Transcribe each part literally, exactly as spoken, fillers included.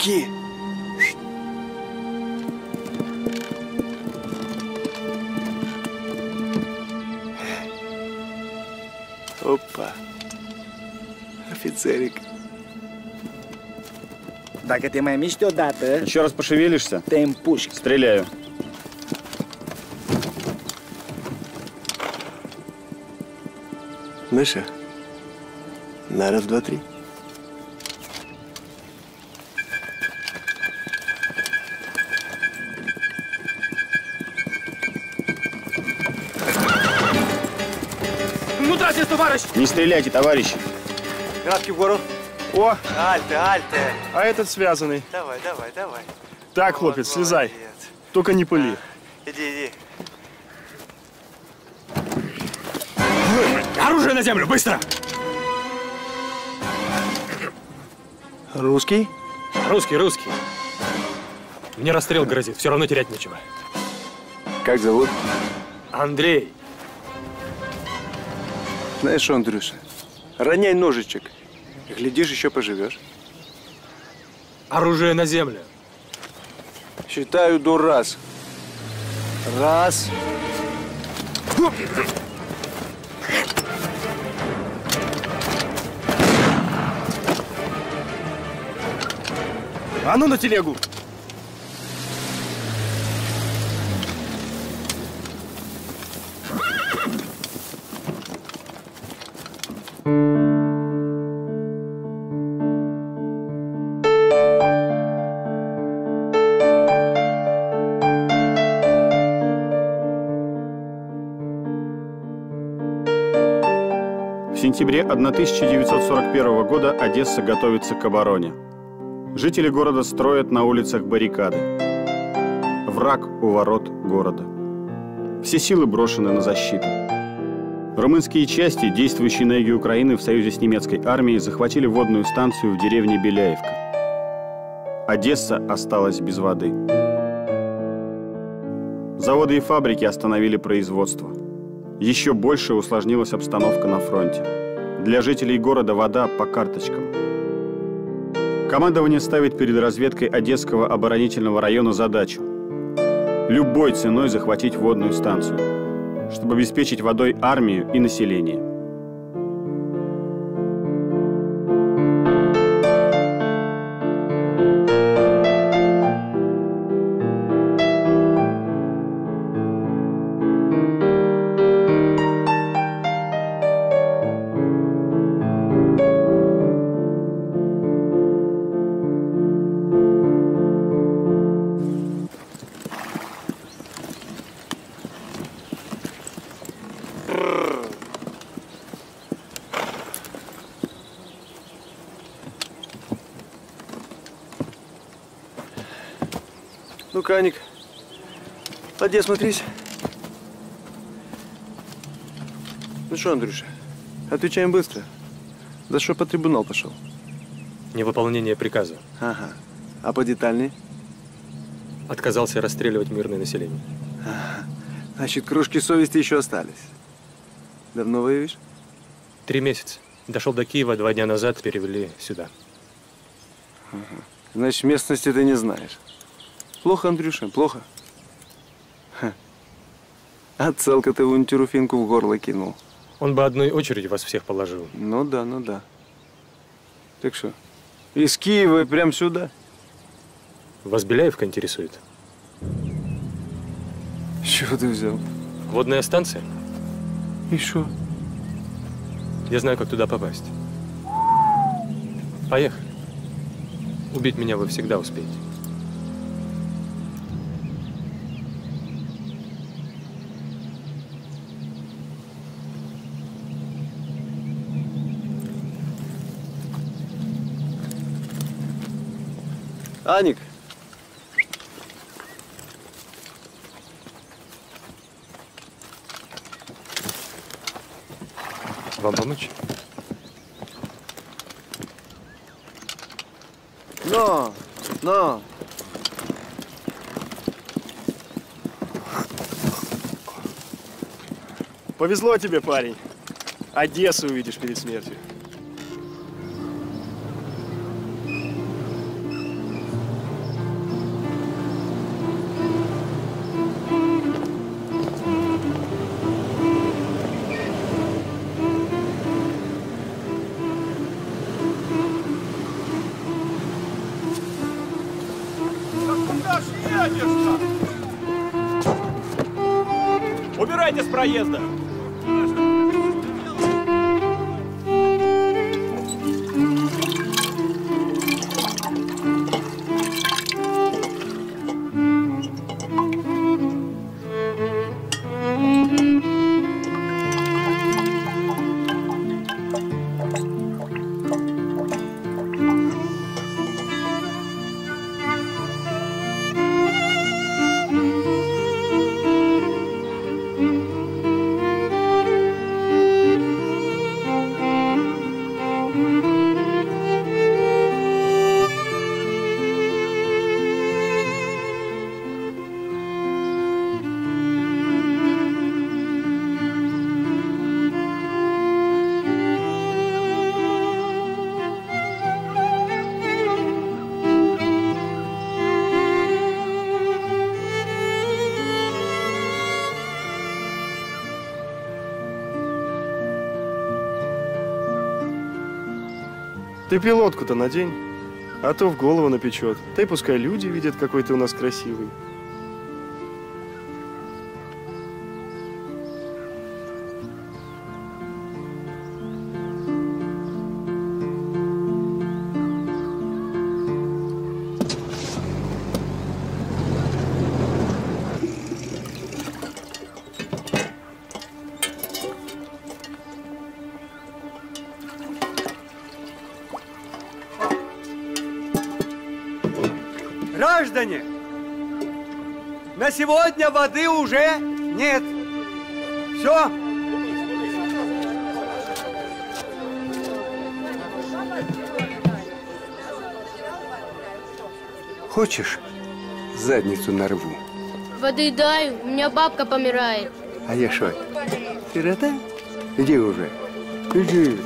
руки. Опа, офицерик. Dacă te mai miști odată, еще раз пошевелишься, te împușc. Стреляю. Мыша, на раз, два, три. Ну, здравствуйте, товарищ! Не стреляйте, товарищ! Градки в гору. О! Альта, альта! А этот связанный. Давай, давай, давай. Так, вот, хлопец, молодец. Слезай. Только не пыли. А, иди, иди. Оружие на землю, быстро! Русский? Русский, русский. Мне расстрел грозит, все равно терять нечего. Как зовут? Андрей. Знаешь что, Андрюша, роняй ножичек. Глядишь, еще поживешь. Оружие на землю. Считаю до раз. Раз. А ну на телегу! В сентябре тысяча девятьсот сорок первого года Одесса готовится к обороне. Жители города строят на улицах баррикады. Враг у ворот города. Все силы брошены на защиту. Румынские части, действующие на юге Украины в союзе с немецкой армией, захватили водную станцию в деревне Беляевка. Одесса осталась без воды. Заводы и фабрики остановили производство. Еще больше усложнилась обстановка на фронте. Для жителей города вода по карточкам. Командование ставит перед разведкой Одесского оборонительного района задачу – любой ценой захватить водную станцию, чтобы обеспечить водой армию и население. Каник, поди, смотрись. Ну что, Андрюша, отвечаем быстро. За что по трибунал пошел? Невыполнение приказа. Ага. А по детальней? Отказался расстреливать мирное население. Ага. Значит, кружки совести еще остались. Давно воюешь? Три месяца. Дошел до Киева, два дня назад перевели сюда. Ага. Значит, местности ты не знаешь. Плохо, Андрюша, плохо. Ха. А целка ты вон тюруфинку в горло кинул. Он бы одной очереди вас всех положил. Ну да, ну да. Так что, из Киева прям сюда? Вас Беляевка интересует? Чего ты взял? Водная станция. И что? Я знаю, как туда попасть. Поехали. Убить меня вы всегда успеете. Аник, вам помочь? Но, но. Повезло тебе, парень. Одессу увидишь перед смертью. Убирайте с проезда! Ты пилотку-то надень, а то в голову напечет. Да и пускай люди видят, какой ты у нас красивый. Граждане, на сегодня воды уже нет. Все. Хочешь, задницу нарву? Воды дай, у меня бабка помирает. А я шо? Сирота? Иди уже. Иди.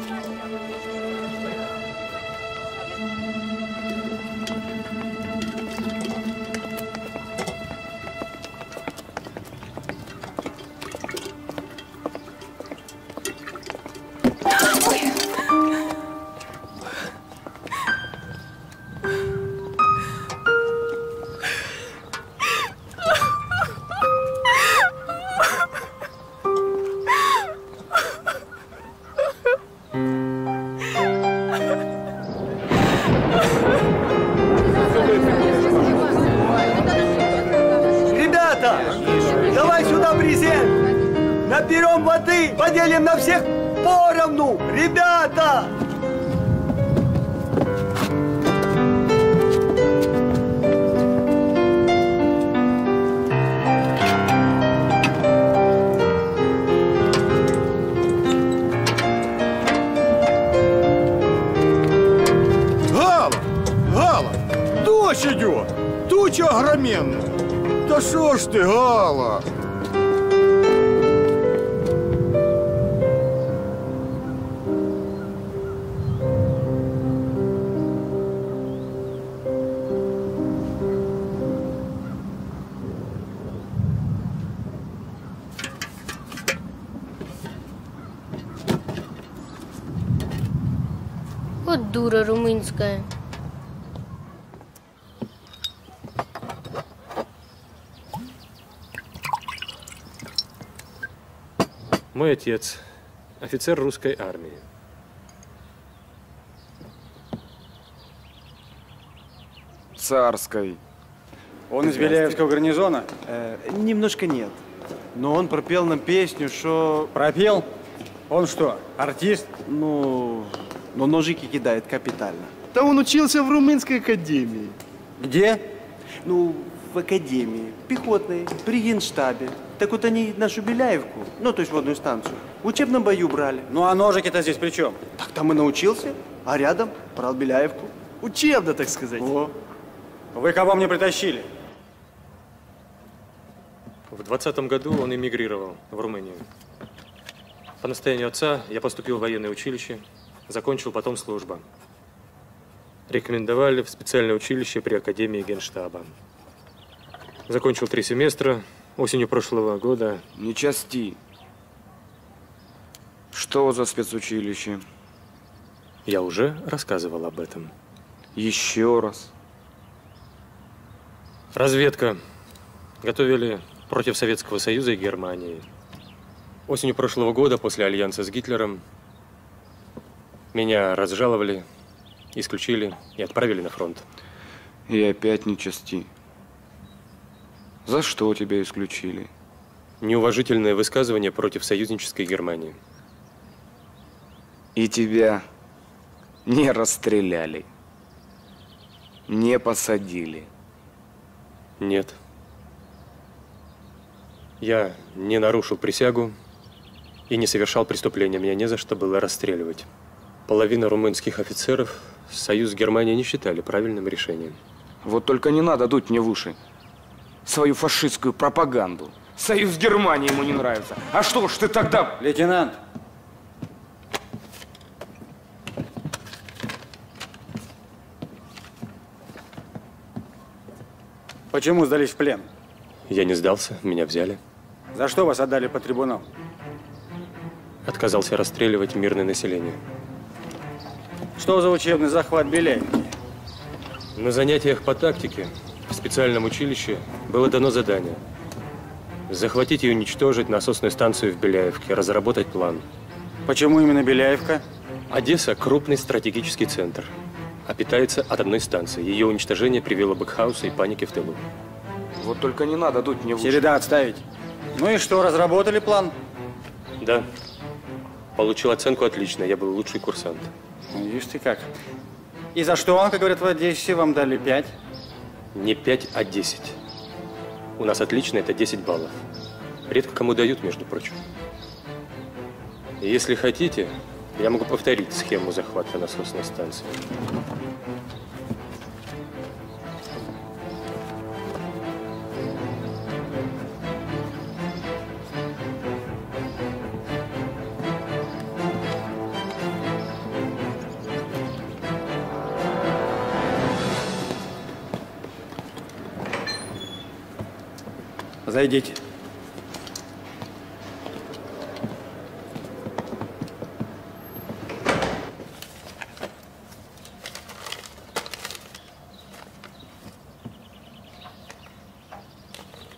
Дура румынская. Мой отец, офицер русской армии. Царской. Он из Беляевского гарнизона? Э, немножко нет. Но он пропел нам песню, что... Пропел? Он что, артист? Ну... Но ножики кидает капитально. Да он учился в румынской академии. Где? Ну, в академии. Пехотной, при генштабе. Так вот они нашу Беляевку, ну, то есть водную станцию, в учебном бою брали. Ну, а ножики-то здесь при чем? Так там и научился, а рядом брал Беляевку. Учебно, так сказать. О. Вы кого мне притащили? В двадцатом году он эмигрировал в Румынию. По настоянию отца я поступил в военное училище. Закончил потом служба. Рекомендовали в специальное училище при Академии Генштаба. Закончил три семестра осенью прошлого года. Не части. Что за спецучилище? Я уже рассказывал об этом. Еще раз. Разведка. Готовили против Советского Союза и Германии. Осенью прошлого года, после альянса с Гитлером, меня разжаловали, исключили и отправили на фронт. И опять не части. За что тебя исключили? Неуважительное высказывание против союзнической Германии. И тебя не расстреляли, не посадили? Нет. Я не нарушил присягу и не совершал преступления. Меня не за что было расстреливать. Половина румынских офицеров союз с Германией не считали правильным решением. Вот только не надо дуть мне в уши свою фашистскую пропаганду. Союз с Германией ему не нравится. А что ж ты тогда… Лейтенант! Почему сдались в плен? Я не сдался, меня взяли. За что вас отдали по трибунал? Отказался расстреливать мирное население. Что за учебный захват Белянки? На занятиях по тактике в специальном училище было дано задание захватить и уничтожить насосную станцию в Беляевке, разработать план. Почему именно Беляевка? Одесса – крупный стратегический центр, а питается от одной станции. Ее уничтожение привело бы к хаосу и панике в тылу. Вот только не надо дуть мне в уши. Середа, отставить. Ну и что, разработали план? Да. Получил оценку отлично, я был лучший курсант. Видишь ты как. И за что, как говорят в Одессе, вам дали пять? Не пять, а десять. У нас отлично, это десять баллов. Редко кому дают, между прочим. Если хотите, я могу повторить схему захвата насосной станции. Зайдите.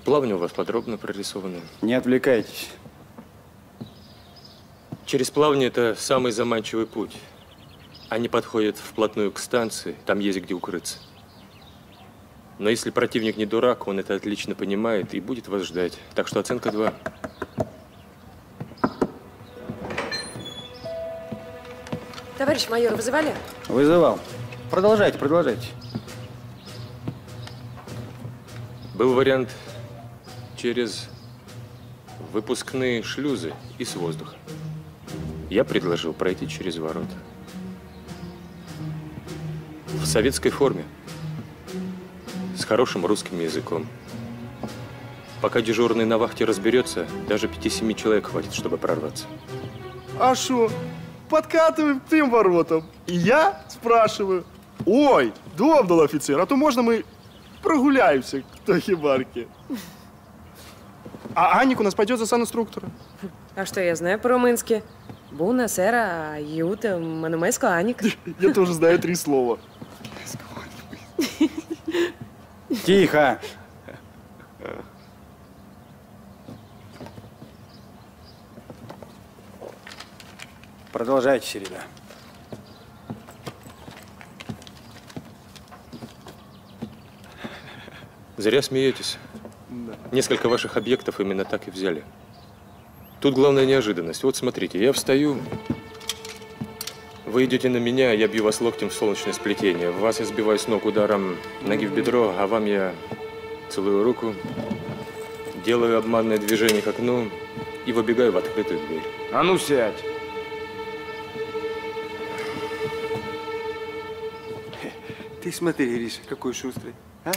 Плавни у вас подробно прорисованы. Не отвлекайтесь. Через плавни это самый заманчивый путь. Они подходят вплотную к станции, там есть где укрыться. Но если противник не дурак, он это отлично понимает и будет вас ждать. Так что оценка два. Товарищ майор, вызывали? Вызывал. Продолжайте, продолжайте. Был вариант через выпускные шлюзы и с воздуха. Я предложил пройти через ворота. В советской форме. С хорошим русским языком. Пока дежурный на вахте разберется, даже пяти-семи человек хватит, чтобы прорваться. А шо? Подкатываем к тем воротам. И я спрашиваю: ой, дом дал офицер, а то можно мы прогуляемся к Тохибарке? А Аник у нас пойдет за санинструктора. А что я знаю по-румынски? Буна, сера, юта, манумеско, Аник. Я тоже знаю три слова. Тихо! Продолжайте, Середа. Зря смеетесь. Да. Несколько ваших объектов именно так и взяли. Тут главная неожиданность. Вот смотрите, я встаю, вы идете на меня, я бью вас локтем в солнечное сплетение. Вас я сбиваю с ног ударом ноги в бедро, а вам я целую руку, делаю обманное движение к окну и выбегаю в открытую дверь. А ну сядь! Ты смотри, Гриша, какой шустрый, а?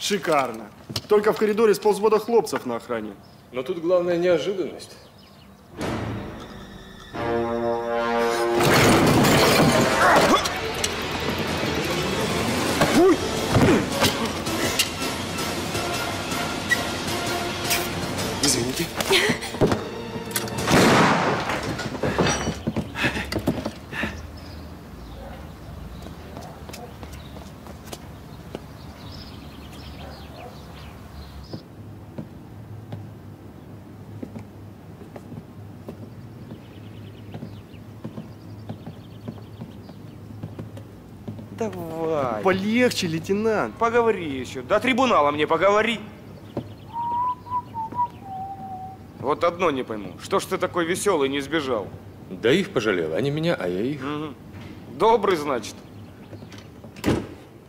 Шикарно. Только в коридоре с ползвода хлопцев на охране. Но тут главная неожиданность. Извините. Давай. Полегче, лейтенант. Поговори еще. До трибунала мне поговори. Вот одно не пойму. Что ж ты такой веселый не сбежал? Да их пожалел. Они меня, а я их. Угу. Добрый, значит.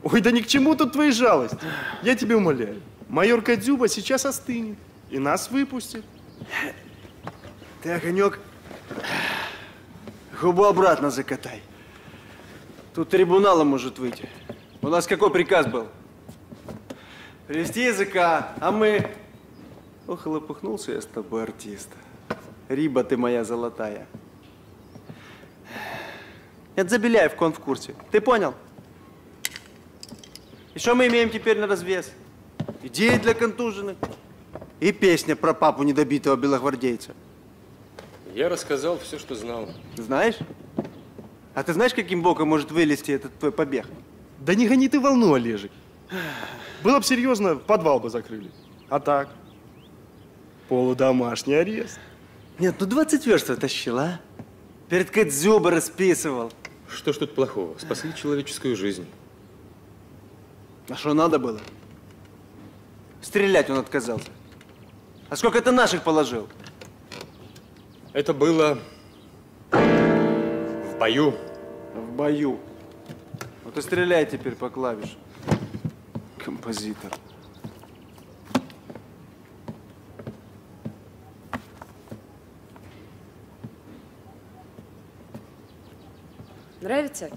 Ой, да ни к чему тут твои жалости. Я тебе умоляю. Майор Кадзюба сейчас остынет и нас выпустит. Ты, Огонек, губу обратно закатай. Тут трибуналом может выйти. У нас какой приказ был? Привести языка, а мы… Ох, лопухнулся я с тобой, артист. Риба ты моя золотая. Это Забеляев, он в курсе. Ты понял? И что мы имеем теперь на развес? Идеи для контуженных и песня про папу недобитого белогвардейца. Я рассказал все, что знал. Знаешь? А ты знаешь, каким боком может вылезти этот твой побег? Да не гони ты волну, Олежек. Было бы серьезно, подвал бы закрыли. А так? Полудомашний арест. Нет, ну двадцать верст тащил, а? Перед Кадзюба расписывал. Что ж тут плохого? Спасли человеческую жизнь. А что надо было? Стрелять он отказался. А сколько это наших положил? Это было… в бою. В бою. Вот и стреляй теперь по клавишам. Композитор. Нравится?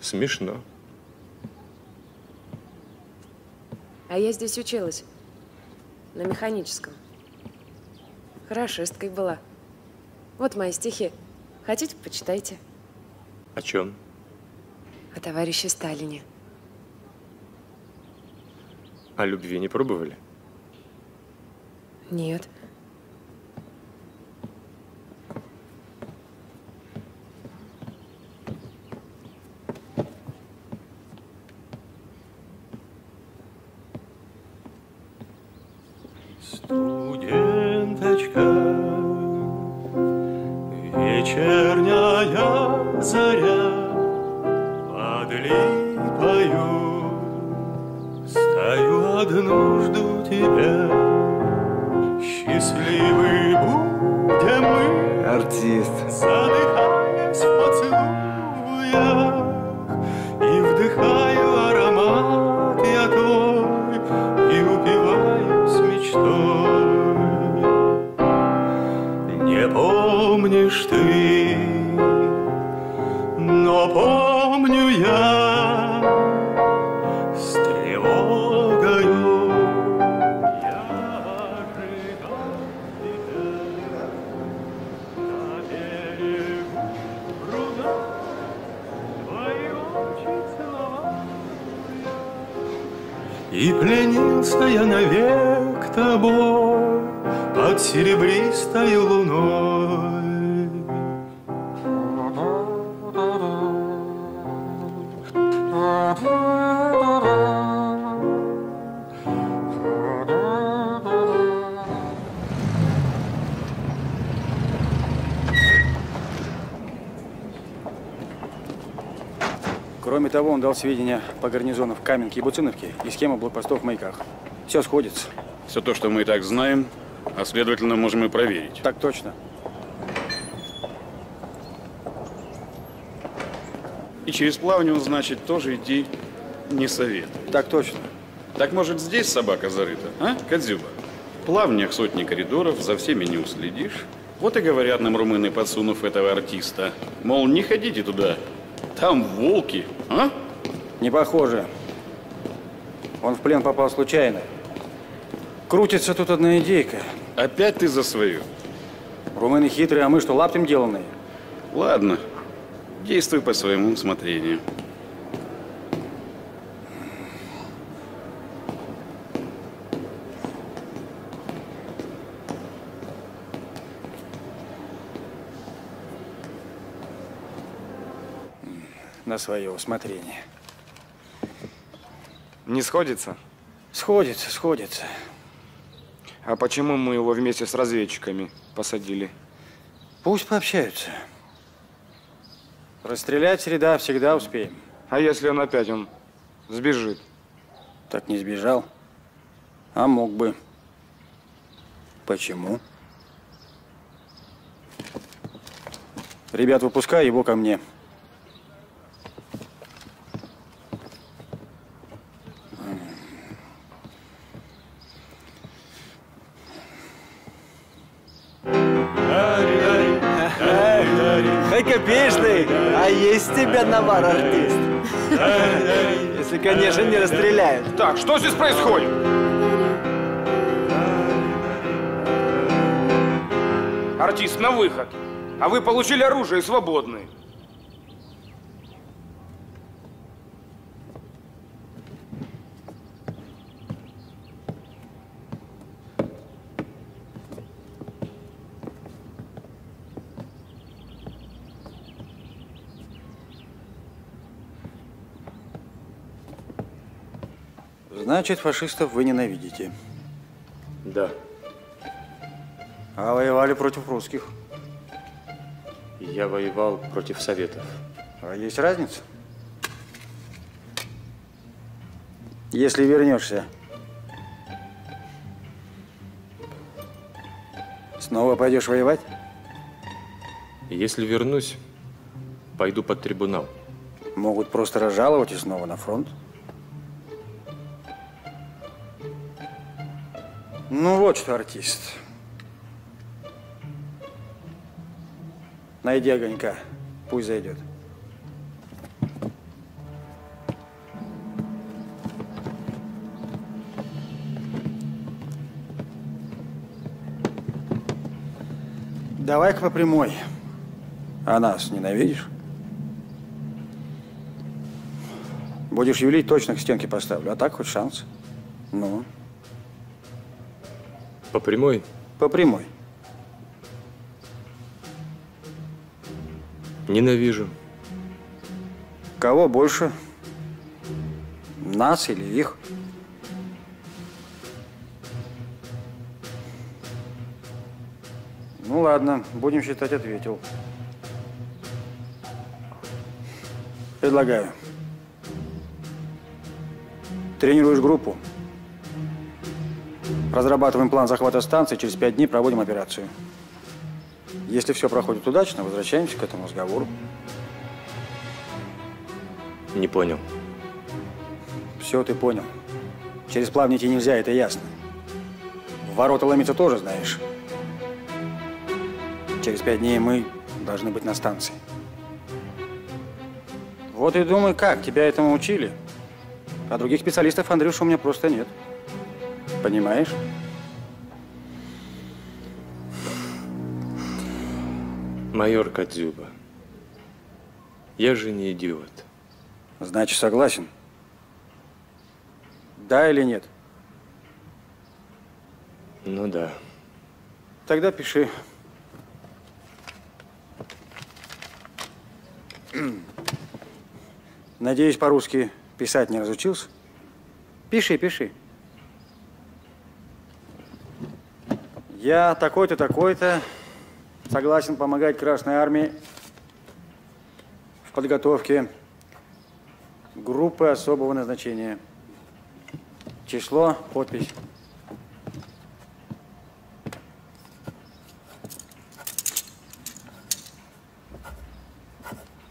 Смешно. А я здесь училась. На механическом. Хорошисткой была. Вот мои стихи. Хотите, почитайте. О чем? О товарище Сталине. О любви не пробовали? Нет. Вечерняя заря, под липою стою одну, жду тебя. Счастливы будем мы, артист, задыхаясь в поцелуях, и вдыхаю аромат я твой, и упиваюсь мечтой. Не помнишь ты, помню я, с тревогою я ожидал тебя на берегу пруда, твои очи целовал я. И пленился я навек тобой под серебристой луной. Кроме того, он дал сведения по гарнизону в Каменке и Буциновке и схема блокпостов в Маяках. Все сходится. Все то, что мы и так знаем, а следовательно, можем и проверить. Так точно. И через плавню, значит, тоже идти не советую. Так точно. Так, может, здесь собака зарыта, а, Кадзюба? В плавнях сотни коридоров, за всеми не уследишь. Вот и говорят нам румыны, подсунув этого артиста, мол, не ходите туда. Там волки, а? Не похоже. Он в плен попал случайно. Крутится тут одна идейка. Опять ты за свою. Румыны хитрые, а мы что, лаптем деланные? Ладно. Действуй по своему усмотрению. На свое усмотрение. Не сходится? Сходится, сходится. А почему мы его вместе с разведчиками посадили? Пусть пообщаются. Расстрелять Среда всегда успеем. А если он опять он сбежит? Так не сбежал. А мог бы. Почему? Ребят, выпускай его ко мне. Эй, копеечный, а есть тебя навар, артист? Если, конечно, не расстреляют. Так, что здесь происходит? Артист, на выход. А вы получили оружие и свободны. Значит, фашистов вы ненавидите? Да. А воевали против русских? Я воевал против Советов. А есть разница? Если вернешься, снова пойдешь воевать? Если вернусь, пойду под трибунал. Могут просто разжаловать и снова на фронт. Ну вот что, артист. Найди огонька, пусть зайдет. Давай-ка по прямой. А нас ненавидишь? Будешь юлить, точно к стенке поставлю. А так хоть шанс. Ну. По прямой? По прямой. Ненавижу. Кого больше? Нас или их? Ну ладно, будем считать, ответил. Предлагаю. Тренируешь группу. Разрабатываем план захвата станции, через пять дней проводим операцию. Если все проходит удачно, возвращаемся к этому разговору. Не понял. Все, ты понял. Через плавни идти нельзя, это ясно. В ворота ломиться тоже знаешь. Через пять дней мы должны быть на станции. Вот и думаю, как, тебя этому учили? А других специалистов, Андрюша, у меня просто нет. Понимаешь? Майор Кадзюба, я же не идиот. Значит, согласен? Да или нет? Ну да. Тогда пиши. Надеюсь, по-русски писать не разучился? Пиши, пиши. Я такой-то, такой-то. Согласен помогать Красной Армии в подготовке группы особого назначения. Число, подпись.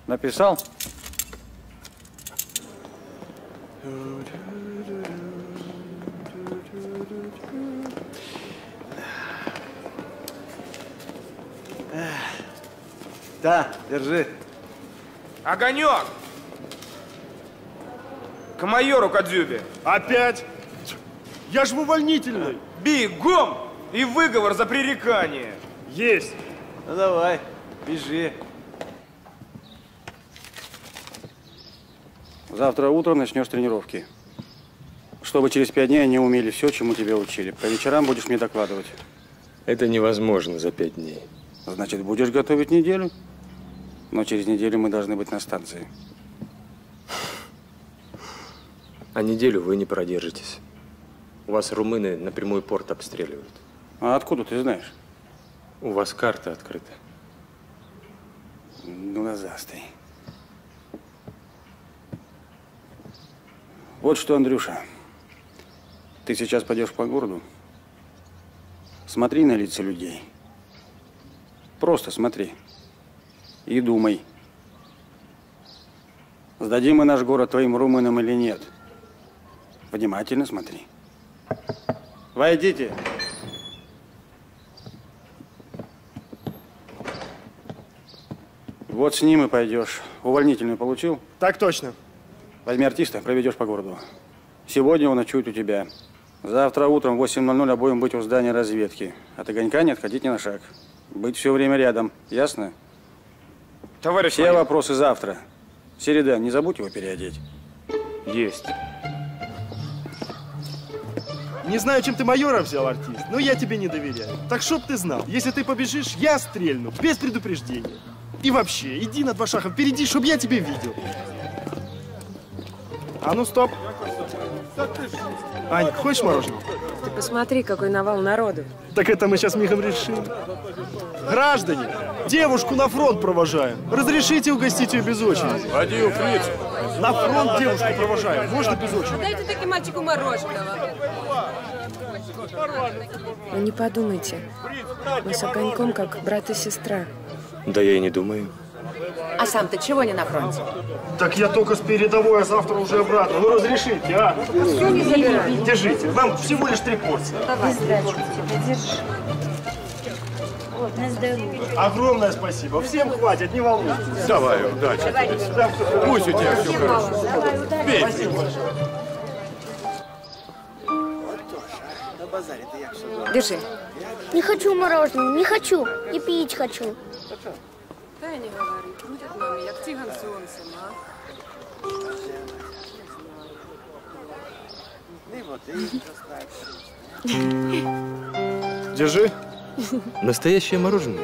Написал? Да, держи. Огонек! К майору Кадзюбе. Опять? Я ж в увольнительной. Бегом! И выговор за пререкание. Есть. Ну давай, бежи. Завтра утром начнешь тренировки. Чтобы через пять дней они умели все, чему тебя учили. По вечерам будешь мне докладывать. Это невозможно за пять дней. Значит, будешь готовить неделю? Но через неделю мы должны быть на станции. А неделю вы не продержитесь. У вас румыны напрямую порт обстреливают. А откуда ты знаешь? У вас карта открыта. Ну, глазастый. Вот что, Андрюша, ты сейчас пойдешь по городу, смотри на лица людей, просто смотри и думай, сдадим мы наш город твоим румынам или нет. Внимательно смотри. Войдите. Вот с ним и пойдешь. Увольнительную получил? Так точно. Возьми артиста, проведешь по городу. Сегодня он ночует у тебя. Завтра утром в восемь ноль-ноль обоим быть у здания разведки. От огонька не отходить ни на шаг. Быть все время рядом. Ясно? Товарищ, все майор. Вопросы завтра. Середа, не забудь его переодеть. Есть. Не знаю, чем ты майора взял, артист, но я тебе не доверяю. Так чтоб ты знал, если ты побежишь, я стрельну, без предупреждения. И вообще, иди на два шага впереди, чтобы я тебя видел. А ну, стоп. Ань, хочешь мороженого? Ты посмотри, какой навал народу. Так это мы сейчас мигом решим. Граждане, девушку на фронт провожаем. Разрешите угостить ее без очереди? Води, фриц. На фронт девушку провожаем. Можно без очереди? Дайте таки мальчику мороженого. Вы не подумайте. Мы с огоньком как брат и сестра. Да я и не думаю. А сам-то чего не на фронте? Так я только с передовой, а завтра уже обратно. Ну разрешите, а? Все не забирайте. Держите, вам всего лишь три порции. Давай, держи. Вот, на здоровье. Огромное спасибо. Всем хватит, не волнуйтесь. Давай, удачи. Давай, пусть у тебя все хорошо. Пей. Держи. Не хочу мороженого, не хочу. И пить хочу. Да я не говорю, ну так маме, я к тигам солнцем, а? Держи. Настоящее мороженое.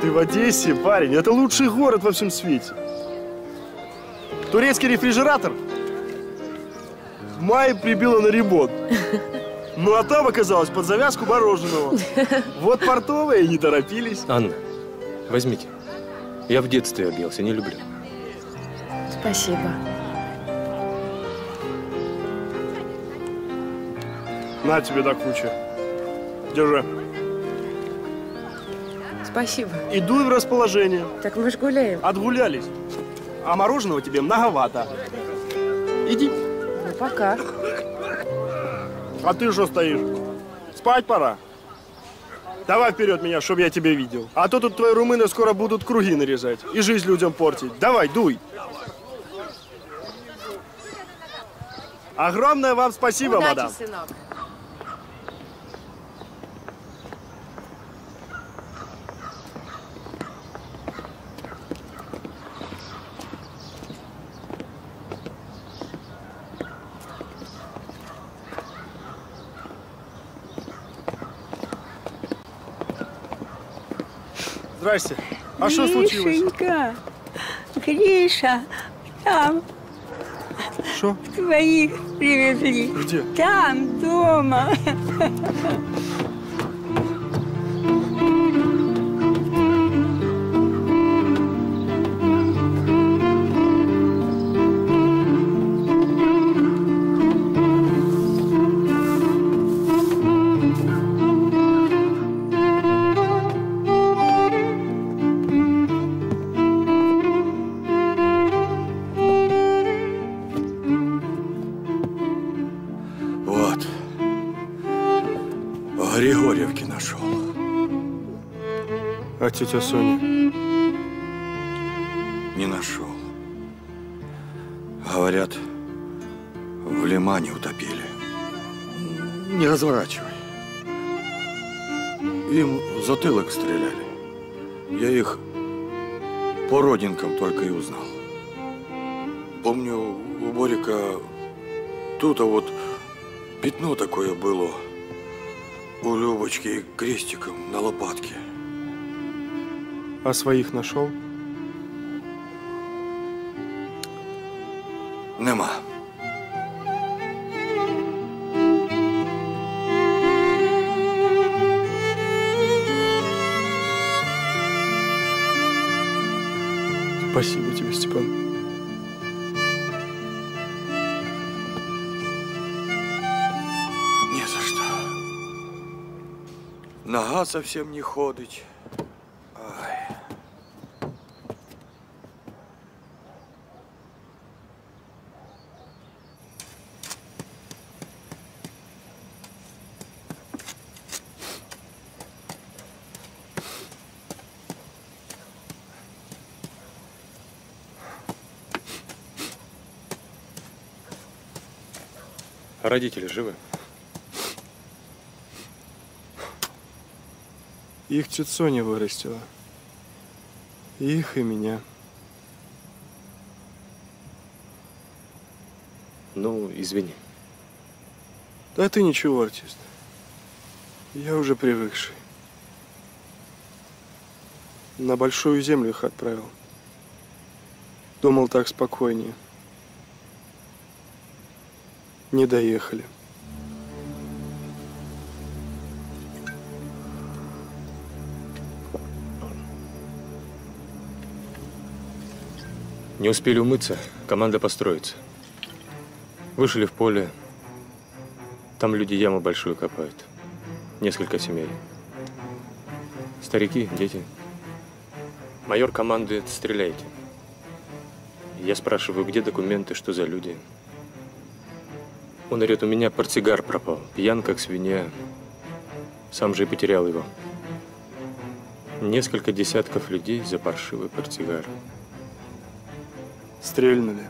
Ты в Одессе, парень, это лучший город во всем свете. Турецкий рефрижератор в мае прибило на ремонт. Ну а там оказалось под завязку мороженого. Вот портовые не торопились. Анна, возьмите. Я в детстве объелся, не люблю. Спасибо. На тебе до кучи. Держи. Спасибо. Иду в расположение. Так мы ж гуляем. Отгулялись. А мороженого тебе многовато. Иди. Ну, пока. А ты что стоишь? Спать пора. Давай вперед меня, чтобы я тебя видел. А то тут твои румыны скоро будут круги нарезать и жизнь людям портить. Давай, дуй. Огромное вам спасибо, удачи, мадам. Сынок. Здрасте. А что случилось? Гришенька, Гриша, там. Что? Твоих привезли. Где? Там, дома. Тетя Соня. Не нашел. Говорят, в лимане утопили. Не разворачивай. Им в затылок стреляли. Я их по родинкам только и узнал. Помню, у Борика тут-то вот пятно такое было. У Любочки крестиком на лопатке. А своих нашел? Нема. Спасибо тебе, Степан. Нога совсем не ходить. Ай. Родители живы? Их чудцо не вырастило. Их и меня. Ну, извини. Да ты ничего, артист. Я уже привыкший. На большую землю их отправил. Думал, так спокойнее. Не доехали. Не успели умыться, команда построится. Вышли в поле, там люди яму большую копают. Несколько семей. Старики, дети. Майор командует, стреляйте. Я спрашиваю, где документы, что за люди. Он орет, у меня портсигар пропал, пьян как свинья. Сам же и потерял его. Несколько десятков людей за паршивый портсигар. Стрельнули.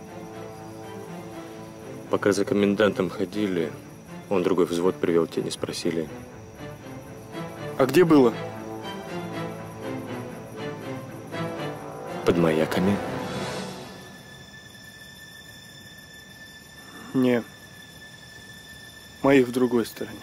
Пока за комендантом ходили, он другой взвод привел, те не спросили. А где было? Под маяками. Не. Моих в другой стороне.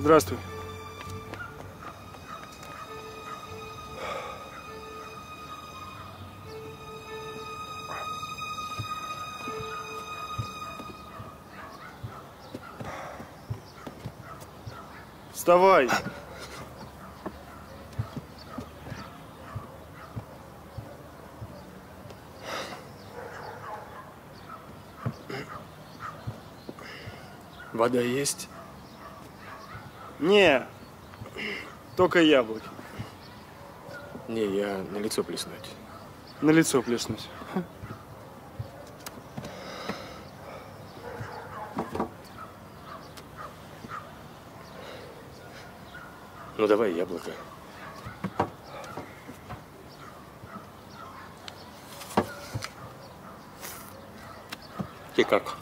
Здравствуй. Вставай. Вода есть? Не, только яблоки. Не, я на лицо плеснуть. На лицо плеснуть. Ну давай яблоко. И как?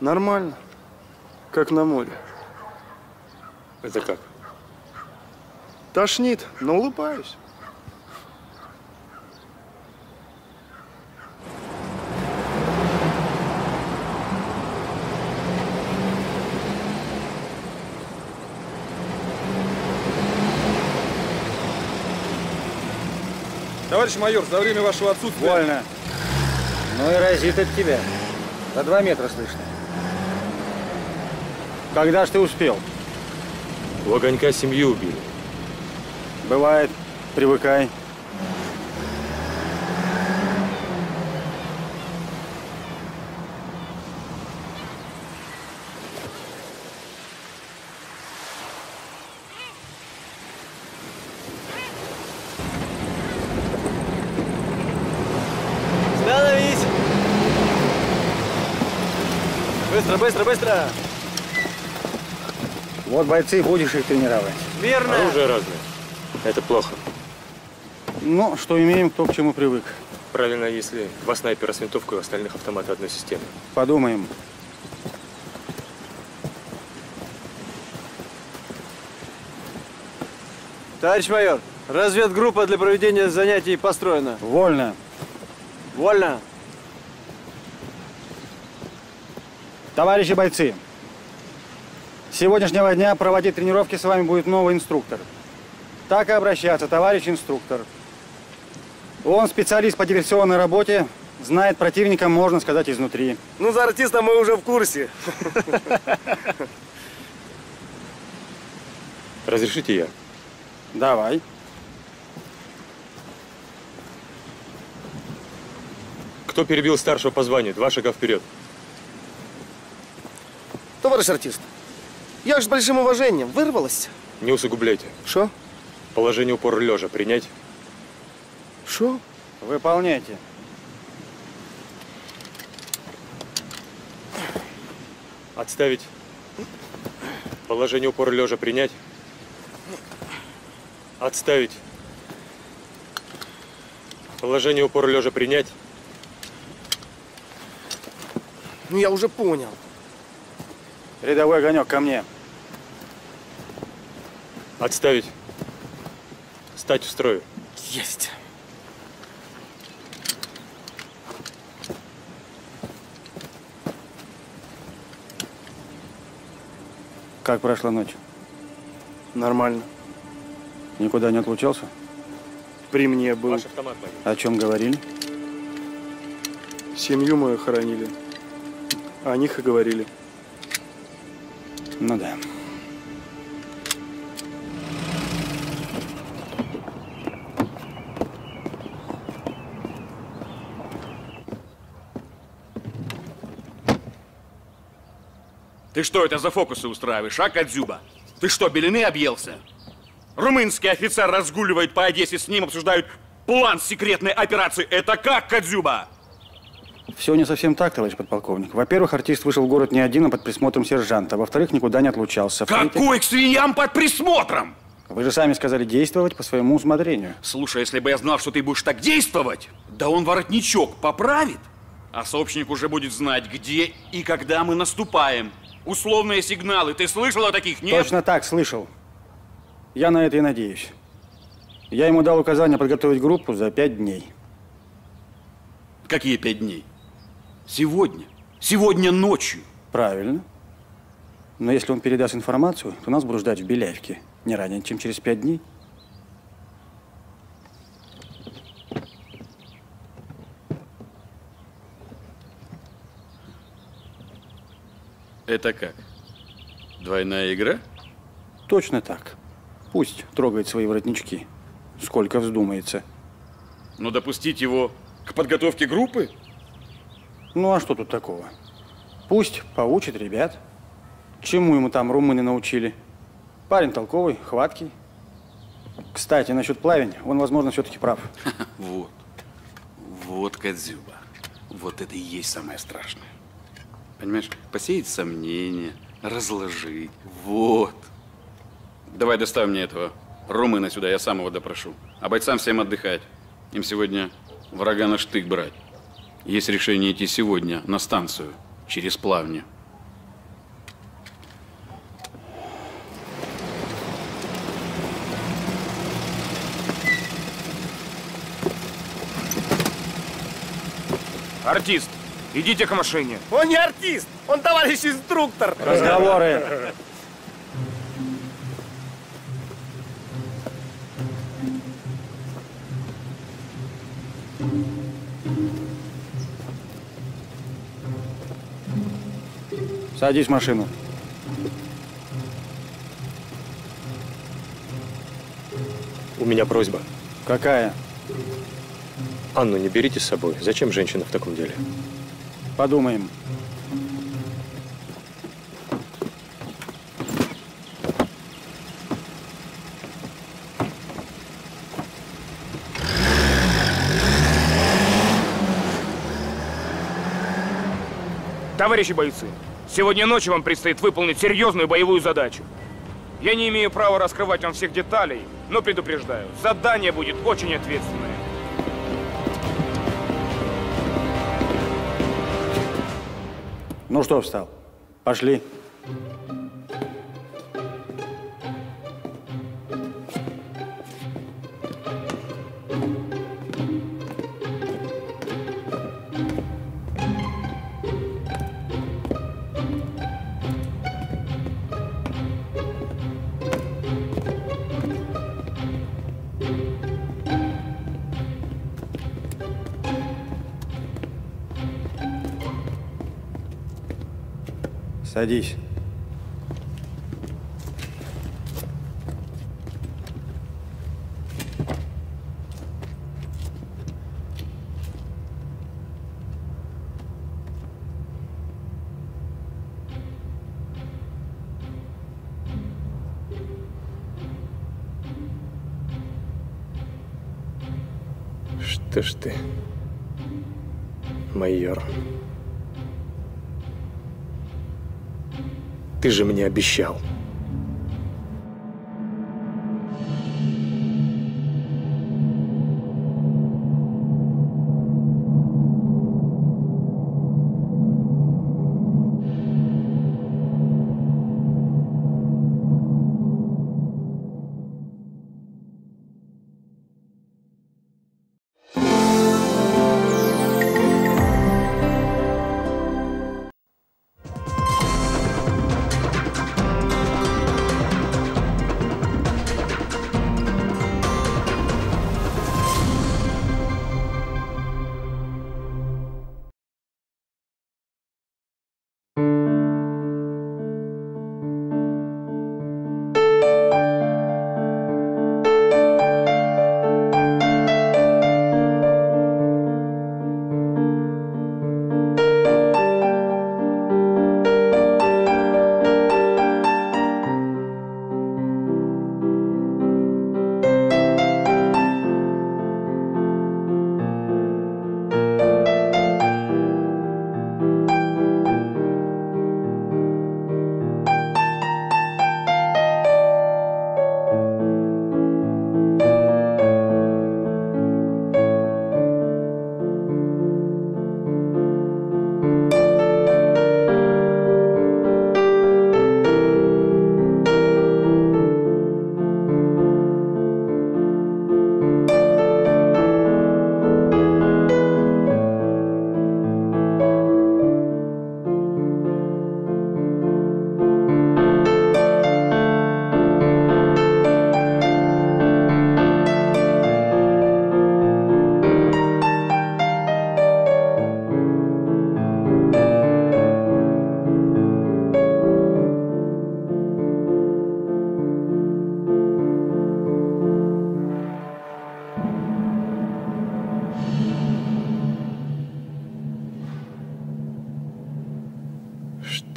Нормально, как на море. Это как? Тошнит, но улыбаюсь. Товарищ майор, за время вашего отсутствия... Вольно. Ну и разит от тебя. За два метра слышно. Когда ж ты успел? У огонька семью убили. Бывает, привыкай. Становись! Быстро, быстро, быстро! Вот бойцы, будешь их тренировать. Верно. Оружие разное. Это плохо. Но что имеем, кто к чему привык. Правильно, если два снайпера с винтовкой, у остальных автоматы одной системы. Подумаем. Товарищ майор, разведгруппа для проведения занятий построена. Вольно. Вольно. Товарищи бойцы, с сегодняшнего дня проводить тренировки с вами будет новый инструктор. Так и обращаться, товарищ инструктор. Он специалист по диверсионной работе, знает противника, можно сказать, изнутри. Ну, за артиста мы уже в курсе. Разрешите я? Давай. Кто перебил старшего по званию? Два шага вперед. Товарищ артист, я же с большим уважением вырвалась. Не усугубляйте. Что? Положение упор лежа принять. Что? Выполняйте. Отставить. Положение упор лежа принять. Отставить. Положение упор лежа принять. Ну, я уже понял. Рядовой огонек ко мне. Отставить. Стать в строю. Есть. Как прошла ночь? Нормально. Никуда не отлучался? При мне был. Ваш автомат погиб. О чем говорили? Семью мою хоронили. О них и говорили. Ну да. Ты что это за фокусы устраиваешь, а, Кадзюба? Ты что, белины объелся? Румынский офицер разгуливает по Одессе, с ним обсуждают план секретной операции. Это как, Кадзюба? Все не совсем так, товарищ подполковник. Во-первых, артист вышел в город не один, а под присмотром сержанта. Во-вторых, никуда не отлучался. Какой к свиньям под присмотром? Вы же сами сказали действовать по своему усмотрению. Слушай, если бы я знал, что ты будешь так действовать, да он воротничок поправит. А сообщник уже будет знать, где и когда мы наступаем. Условные сигналы. Ты слышал о таких? Нет? Точно так, слышал. Я на это и надеюсь. Я ему дал указание подготовить группу за пять дней. Какие пять дней? Сегодня. Сегодня ночью. Правильно. Но если он передаст информацию, то нас будут ждать в Беляевке не ранее, чем через пять дней. Это как? Двойная игра? Точно так. Пусть трогает свои воротнички, сколько вздумается. Но допустить его к подготовке группы? Ну а что тут такого? Пусть поучит ребят. Чему ему там румыны научили? Парень толковый, хваткий. Кстати, насчет плавень, он, возможно, все-таки прав. Вот. Вот, Кадзюба. Вот это и есть самое страшное. Понимаешь, посеять сомнения, разложить. Вот. Давай доставь мне этого румына сюда, я сам его допрошу. А бойцам всем отдыхать. Им сегодня врага на штык брать. Есть решение идти сегодня на станцию через плавню. Артист, идите к машине. Он не артист, он товарищ инструктор. Разговоры. Садись в машину. У меня просьба. Какая? Анну не берите с собой. Зачем женщина в таком деле? Подумаем. Товарищи бойцы, сегодня ночью вам предстоит выполнить серьезную боевую задачу. Я не имею права раскрывать вам всех деталей, но предупреждаю, задание будет очень ответственное. Ну что встал? Пошли. Садись. Что ж ты, майор? Ты же мне обещал.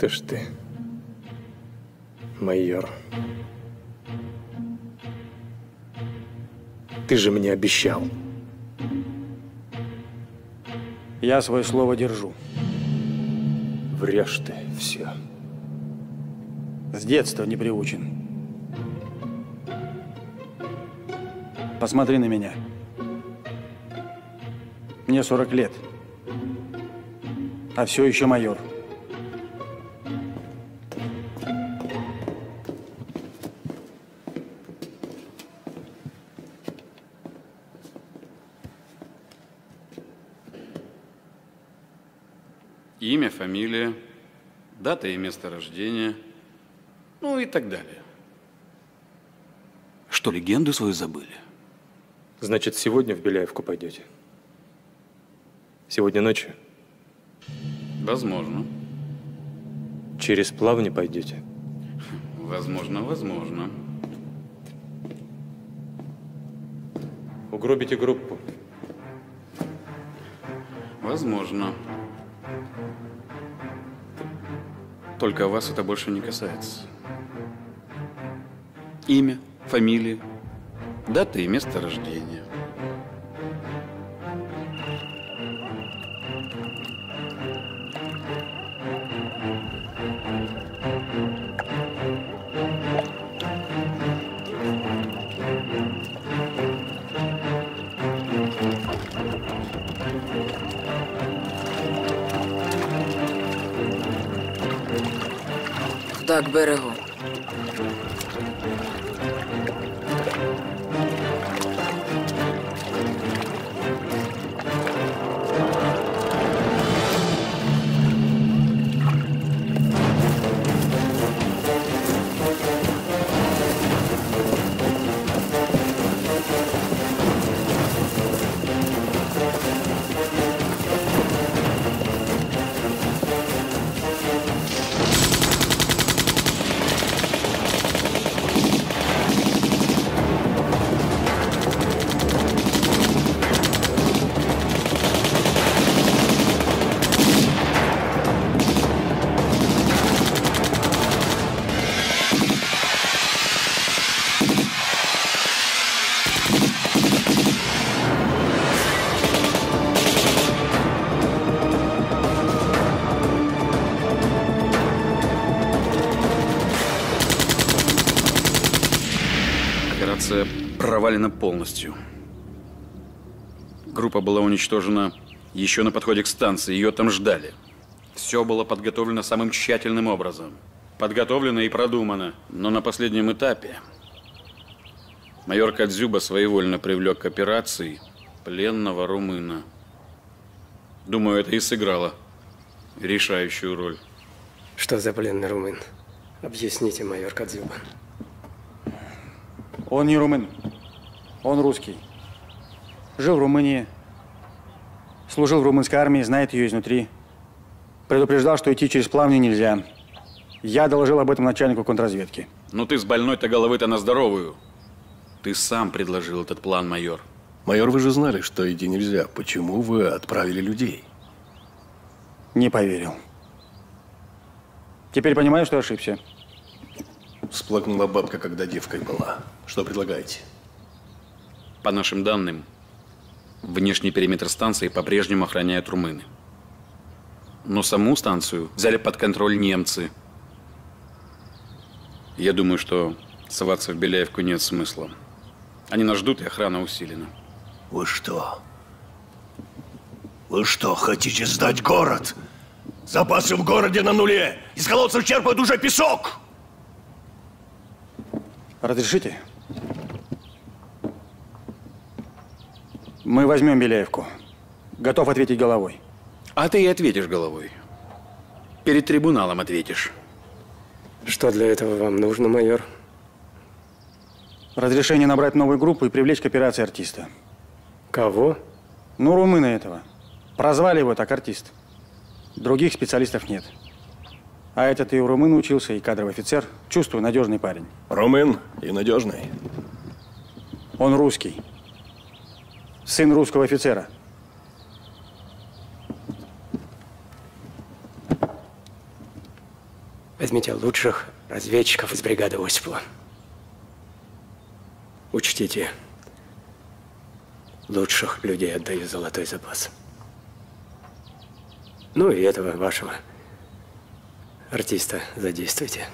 Что ж ты, майор? Ты же мне обещал. Я свое слово держу. Врешь ты все. С детства не приучен. Посмотри на меня. Мне сорок лет, а все еще майор. Имя, фамилия, дата и место рождения, ну и так далее. Что, легенду свою забыли? Значит, сегодня в Беляевку пойдете? Сегодня ночью? Возможно. Через Плавни пойдете? Возможно, возможно. Угробите группу? Возможно. Только вас это больше не касается. Имя, фамилия, дата и место рождения. сюда, к берегу. Провалена полностью. Группа была уничтожена еще на подходе к станции, ее там ждали. Все было подготовлено самым тщательным образом. Подготовлено и продумано. Но на последнем этапе майор Кадзюба своевольно привлек к операции пленного румына. Думаю, это и сыграло решающую роль. Что за пленный румын? Объясните, майор Кадзюба. Он не румын, он русский. Жил в Румынии, служил в румынской армии, знает ее изнутри. Предупреждал, что идти через Плавню нельзя. Я доложил об этом начальнику контрразведки. Ну ты с больной-то головы-то на здоровую. Ты сам предложил этот план, майор. Майор, вы же знали, что идти нельзя. Почему вы отправили людей? Не поверил. Теперь понимаю, что ошибся. Всплакнула бабка, когда девкой была. Что предлагаете? По нашим данным, внешний периметр станции по-прежнему охраняют румыны. Но саму станцию взяли под контроль немцы. Я думаю, что соваться в Беляевку нет смысла. Они нас ждут, и охрана усилена. Вы что? Вы что, хотите сдать город? Запасы в городе на нуле. Из колодцев черпают уже песок. Разрешите? Мы возьмем Беляевку. Готов ответить головой. А ты и ответишь головой. Перед трибуналом ответишь. Что для этого вам нужно, майор? Разрешение набрать новую группу и привлечь к операции артиста. Кого? Ну, румына этого. Прозвали его так, артист. Других специалистов нет. А этот и у румын учился, и кадровый офицер. Чувствую, надежный парень. Румын и надежный. Он русский. Сын русского офицера. Возьмите лучших разведчиков из бригады Осипова. Учтите, лучших людей отдаю золотой запас. Ну и этого вашего артиста задействуйте.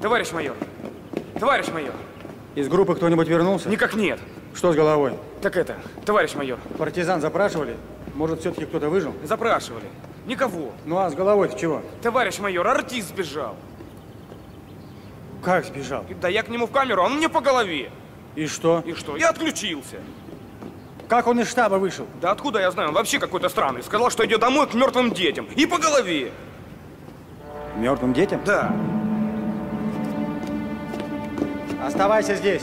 Товарищ майор! Товарищ майор! Из группы кто-нибудь вернулся? Никак нет. Что с головой? Так это, товарищ майор. Партизан запрашивали? Может, все-таки кто-то выжил? Запрашивали. Никого. Ну а с головой-то чего? Товарищ майор, артист сбежал. Как сбежал? Да я к нему в камеру, он мне по голове. И что? И что? Я отключился. Как он из штаба вышел? Да откуда я знаю? Он вообще какой-то странный. Сказал, что идет домой к мертвым детям. И по голове. Мертвым детям? Да. Оставайся здесь.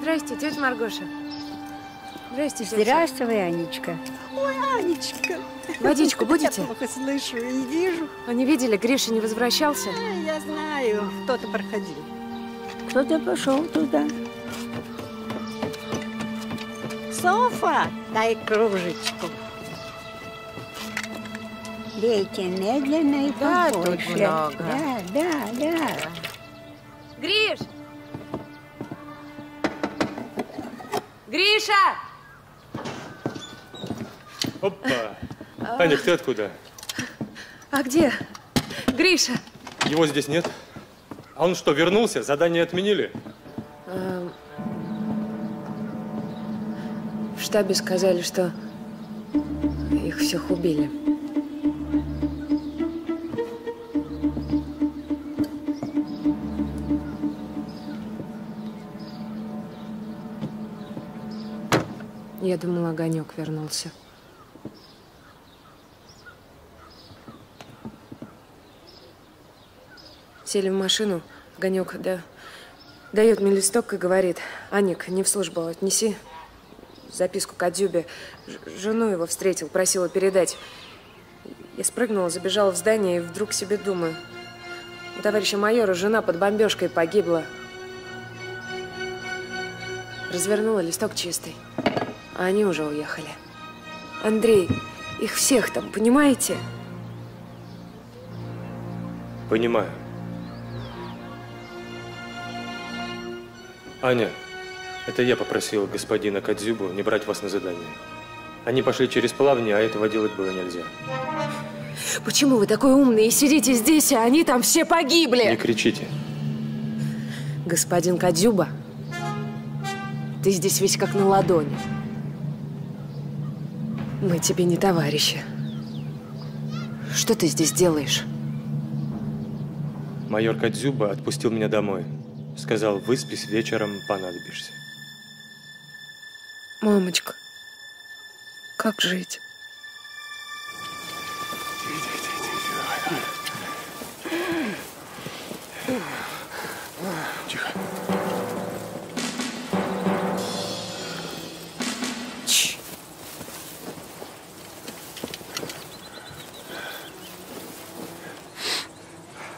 Здрасте, тетя Маргоша. Здрасте, тетя. Здрасте, вы, Анечка. Ой, Анечка. Водичку будете? Я плохо слышу и не вижу. А не видели, Гриша не возвращался? А, я знаю, кто-то проходил. Кто-то пошел туда. Софа, дай кружечку. Лейте медленно и побольше. Да, да, да, да. Гриш! Гриша! Опа! Аня, ты откуда? А где? Гриша! Его здесь нет. А он что, вернулся? Задание отменили? В штабе сказали, что их всех убили. Я думала, огонек вернулся. Сели в машину, Огонек да, дает мне листок и говорит: Аник, не в службу, отнеси записку к Адзюбе. Жену его встретил, просила передать. Я спрыгнула, забежала в здание и вдруг себе думаю: у товарища майора жена под бомбежкой погибла. Развернула, листок чистый, а они уже уехали. Андрей, их всех там, понимаете? Понимаю. Аня, это я попросил господина Кадзюбу не брать вас на задание. Они пошли через плавни, а этого делать было нельзя. Почему вы такой умный и сидите здесь, а они там все погибли? Не кричите. Господин Кадзюба, ты здесь весь как на ладони. Мы тебе не товарищи. Что ты здесь делаешь? Майор Кадзюба отпустил меня домой. Сказал, выспись, вечером понадобишься. Мамочка, как жить? Тихо. Ч.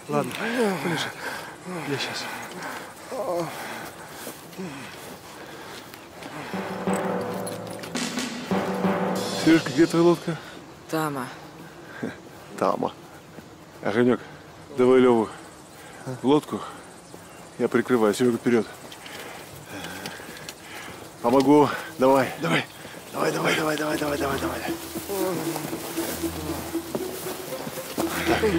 Ладно, полежи. Я сейчас. Сережка, где твоя лодка? Тама. Тама. Огонек, давай Леву а? в лодку. Я прикрываю. Серега, вперед. Помогу. Давай. Давай. Давай, давай, давай, давай, давай, давай, давай. Так.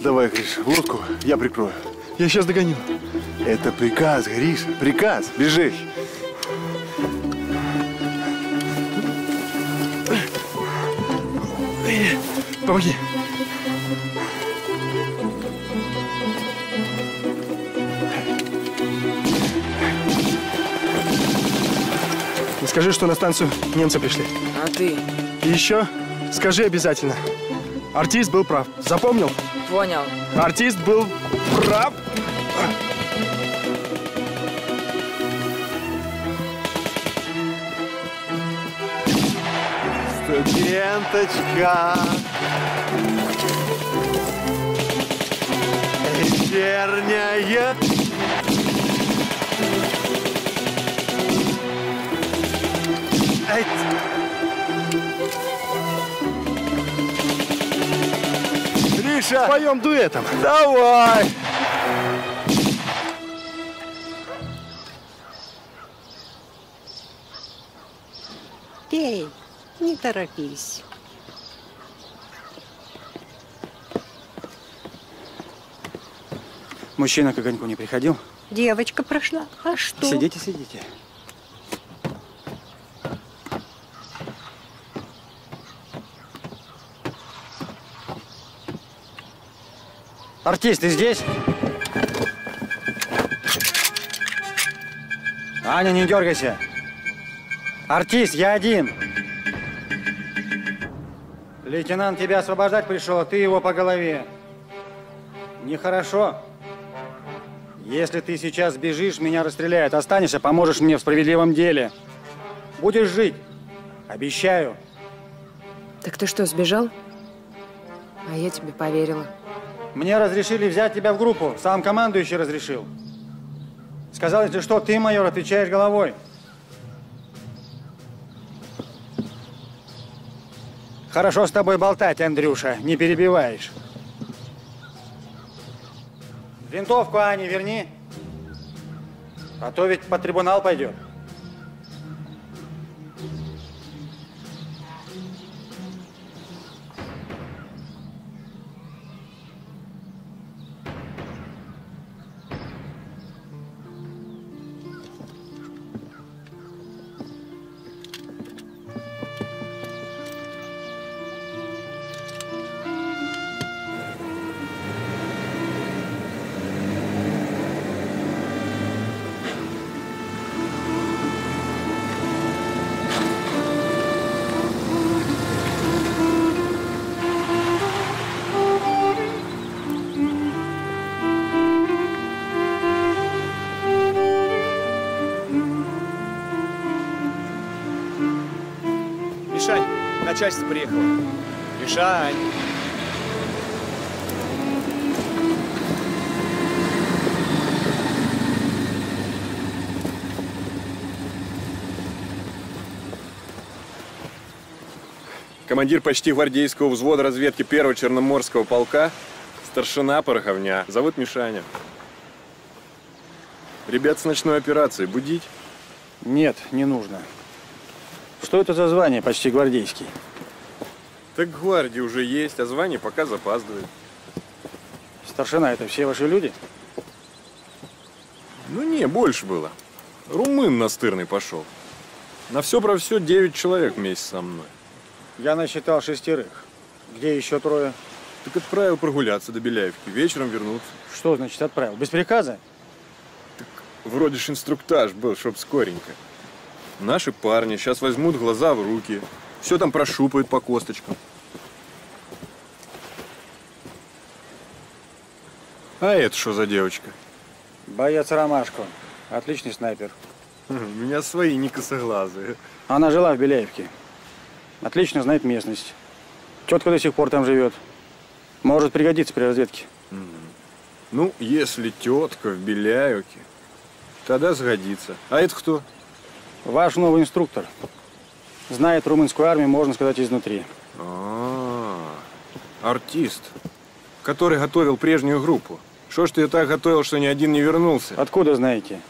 Давай, Гриш, лодку я прикрою. Я сейчас догоню. Это приказ, Гриш, приказ. Бежи. Помоги. И скажи, что на станцию немцы пришли. А ты? И еще скажи обязательно. Артист был прав. Запомнил? Понял. Артист был прав. Студенточка, вечерняя. Эй. Гриша, поем дуэтом. Давай. Пей. Не торопись. Мужчина к огоньку не приходил? Девочка прошла. А что? Сидите, сидите. Артист, ты здесь? Аня, не дергайся. Артист, я один. Лейтенант тебя освобождать пришел, а ты его по голове. Нехорошо. Если ты сейчас сбежишь, меня расстреляют. Останешься, поможешь мне в справедливом деле. Будешь жить. Обещаю. Так ты что, сбежал? А я тебе поверила. Мне разрешили взять тебя в группу. Сам командующий разрешил. Сказал, если что, ты, майор, отвечаешь головой. Хорошо с тобой болтать, Андрюша, не перебиваешь. Винтовку, Ане, верни. А то ведь по трибунал пойдет. Мишань, начальство приехало. Мишань. Командир почти гвардейского взвода разведки первого Черноморского полка, старшина Пороховня. Зовут Мишаня. Ребят с ночной операции будить? Нет, не нужно. Что это за звание почти гвардейский? Так гвардии уже есть, а звание пока запаздывает. Старшина, это все ваши люди? Ну не, больше было. Румын настырный пошел. На все про все девять человек вместе со мной. Я насчитал шестерых. Где еще трое? Так отправил прогуляться до Беляевки, вечером вернуться. Что значит отправил? Без приказа? Так вроде ж инструктаж был, чтоб скоренько. Наши парни сейчас возьмут глаза в руки, все там прошупают по косточкам. А это что за девочка? Боец Ромашко. Отличный снайпер. У меня свои не косоглазые. Она жила в Беляевке. Отлично знает местность. Тетка до сих пор там живет. Может пригодиться при разведке. Mm-hmm. Ну, если тетка в Беляевке, тогда сгодится. А это кто? Ваш новый инструктор. Знает румынскую армию, можно сказать, изнутри. А-а-а. Артист, который готовил прежнюю группу. Что ж ты ее так готовил, что ни один не вернулся? Откуда знаете?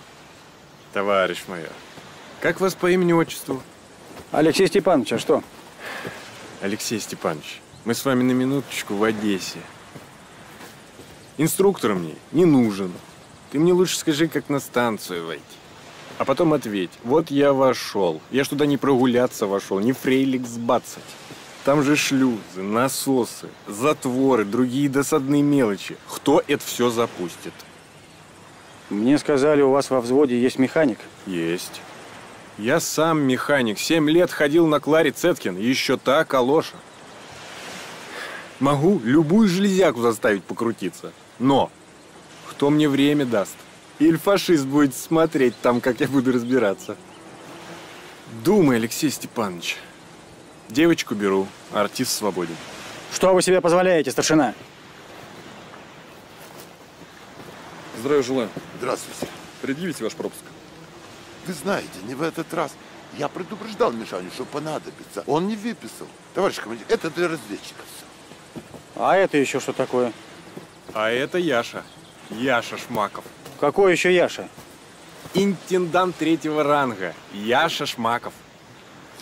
Товарищ майор, как вас по имени-отчеству? Алексей Степанович, а что? Алексей Степанович, мы с вами на минуточку в Одессе. Инструктор мне не нужен. Ты мне лучше скажи, как на станцию войти. А потом ответь. Вот я вошел. Я ж туда не прогуляться вошел, не фрейликс бацать. Там же шлюзы, насосы, затворы, другие досадные мелочи. Кто это все запустит? Мне сказали, у вас во взводе есть механик? Есть. Я сам механик. Семь лет ходил на Кларе Цеткин. Еще та калоша. Могу любую железяку заставить покрутиться. Но кто мне время даст? Или фашист будет смотреть там, как я буду разбираться? Думай, Алексей Степанович. Девочку беру, а артист свободен. Что вы себе позволяете, старшина? Здравия желаю. Здравствуйте. Предъявите ваш пропуск. Вы знаете, не в этот раз. Я предупреждал Мишаню, что понадобится. Он не выписал. Товарищ командир, это для разведчиков. А это еще что такое? А это Яша. Яша Шмаков. Какой еще Яша? Интендант третьего ранга. Яша Шмаков.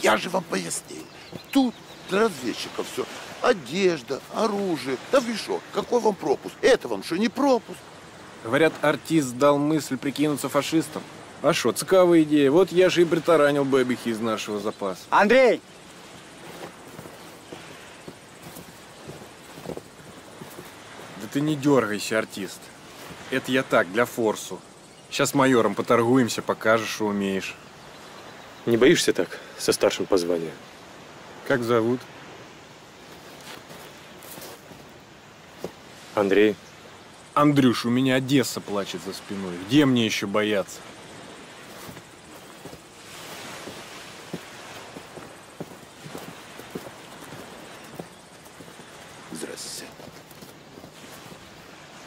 Я же вам пояснил. Тут для разведчиков все. Одежда, оружие. Да вы что? Какой вам пропуск? Это вам что, не пропуск? Говорят, артист дал мысль прикинуться фашистом. А что, цикавая идея. Вот я же и притаранил бэбихи из нашего запаса. Андрей! Да ты не дергайся, артист. Это я так, для форсу. Сейчас с майором поторгуемся, покажешь, что умеешь. Не боишься так, со старшим по званию? Как зовут? Андрей. Андрюш, у меня Одесса плачет за спиной. Где мне еще бояться?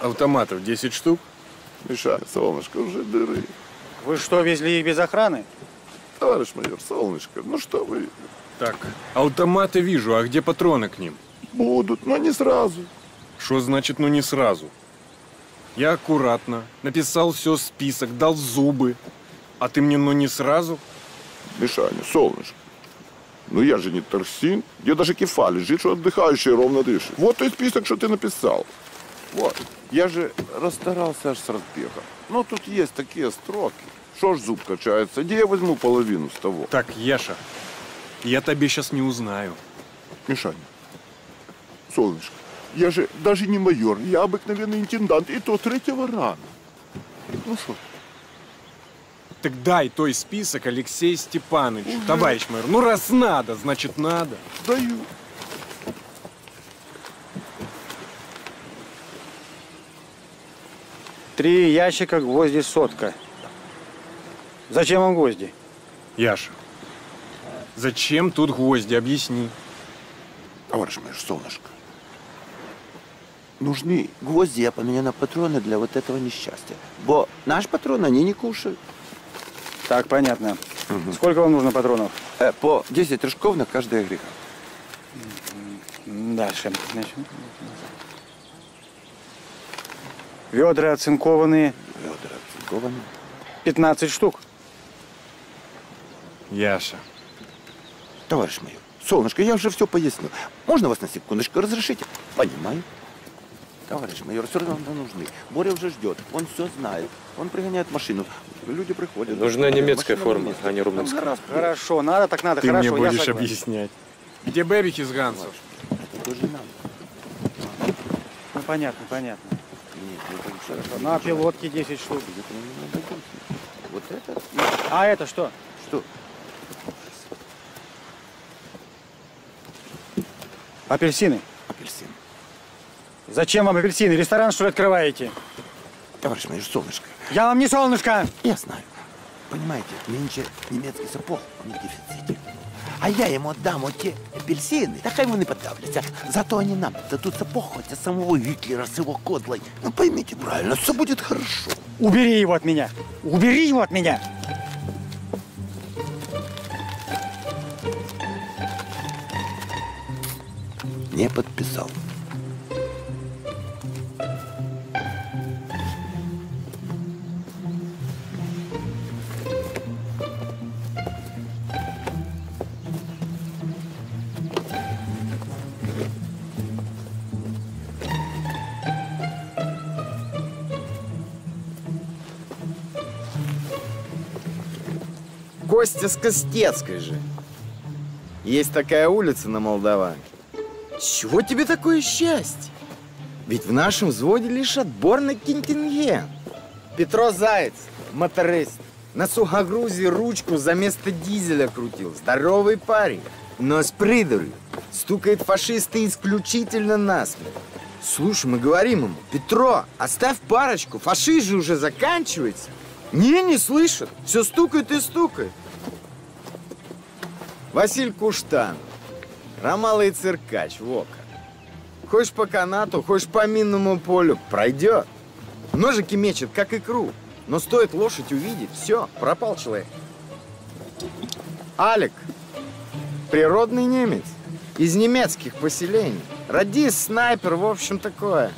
Автоматов десять штук. Мишань, солнышко, уже дыры. Вы что, везли их без охраны? Товарищ майор, солнышко, ну что вы? Так, автоматы вижу, а где патроны к ним? Будут, но не сразу. Что значит, ну не сразу? Я аккуратно написал все список, дал зубы. А ты мне, ну не сразу? Мишаня, солнышко. Ну я же не торсин. Я даже кефа лежит, что отдыхающий ровно дышит. Вот тот список, что ты написал. Вот. Я же расстарался аж с разбега. Но тут есть такие строки. Что ж зуб качается? Где я возьму половину с того? Так, Яша, я тебе сейчас не узнаю. Мишаня, солнышко, я же даже не майор, я обыкновенный интендант, и то третьего рана. Ну что? Так дай той список Алексею Степановичу, угу. Товарищ майор. Ну раз надо, значит надо. Даю. Три ящика, гвозди, сотка. Зачем вам гвозди? Яша, Зачем тут гвозди? Объясни. Товарищ мой, солнышко, нужны гвозди, я поменяю на патроны для вот этого несчастья. Бо наш патрон они не кушают. Так, понятно. Угу. Сколько вам нужно патронов? Э, по десять рожков на каждый агрегат. Дальше. Значит. Ведра оцинкованные. Ведра оцинкованные. пятнадцать штук. Яша. Товарищ майор, солнышко, я уже все пояснил. Можно вас на секундочку разрешите? Понимаю. Товарищ майор, все равно нужны. Боря уже ждет, он все знает. Он пригоняет машину. Люди приходят. Нужна немецкая форма, а не румынская. Хорошо, надо так надо. Ты хорошо, мне будешь я объяснять. Где Бебик из Гансов? Это тоже надо. Ну, понятно, понятно. Нет, не на пилотке десять штук. Вот это? А это что? Что? Апельсины? Апельсины. Зачем вам апельсины? Ресторан, что ли, открываете? Товарищ майор, солнышко. Я вам не солнышко! Я знаю. Понимаете, нынче немецкий сапог, он в дефиците. А я ему отдам вот те апельсины, так ему не подавлюсь. Зато они нам дадут сапог хоть от самого Гитлера с его кодлой. Ну поймите правильно, все будет хорошо. Убери его от меня! Убери его от меня! Не подписал. Костя с Костецкой же. Есть такая улица на Молдаванке. Чего тебе такое счастье? Ведь в нашем взводе лишь отборный контингент. Петро Заяц, моторист, на сухогрузе ручку за место дизеля крутил. Здоровый парень, но с придурью. Стукает фашисты исключительно насмерть. Слушай, мы говорим ему: Петро, оставь парочку, фашист же уже заканчивается. Не, не слышит, все стукает и стукает. Василь Куштан, Ромала и Циркач, вока. Хочешь по канату, хочешь по минному полю, пройдет. Ножики мечет, как икру, но стоит лошадь увидеть, все, пропал человек. Алик, природный немец, из немецких поселений. Радист, снайпер, в общем, такое.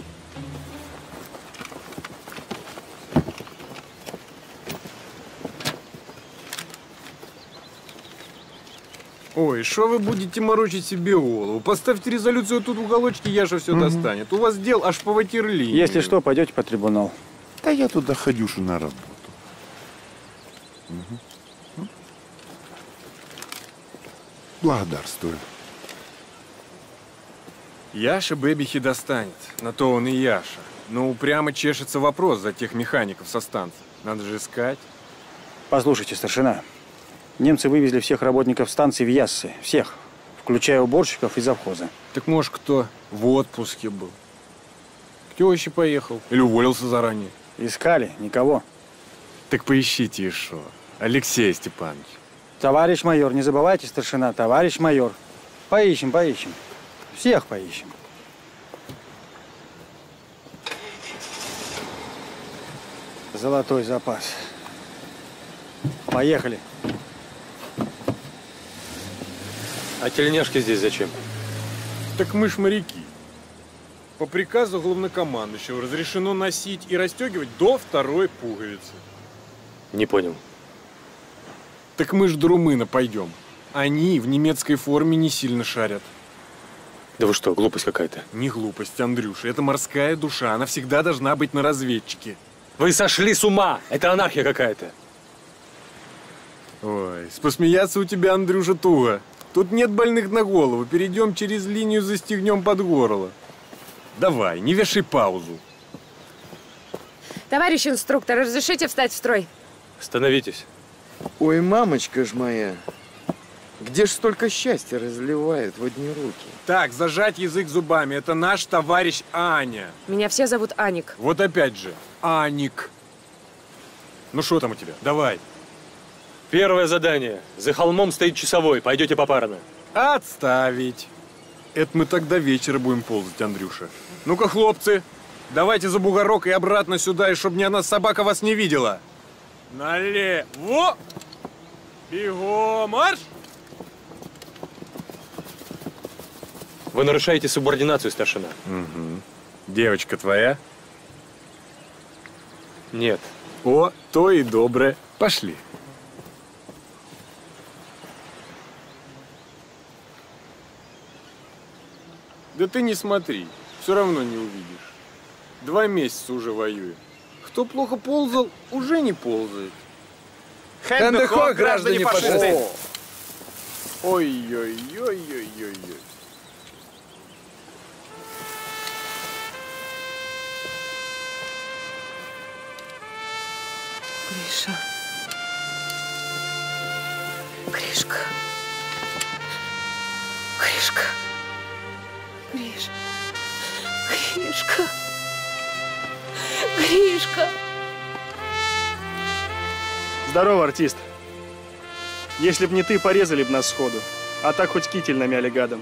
Ой, что вы будете морочить себе голову? Поставьте резолюцию тут в уголочке, я же все угу. достанет. У вас дел аж по ватерлинии. Если что, пойдете по трибунал. Да я туда ходюшу на работу. Угу. Благодарствую. Яша Бэбихи достанет, на то он и Яша. Но упрямо чешется вопрос за тех механиков со станции. Надо же искать. Послушайте, старшина. Немцы вывезли всех работников станции в Яссы. Всех. Включая уборщиков и завхоза. Так может, кто в отпуске был? К теще поехал. Или уволился заранее. Искали. Никого. Так поищите еще. Алексей Степанович. Товарищ майор, не забывайте, старшина. Товарищ майор. Поищем, поищем. Всех поищем. Золотой запас. Поехали. А тельняшки здесь зачем? Так мы ж моряки. По приказу главнокомандующего разрешено носить и расстегивать до второй пуговицы. Не понял. Так мы ж до румына пойдем. Они в немецкой форме не сильно шарят. Да вы что, глупость какая-то? Не глупость, Андрюша. Это морская душа. Она всегда должна быть на разведчике. Вы сошли с ума! Это анархия какая-то. Ой, посмеяться у тебя, Андрюша, туго. Тут нет больных на голову. Перейдем через линию, застегнем под горло. Давай, не вешай паузу. Товарищ инструктор, разрешите встать в строй? Становитесь. Ой, мамочка ж моя. Где ж столько счастья разливает в одни руки? Так, зажать язык зубами. Это наш товарищ Аня. Меня все зовут Аник. Вот опять же, Аник. Ну что там у тебя? Давай. Первое задание. За холмом стоит часовой. Пойдете попарно. Отставить. Это мы тогда вечера будем ползать, Андрюша. Ну-ка, хлопцы, давайте за бугорок и обратно сюда, и чтобы ни одна собака вас не видела. Налево! Бегом, марш! Вы нарушаете субординацию, старшина. Угу. Девочка твоя? Нет. О, то и доброе. Пошли. Да ты не смотри, все равно не увидишь. Два месяца уже воюем. Кто плохо ползал, уже не ползает. Хэндехо, граждане фашисты! Ой-ой-ой-ой-ой-ой. Гриша. Гришка. Гришка. Гриш, Гришка, Гришка. Здорово, артист. Если б не ты, порезали б нас сходу. А так хоть китель намяли гадом.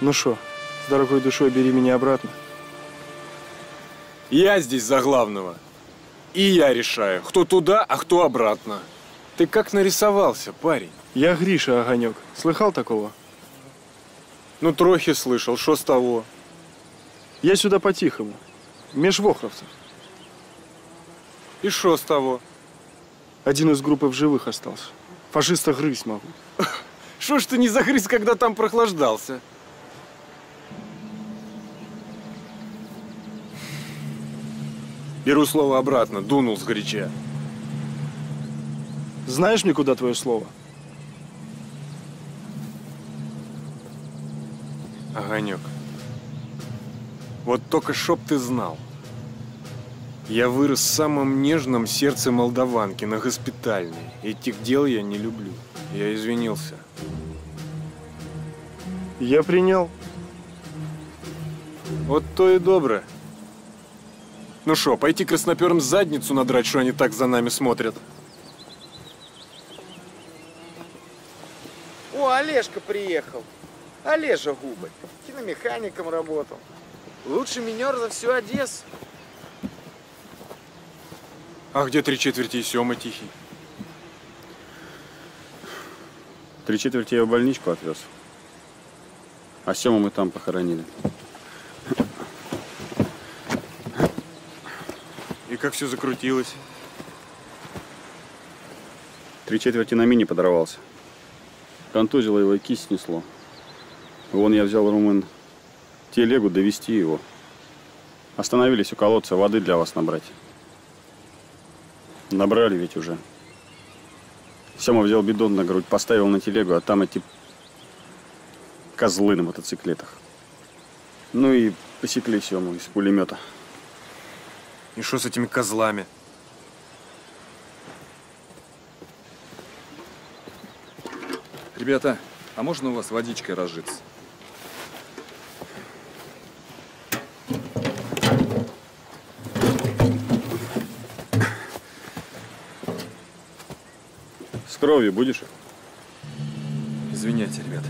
Ну шо, с дорогой душой бери меня обратно. Я здесь за главного. И я решаю, кто туда, а кто обратно. Ты как нарисовался, парень? Я Гриша Огонек. Слыхал такого? Ну, трохи слышал. Шо с того? Я сюда по-тихому. Меж вохровцев. И шо с того? Один из группы в живых остался. Фашиста грызть могу. Шо ж ты не загрыз, когда там прохлаждался? Беру слово обратно. Дунул сгоряча. Знаешь мне, куда твое слово? Огонек, вот только чтоб ты знал, я вырос в самом нежном сердце молдаванки, на госпитальной. Этих дел я не люблю. Я извинился. Я принял. Вот то и доброе. Ну шо, пойти красноперым задницу надрать, что они так за нами смотрят? О, Олежка приехал. Олежа Губы. Киномехаником работал. Лучший минер за всю Одессу. А где три четверти и Сема Тихий? Три четверти я в больничку отвез. А Сему мы там похоронили. И как все закрутилось? Три четверти на мине подорвался. Контузило его и кисть снесло. Вон я взял, румын, телегу довести его. Остановились у колодца, воды для вас набрать. Набрали ведь уже. Сема взял бидон на грудь, поставил на телегу, а там эти козлы на мотоциклетах. Ну и посекли Сему из пулемета. И что с этими козлами? Ребята, а можно у вас водичкой разжиться? С кровью будешь? Извиняйте, ребята.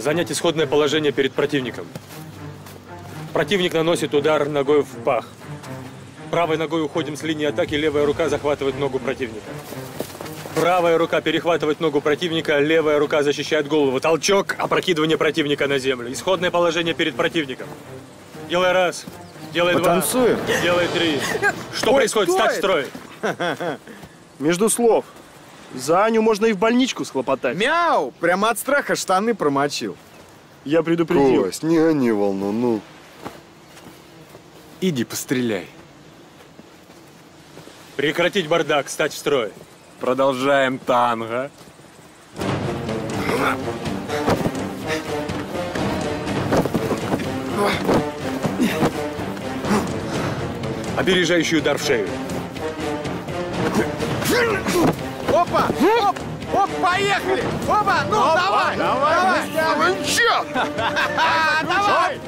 Занять исходное положение перед противником. Противник наносит удар ногой в пах. Правой ногой уходим с линии атаки, левая рука захватывает ногу противника. Правая рука перехватывает ногу противника, левая рука защищает голову. Толчок, опрокидывание противника на землю. Исходное положение перед противником. Делай раз, делай потанцуем. Два, делай три. Что Ой, происходит? Стать строй. Между слов, за Аню можно и в больничку схлопотать. Мяу! Прямо от страха штаны промочил. Я предупредил. Кость, не они волну, ну. Иди постреляй. Прекратить бардак, стать в строй. Продолжаем танго. Опережающий удар в шею. Опа! Оп! Оп, поехали! Опа! Ну, Опа, давай! Давай! Давай! Давай! Давай! Давай!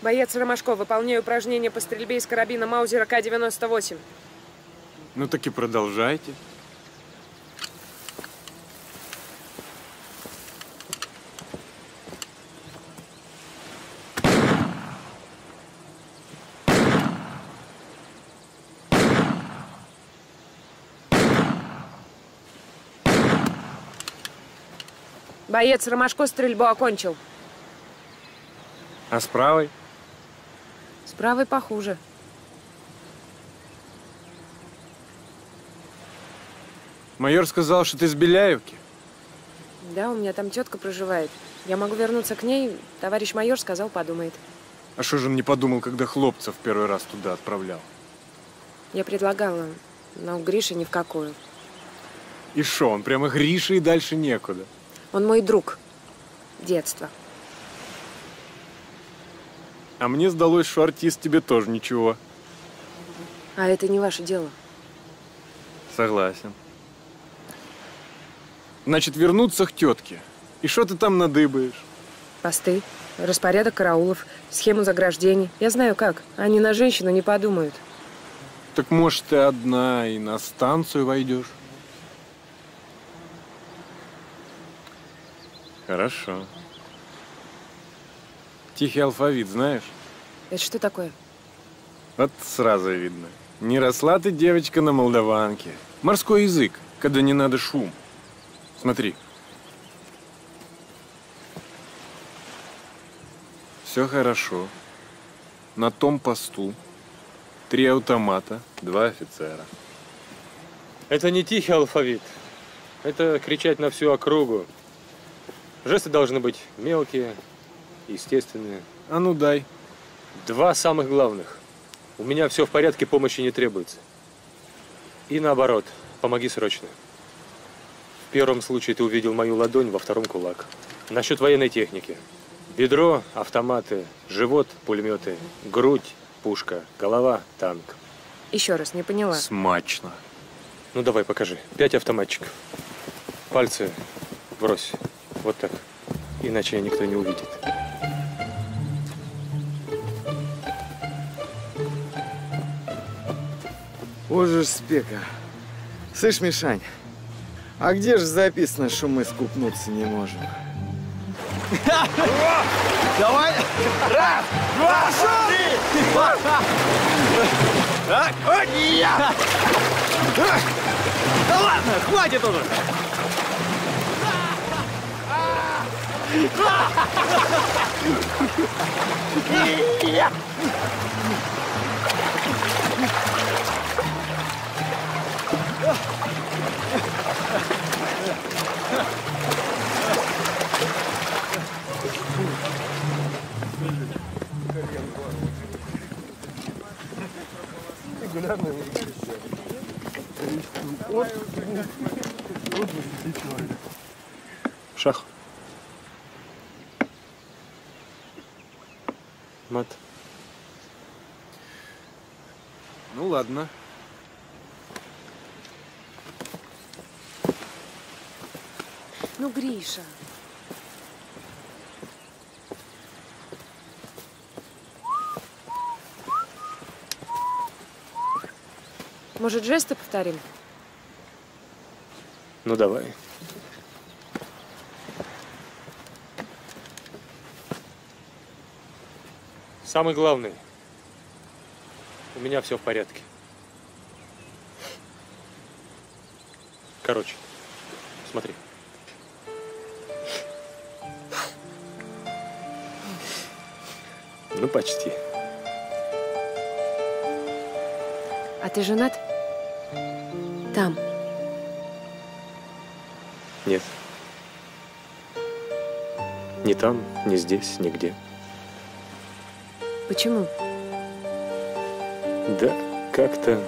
Боец Ромашко, выполняю упражнение по стрельбе из карабина Маузера К девяносто восемь. Ну так и продолжайте. Боец Ромашко стрельбу окончил. А с правой? С правой похуже. Майор сказал, что ты из Беляевки? Да, у меня там тетка проживает. Я могу вернуться к ней. Товарищ майор сказал, подумает. А что же он не подумал, когда хлопцев первый раз туда отправлял? Я предлагала, но Гриша ни в какую. И шо, он прямо Гриша и дальше некуда? Он мой друг. Детство. А мне сдалось, что артист тебе тоже ничего. А это не ваше дело. Согласен. Значит, вернуться к тетке. И что ты там надыбаешь? Посты, распорядок караулов, схему заграждений. Я знаю как. Они на женщину не подумают. Так может, ты одна и на станцию войдешь? Хорошо. Тихий алфавит, знаешь? Это что такое? Вот сразу видно. Не росла ты, девочка, на молдаванке. Морской язык, когда не надо шум. Смотри. Все хорошо. На том посту три автомата, два офицера. Это не тихий алфавит. Это кричать на всю округу. Жесты должны быть мелкие, естественные. А ну дай. Два самых главных. У меня все в порядке, помощи не требуется. И наоборот, помоги срочно. В первом случае ты увидел мою ладонь, во втором кулак. Насчет военной техники. Бедро, автоматы, живот, пулеметы, грудь, пушка, голова, танк. Еще раз, не поняла. Смачно. Ну давай, покажи. Пять автоматчиков. Пальцы брось. Вот так. Иначе никто не увидит. Боже ж спека. Слышь, Мишань, а где же записано, что мы скупнуться не можем? Давай! Раз, два, три! Так, да ладно, хватит уже! Шах. Мат. Ну ладно. Ну, Гриша. Может, жесты повторим? Ну, давай. Самый главный. У меня все в порядке. Короче, смотри. Ну, почти. А ты женат? Там. Нет. Ни там, ни здесь, нигде. Почему? Да как-то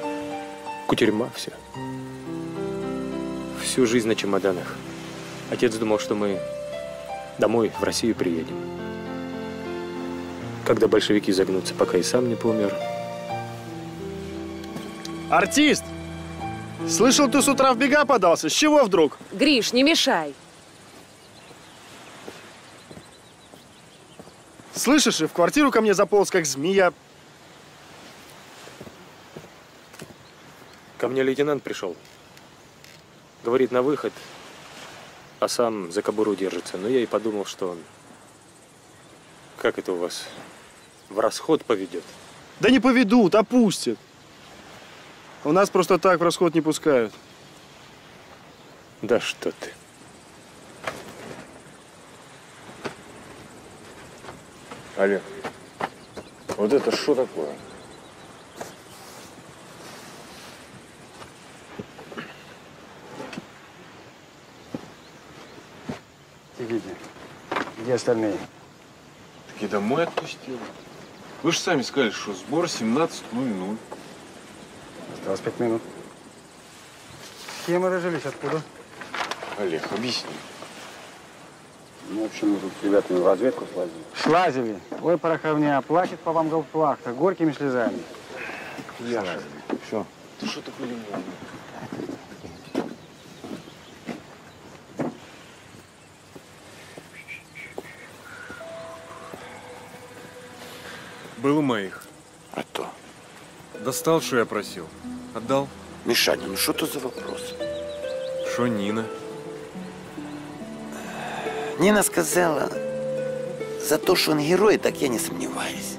кутерьма все. Всю жизнь на чемоданах. Отец думал, что мы домой, в Россию приедем. Когда большевики загнутся, пока и сам не помер. Артист! Слышал, ты с утра в бега подался. С чего вдруг? Гриш, не мешай. Слышишь, и в квартиру ко мне заполз, как змея. Ко мне лейтенант пришел. Говорит, на выход, а сам за кобуру держится. Но я и подумал, что он, как это у вас, в расход поведет. Да не поведут, опустят. У нас просто так в расход не пускают. Да что ты. Олег, вот это что такое? Идите. Где остальные? Так и домой отпустили. Вы же сами сказали, что сбор семнадцать ноль ноль. двадцать пять минут. С кем мы разжились? Откуда? Олег, объясни. Ну, в общем, мы тут с ребятами в разведку слазили. Слазили? Ой, пороховня, плачет по вам голплахта, горькими слезами. Яша, все. Ты что такое лимонный? Был у моих. А то. Достал, что я просил. Отдал. Мишаня, ну что это за вопрос? Что Нина? Нина сказала, за то, что он герой, так я не сомневаюсь.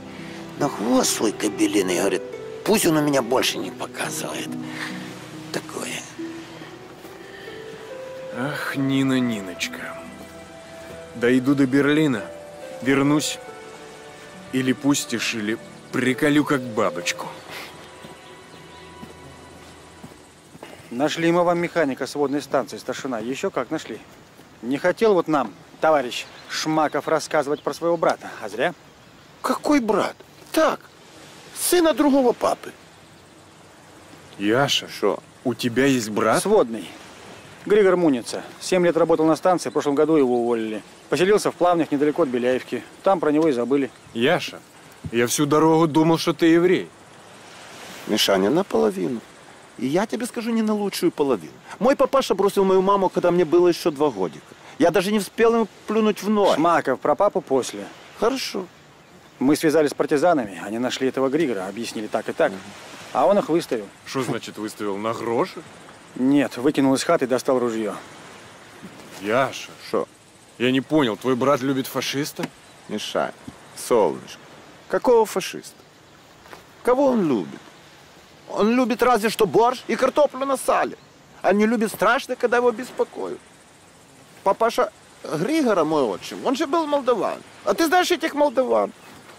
Но хвост свой кобелиный, говорит, пусть он у меня больше не показывает. Такое. Ах, Нина, Ниночка. Дойду до Берлина, вернусь. Или пустишь, или приколю как бабочку. Нашли мы вам механика с водной станции, старшина. Еще как нашли. Не хотел вот нам, товарищ Шмаков, рассказывать про своего брата, а зря. Какой брат? Так, сына другого папы. Яша, что? У тебя есть брат? Сводный. Григор Муница. Семь лет работал на станции, в прошлом году его уволили. Поселился в Плавнях, недалеко от Беляевки. Там про него и забыли. Яша, я всю дорогу думал, что ты еврей. Мишаня, наполовину. И я тебе скажу, не на лучшую половину. Мой папаша бросил мою маму, когда мне было еще два годика. Я даже не успел ему плюнуть в нос. Шмаков, про папу после. Хорошо. Мы связались с партизанами, они нашли этого Григора, объяснили так и так. Угу. А он их выставил. Что значит выставил? На гроши? Нет, выкинул из хаты и достал ружье. Яша, что? Я не понял, твой брат любит фашиста? Мишань, солнышко, какого фашиста? Кого он любит? Он любит разве что борщ и картоплю на сале. А не любит страшно, когда его беспокоят. Папаша Григора, мой отчим, он же был молдаван. А ты знаешь этих молдаван?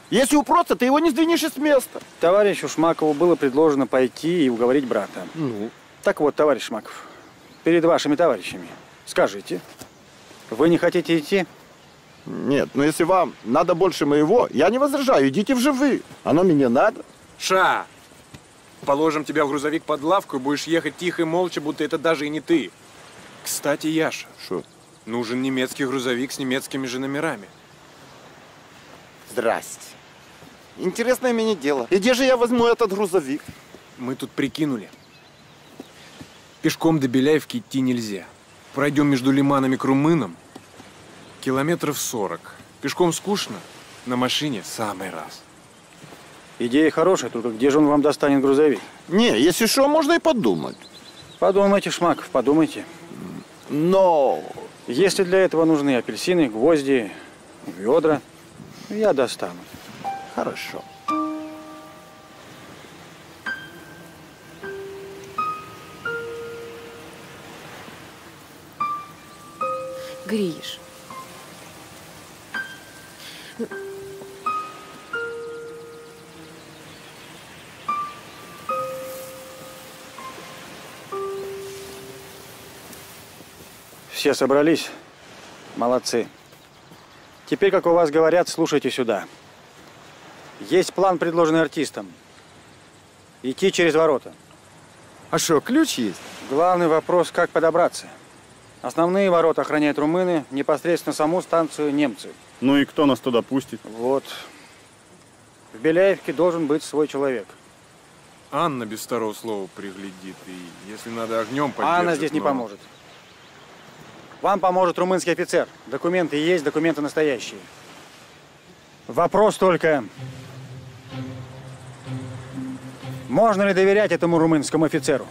Если упросто, ты его не сдвинешь с места. Товарищу Шмакову было предложено пойти и уговорить брата. Ну? Так вот, товарищ Шмаков, перед вашими товарищами скажите, вы не хотите идти? Нет, но если вам надо больше моего, я не возражаю, идите в живы. Оно мне надо. Ша, положим тебя в грузовик под лавку и будешь ехать тихо и молча, будто это даже и не ты. Кстати, Яша, что? Нужен немецкий грузовик с немецкими же номерами. Здрасте. Интересное мне дело. И где же я возьму этот грузовик? Мы тут прикинули. Пешком до Беляевки идти нельзя. Пройдем между Лиманами к Румынам километров сорок. Пешком скучно, на машине самый раз. Идея хорошая, только где же он вам достанет грузовик? Не, если что, можно и подумать. Подумайте, Шмаков, подумайте. Но! Если для этого нужны апельсины, гвозди, ведра, я достану. Хорошо. Гриш, все собрались? Молодцы. Теперь, как у вас говорят, слушайте сюда. Есть план, предложенный артистом. Идти через ворота. А что, ключ есть? Главный вопрос, как подобраться. Основные ворота охраняют румыны, непосредственно саму станцию немцы. Ну и кто нас туда пустит? Вот. В Беляевке должен быть свой человек. Анна без второго слова приглядит, и если надо, огнем поддержит. Анна здесь но... не поможет. Вам поможет румынский офицер. Документы есть, документы настоящие. Вопрос только, можно ли доверять этому румынскому офицеру?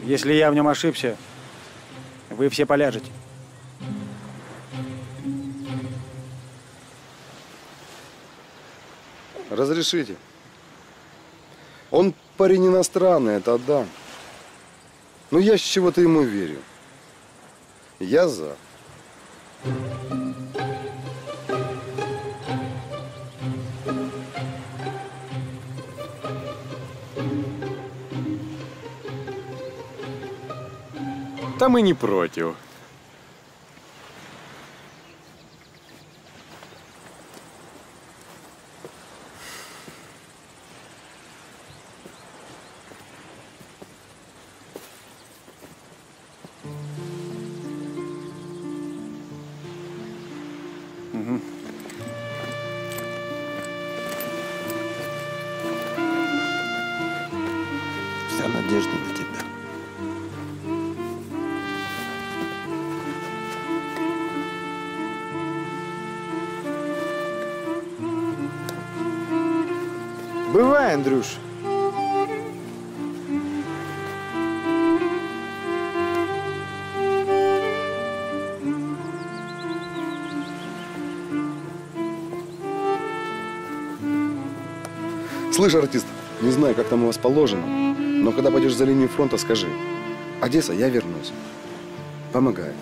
Если я в нем ошибся, вы все поляжете. Разрешите. Он парень иностранный, это да. Но я с чего-то ему верю. Я за. Там и не против. Андрюш. Слышь, артист, не знаю, как там у вас положено, но когда пойдешь за линию фронта, скажи: Одесса, я вернусь. Помогай.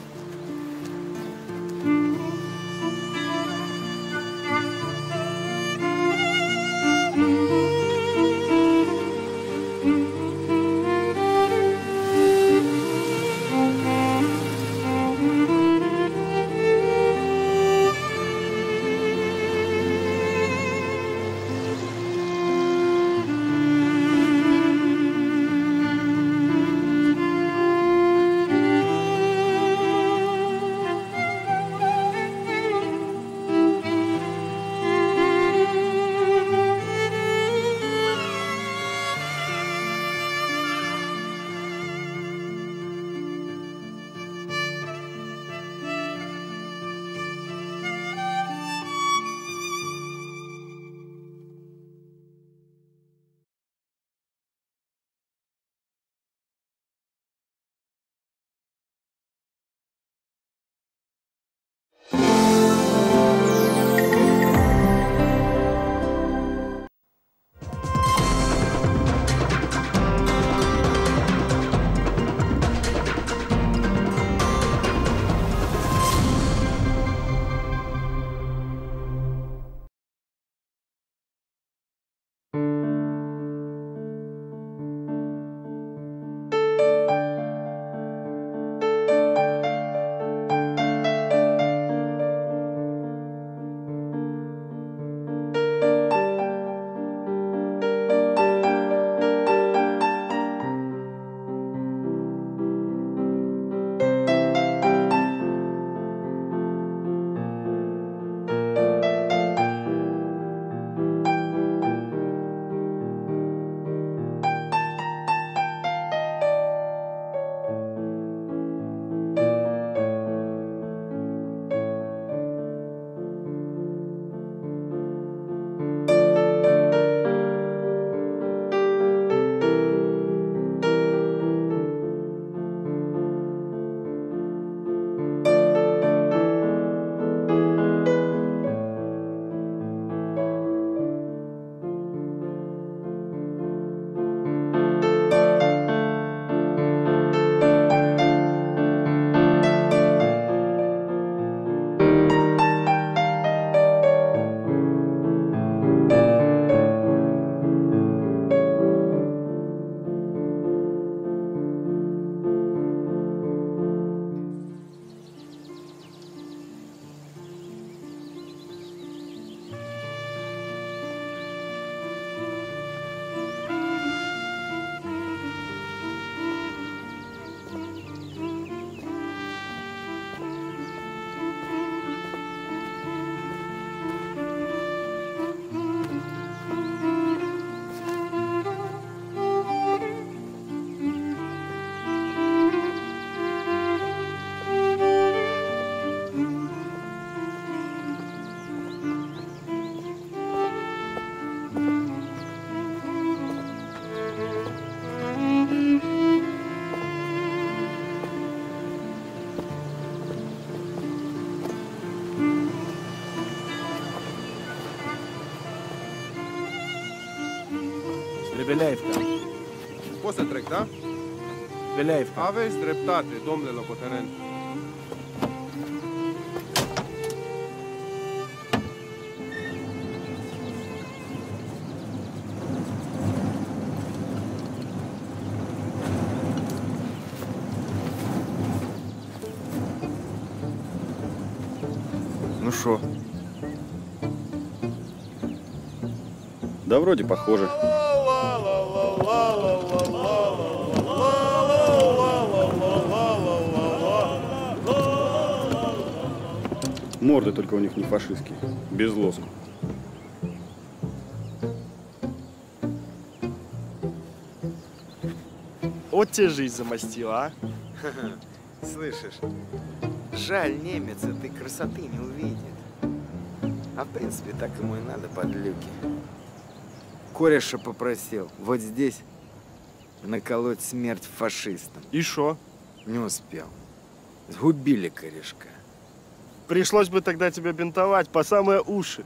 Beleievka. Pot să trec, da? Beleievka. Aveți dreptate, domnule locotenent. Ну шо? Да вроде похоже. Морды только у них не фашистские, без лоску. Вот тебе жизнь замостила, а? Слышишь? Жаль, немец этой красоты не увидит. А в принципе, так ему и надо, подлюки. Кореша попросил вот здесь наколоть смерть фашистам. И шо? Не успел. Сгубили корешка. Пришлось бы тогда тебя бинтовать по самые уши.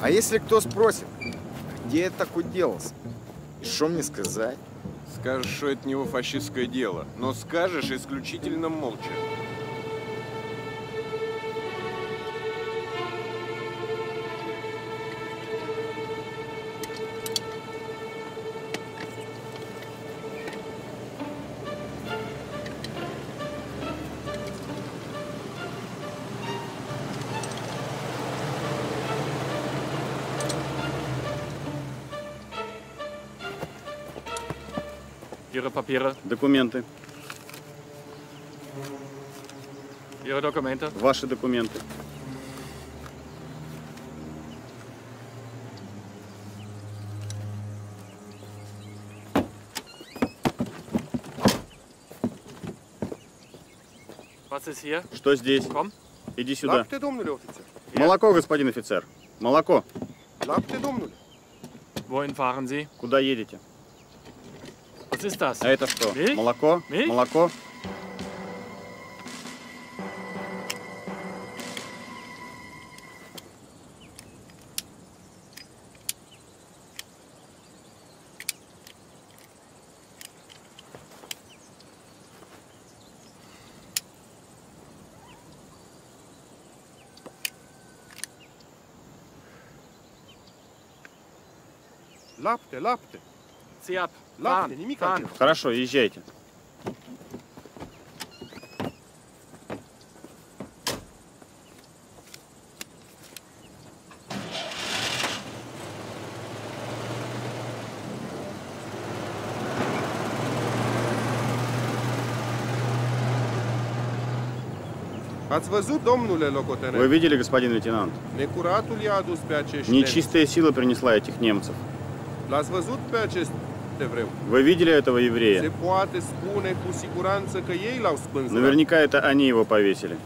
А если кто спросит, где я так уделался? И что мне сказать? Скажешь, что это не его фашистское дело, но скажешь исключительно молча. Ihre Papiere. Документы. Ihre Dokumente. Ваши документы. Was ist hier? Что здесь? Komm. Иди сюда. Молоко, господин офицер. Молоко. Wohin fahren Sie? Куда едете? А это что? Milch? Молоко? Milch? Молоко? Лапте, лапте. Циап. Ладно, не микрофон. Хорошо, езжайте. Вы видели, господин лейтенант? Нечистая сила принесла этих немцев. Вы видели этого еврея? Наверняка это они его повесили.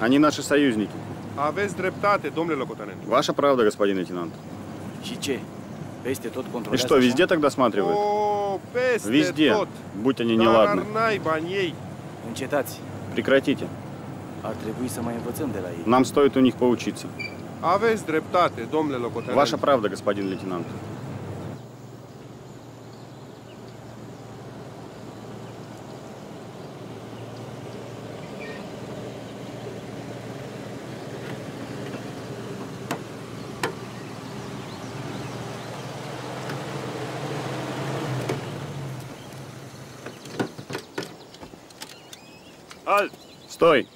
Они наши союзники. Ваша правда, господин лейтенант. И что, везде тогда осматривают? Везде, будь они неладны. Прекратите. Нам стоит у них поучиться. Ваша правда, господин лейтенант. Стой!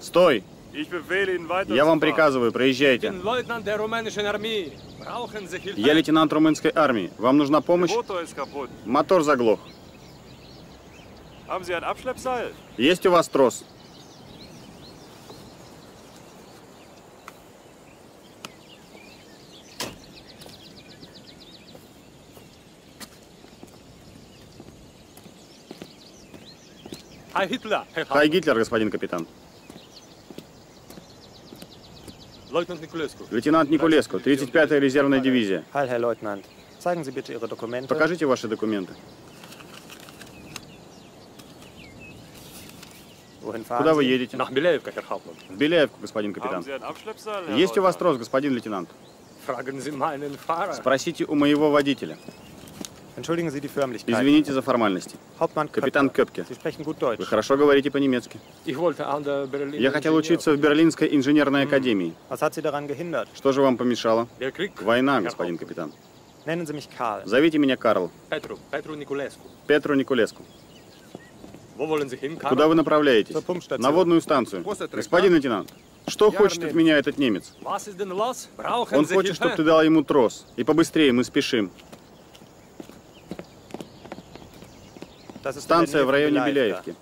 Стой! Я вам приказываю, проезжайте. Я лейтенант румынской армии. Вам нужна помощь? Мотор заглох. Есть у вас трос? Хай Гитлер, господин капитан. Лейтенант Никулеску, тридцать пятая резервная дивизия. Покажите ваши документы. Куда вы едете? В Беляевку, господин капитан. Есть у вас трос, господин лейтенант? Спросите у моего водителя. Извините за формальности. Капитан Кёпке, вы хорошо говорите по-немецки. Я хотел учиться в Берлинской инженерной академии. Что же вам помешало? Война, господин капитан. Зовите меня Карл. Петру Никулеску. Куда вы направляетесь? На водную станцию. Господин лейтенант, что хочет от меня этот немец? Он хочет, чтобы ты дал ему трос. И побыстрее, мы спешим. Станция в районе Беляевки.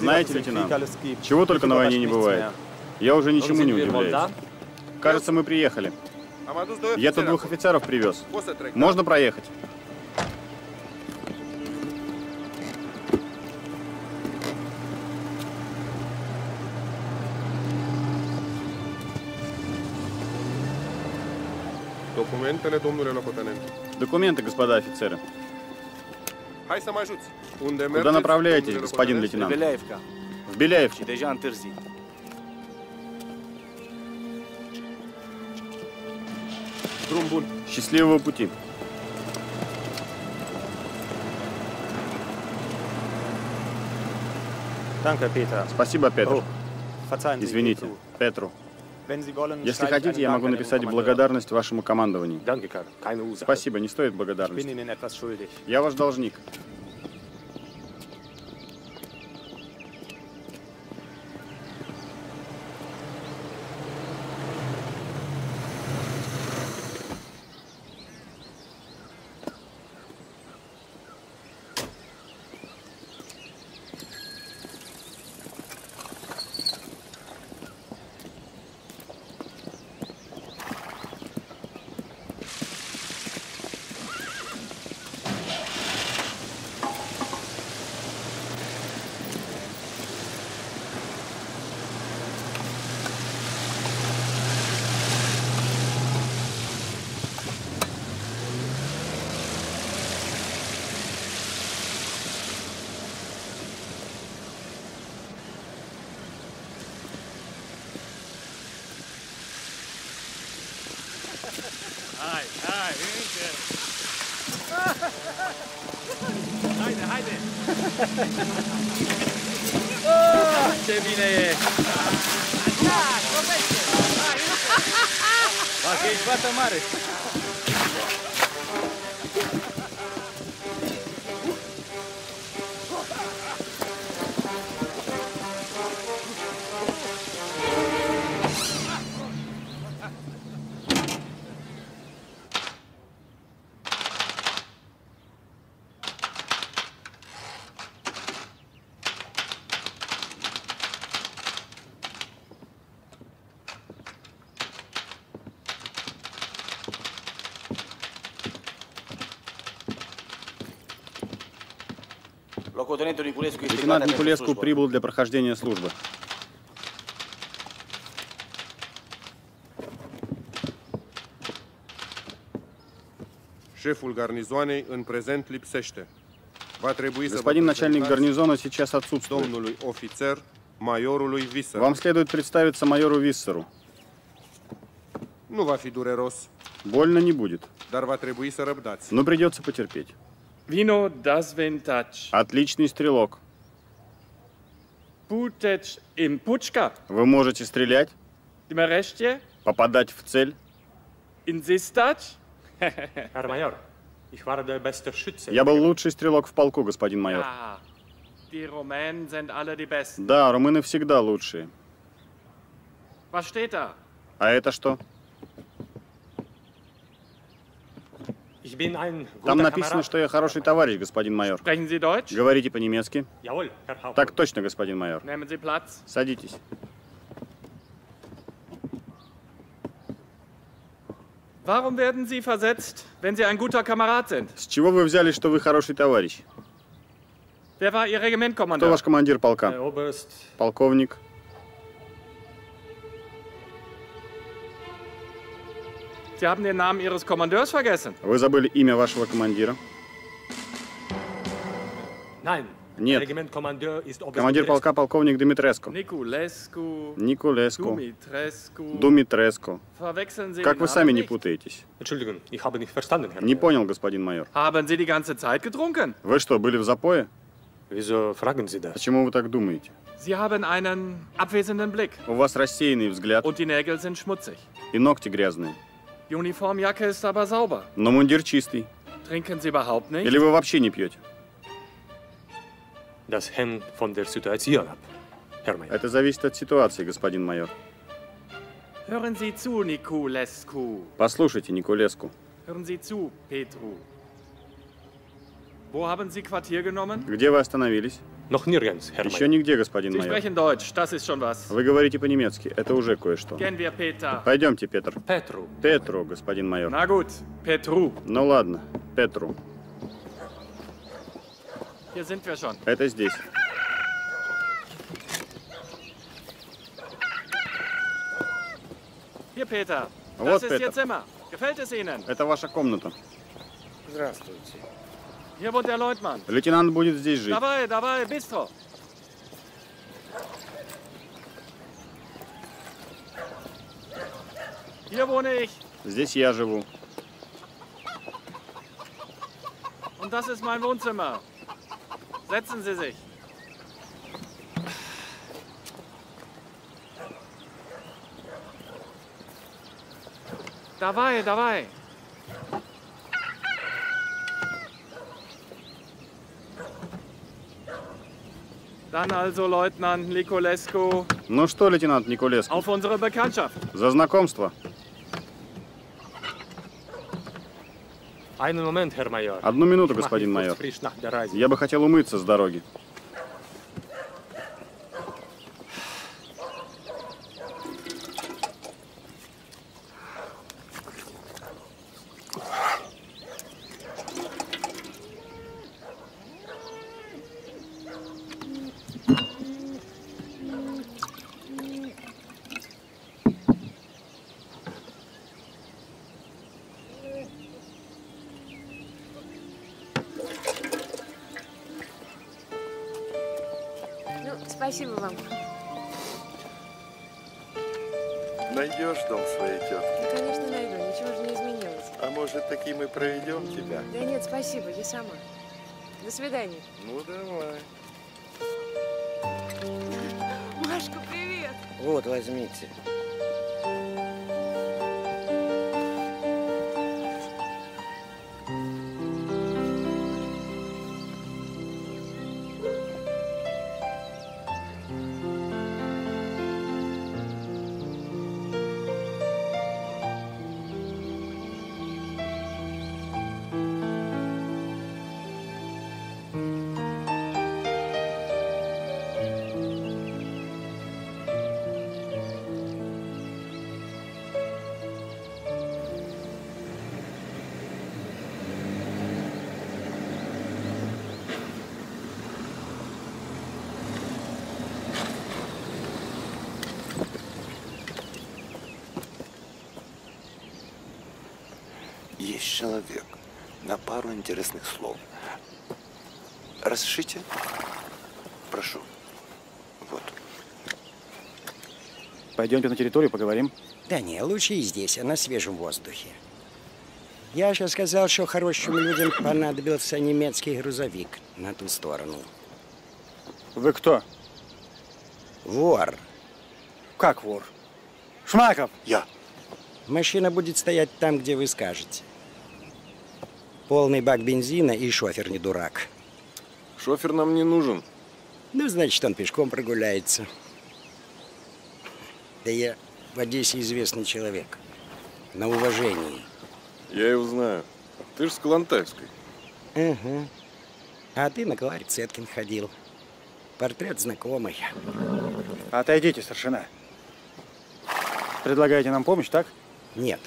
Знаете, лейтенант, чего только на войне не бывает. Я уже ничему не удивляюсь. Кажется, мы приехали. Я тут двух офицеров привез. Можно проехать? Документы, господа офицеры. Куда направляетесь, господин лейтенант? В Беляевку. Счастливого пути. Спасибо, Петру. Извините, Петру. Если хотите, я могу написать благодарность вашему командованию. Спасибо, не стоит благодарности. Я ваш должник. Лейтенант Никулеску прибыл для прохождения службы. Господин начальник гарнизона сейчас отсутствует. Вам следует представиться майору Виссеру. Больно не будет, но придется потерпеть. Vino das Vintage. Отличный стрелок. Вы можете стрелять, попадать в цель. Я был лучший стрелок в полку, господин майор. Да, румыны всегда лучшие. А это что? Там написано, что я хороший товарищ, господин майор. Говорите по-немецки? Так точно, господин майор. Садитесь. С чего вы взяли, что вы хороший товарищ? Кто ваш командир полка? Полковник. Sie haben den Namen Ihres Kommandeurs vergessen. Вы забыли имя вашего командира? Nein. Нет. Командир полка полковник Димитреску. Никулеску. Никулеску. Думитреску. Как вы сами не путаетесь? Не понял, господин майор. Вы что, были в запое? Почему вы так думаете? У вас рассеянный взгляд. И ногти грязные. Но мундир чистый. Или вы вообще не пьете? Это зависит от ситуации, господин майор. Послушайте, Никулеску. Где вы остановились? Еще нигде, господин майор. Вы говорите по-немецки, это уже кое-что. Пойдемте, Петр. Петру, господин майор. Ну ладно, Петру. Это здесь. Вот, Петер. Это ваша комната. Здравствуйте. Лейтенант будет здесь жить. Давай, давай, быстро. Здесь я живу. Und das ist mein Wohnzimmer. Setzen Sie sich. Давай, давай. Dann also, Leutnant Никулеску. Ну что, лейтенант Никулеску? Auf unsere Bekanntschaft. За знакомство. Одну минуту, господин майор. Я бы хотел умыться с дороги. Спасибо вам. Найдешь дом своей тетки? Да, конечно, найду. Ничего же не изменилось. А может, таки мы проведем тебя? Да нет, спасибо. Я сама. До свидания. Ну, давай. Машка, привет. Вот, возьмите. Есть человек на пару интересных слов. Разрешите? Прошу. Вот. Пойдемте на территорию, поговорим. Да не, лучше и здесь, а на свежем воздухе. Я же сказал, что хорошим людям понадобился немецкий грузовик на ту сторону. Вы кто? Вор. Как вор? Шмаков! Я. Машина будет стоять там, где вы скажете. Полный бак бензина и шофер не дурак. Шофер нам не нужен. Ну, значит, он пешком прогуляется. Да я в Одессе известный человек. На уважении. Я его знаю. Ты же с Калантайской. Угу. А ты на Кларе Цеткин ходил. Портрет знакомый. Отойдите, старшина. Предлагаете нам помощь, так? Нет.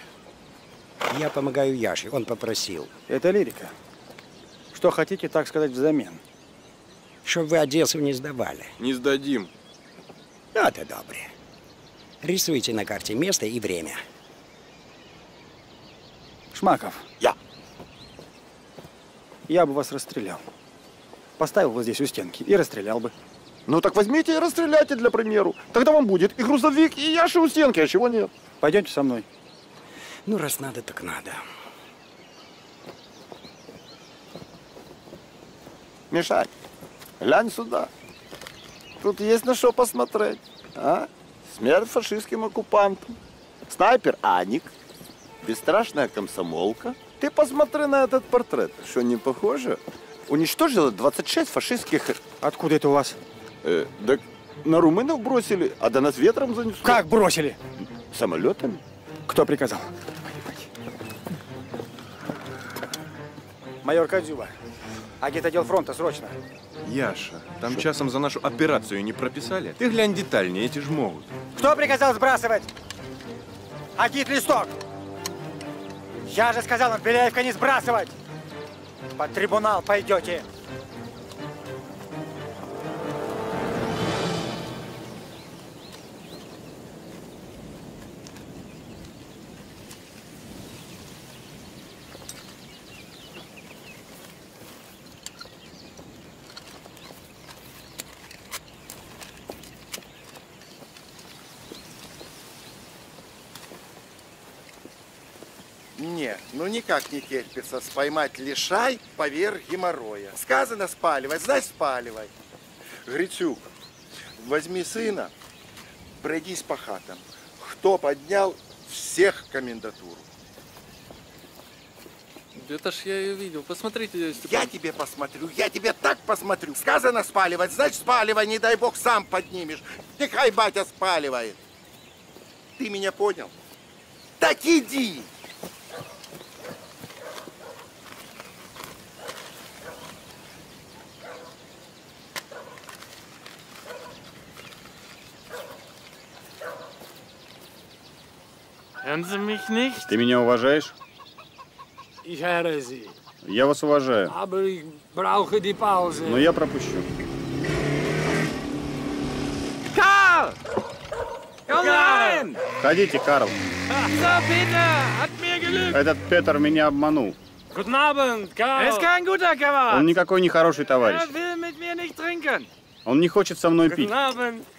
Я помогаю Яше, он попросил. Это лирика. Что хотите, так сказать, взамен? Чтоб вы Одессу не сдавали. Не сдадим. А ты добре. Рисуйте на карте место и время. Шмаков. Я. Я бы вас расстрелял. Поставил вот здесь у стенки и расстрелял бы. Ну так возьмите и расстреляйте для примеру. Тогда вам будет и грузовик, и Яша у стенки, а чего нет? Пойдемте со мной. Ну раз надо, так надо. Мишань, глянь сюда. Тут есть на что посмотреть. А? Смерть фашистским оккупантам. Снайпер Аник. Бесстрашная комсомолка. Ты посмотри на этот портрет. Что, не похоже? Уничтожила двадцать шесть фашистских... Откуда это у вас? Э, да на румынов бросили, а до нас ветром занесло. Как бросили? Самолетами. Кто приказал? Майор Кадзюба. Агитотдел фронта, срочно. Яша, там Шо? Часом за нашу операцию не прописали? Ты глянь детальнее, эти ж могут. Кто приказал сбрасывать? Агит-листок! Я же сказал, он Беляевка не сбрасывать! Под трибунал пойдете! Ну никак не терпится споймать лишай поверх геморроя. Сказано спаливать, значит спаливай. Грицюк, возьми сына, пройдись по хатам. Кто поднял всех комендатуру? Это ж я ее видел. Посмотрите, Степан. Я тебе посмотрю, я тебе так посмотрю. Сказано спаливать, значит спаливай, не дай бог сам поднимешь. Нехай батя спаливает. Ты меня понял? Так иди! Ты меня уважаешь? Я вас уважаю. Но я пропущу. Карл! Ходите, Карл. Этот Петер меня обманул. Он никакой не хороший товарищ. Он не хочет со мной пить.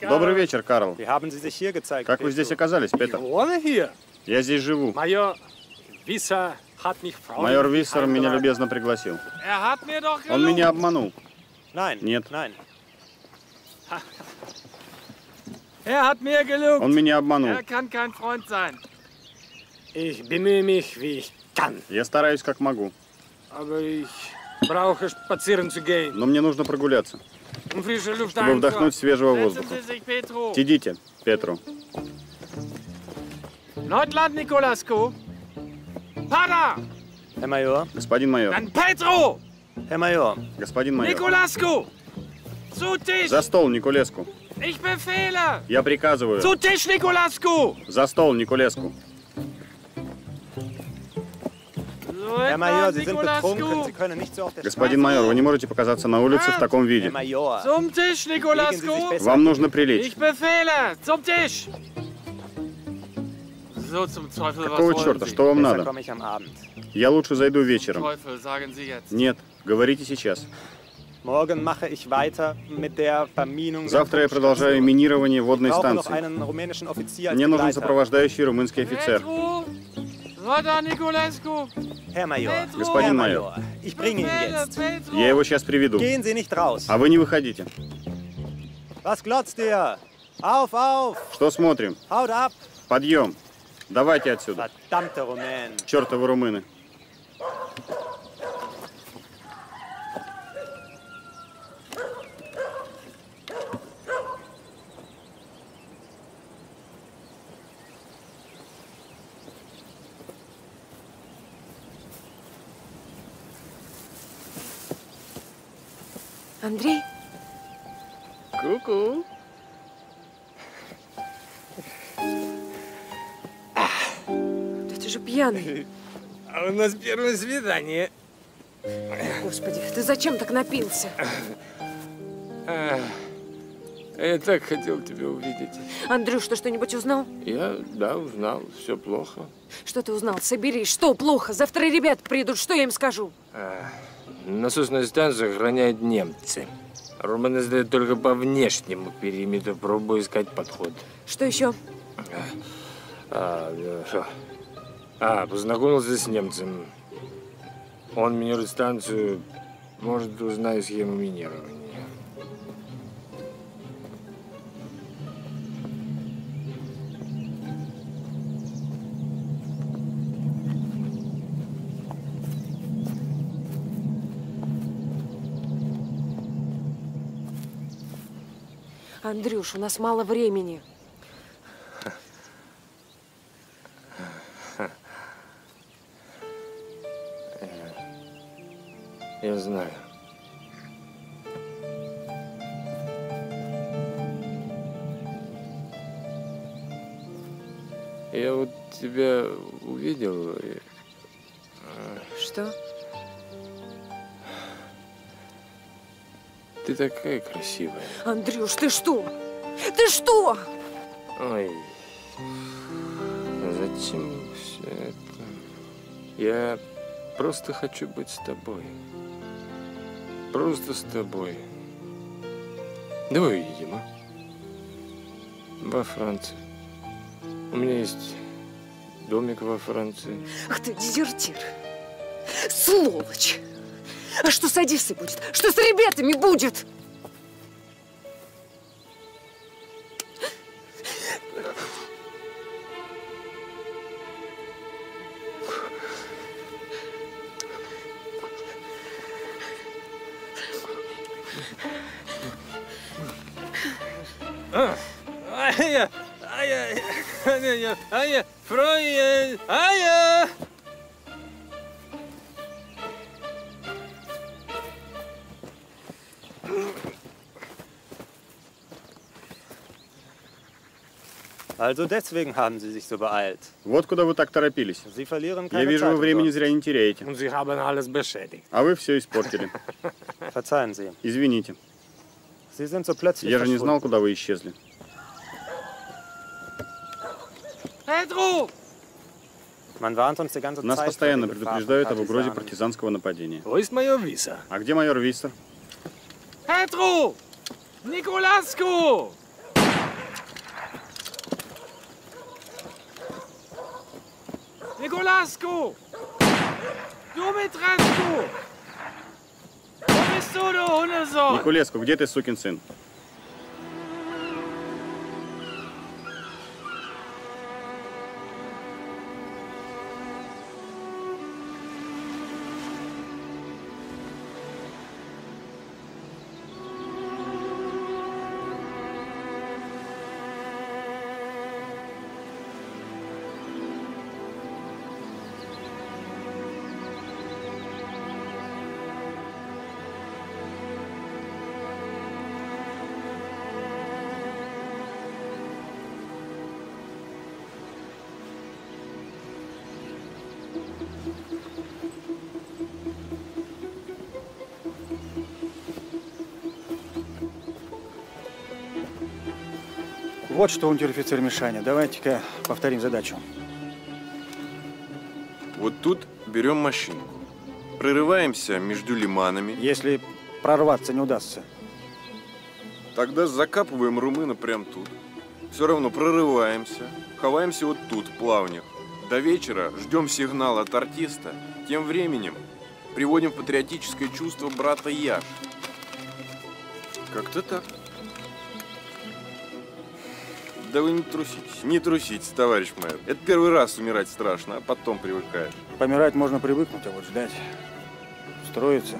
Добрый вечер, Карл. Как вы здесь оказались, Петер? Я здесь живу. Майор Виссер меня любезно пригласил. Он меня обманул. Нет. Он меня обманул. Я стараюсь как могу. Но мне нужно прогуляться, чтобы вдохнуть свежего воздуха. Сидите, Петру. Нордланд Николаску. Пада! Господин майор. Петру! Господин майор. Николаску! За стол, Николеску. Я приказываю. Николаску! За стол, Николеску. Господин майор, вы не можете показаться на улице в таком виде. Вам нужно прилечь. Какого черта? Что вам надо? Я лучше зайду вечером. Нет, говорите сейчас. Завтра я продолжаю минирование водной станции. Мне нужен сопровождающий румынский офицер. Господин майор, я его сейчас приведу. А вы не выходите. Что смотрим? Подъем. Давайте отсюда. Чертовы румыны. Андрей? Ку-ку. Ты же пьяный. А у нас первое свидание. Господи, ты зачем так напился? Я так хотел тебя увидеть. Андрюш, ты что-нибудь узнал? Я, да, узнал. Все плохо. Что ты узнал? Соберись. Что плохо? Завтра ребята придут. Что я им скажу? А, насосную станцию охраняют немцы. Румыны сдают только по внешнему периметру. Пробую искать подход. Что еще? А, а, а познакомился с немцем. Он минирует станцию. Может, узнаю схему минирования. Андрюш, у нас мало времени. Я знаю. Я вот тебя увидел. И... Что? Ты такая красивая. Андрюш, ты что? Ты что? Ой, зачем все это? Я просто хочу быть с тобой. Просто с тобой. Давай уедем, а? Во Францию. У меня есть домик во Франции. Ах ты, дезертир! Сволочь! А что с Одиссой будет? Что с ребятами будет? А, а я, а я, а я, а я, Фрой, а я. Also deswegen haben Sie sich so beeilt. Вот куда вы так торопились. Я вижу, вы времени зря не теряете. А вы все испортили. Извините. Я же не знал, куда вы исчезли. Нас постоянно предупреждают об угрозе партизанского нападения. А где майор Виссер? Петру! Николаску! Николаску! Думитреску! Николеску, где ты, сукин сын? Вот что, унтер-офицер Мишаня, давайте-ка повторим задачу. Вот тут берем машинку, прорываемся между лиманами. Если прорваться не удастся. Тогда закапываем румына прям тут. Все равно прорываемся, ховаемся вот тут, в плавнях. До вечера ждем сигнала от артиста, тем временем приводим патриотическое чувство брата Яши. Как-то так. Да вы не труситесь, не труситесь, товарищ майор. Это первый раз умирать страшно, а потом привыкаешь. Помирать можно привыкнуть, а вот ждать, строиться.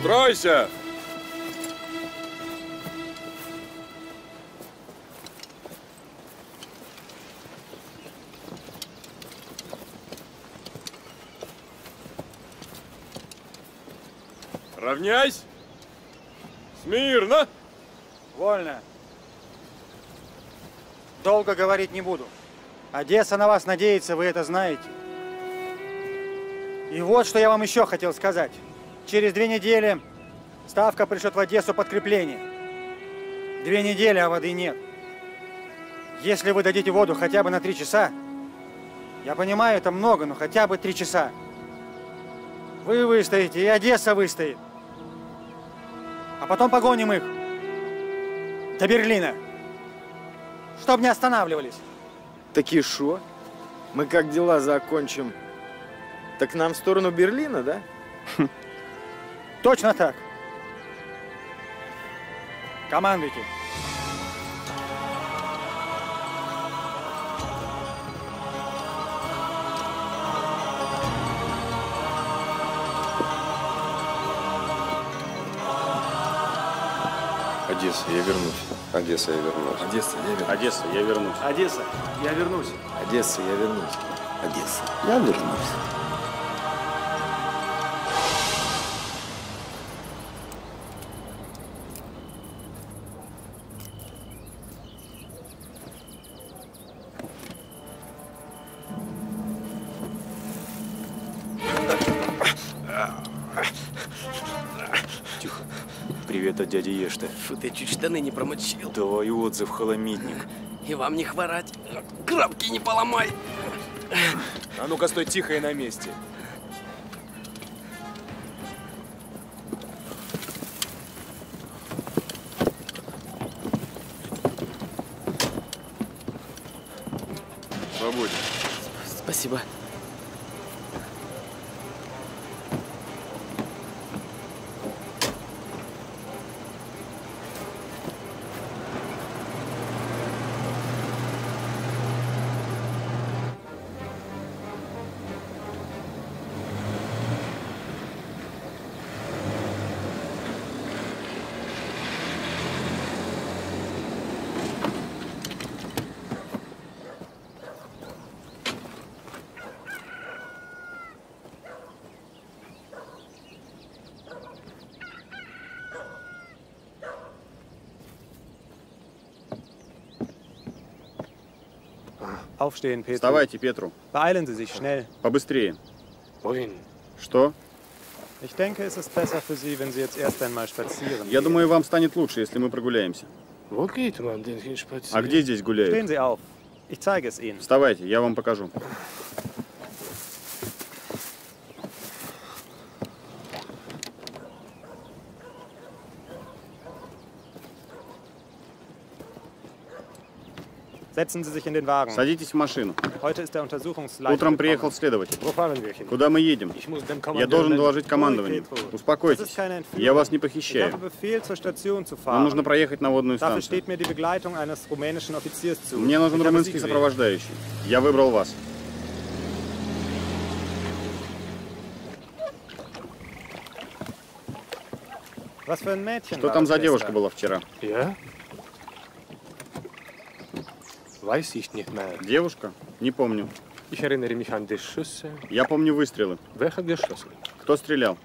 Стройся! Равняйся! Смирно! Вольно. Долго говорить не буду. Одесса на вас надеется, вы это знаете. И вот, что я вам еще хотел сказать. Через две недели Ставка пришлет в Одессу подкрепление. Две недели, а воды нет. Если вы дадите воду хотя бы на три часа, я понимаю, это много, но хотя бы три часа. Вы выстоите, и Одесса выстоит. А потом погоним их до Берлина, чтоб не останавливались. Так и шо? Мы как дела закончим? Так нам в сторону Берлина, да? Точно так. Командуйте. Одесса, я вернусь. Одесса, я вернусь. Одесса, я вернусь. Одесса, я вернусь. Одесса, я вернусь. Одесса, я вернусь. Одесса, я вернусь. Дядя Ешта. Фу, ты чуть штаны не промочил. Давай отзыв, холомитник. И вам не хворать. Крабки не поломай. А ну-ка, стой тихо и на месте. Свободен. Спасибо. Вставайте, Петру. Побыстрее. Что? Я думаю, вам станет лучше, если мы прогуляемся. А где здесь гуляют? Вставайте, я вам покажу. Садитесь в машину. Утром приехал следователь. Куда мы едем? Я должен доложить командованию. Успокойтесь. Я вас не похищаю. Нам нужно проехать на водную станцию. Мне нужен румынский сопровождающий. Я выбрал вас. Что там за девушка была вчера? Девушка? Не помню. Я помню выстрелы. Кто стрелял?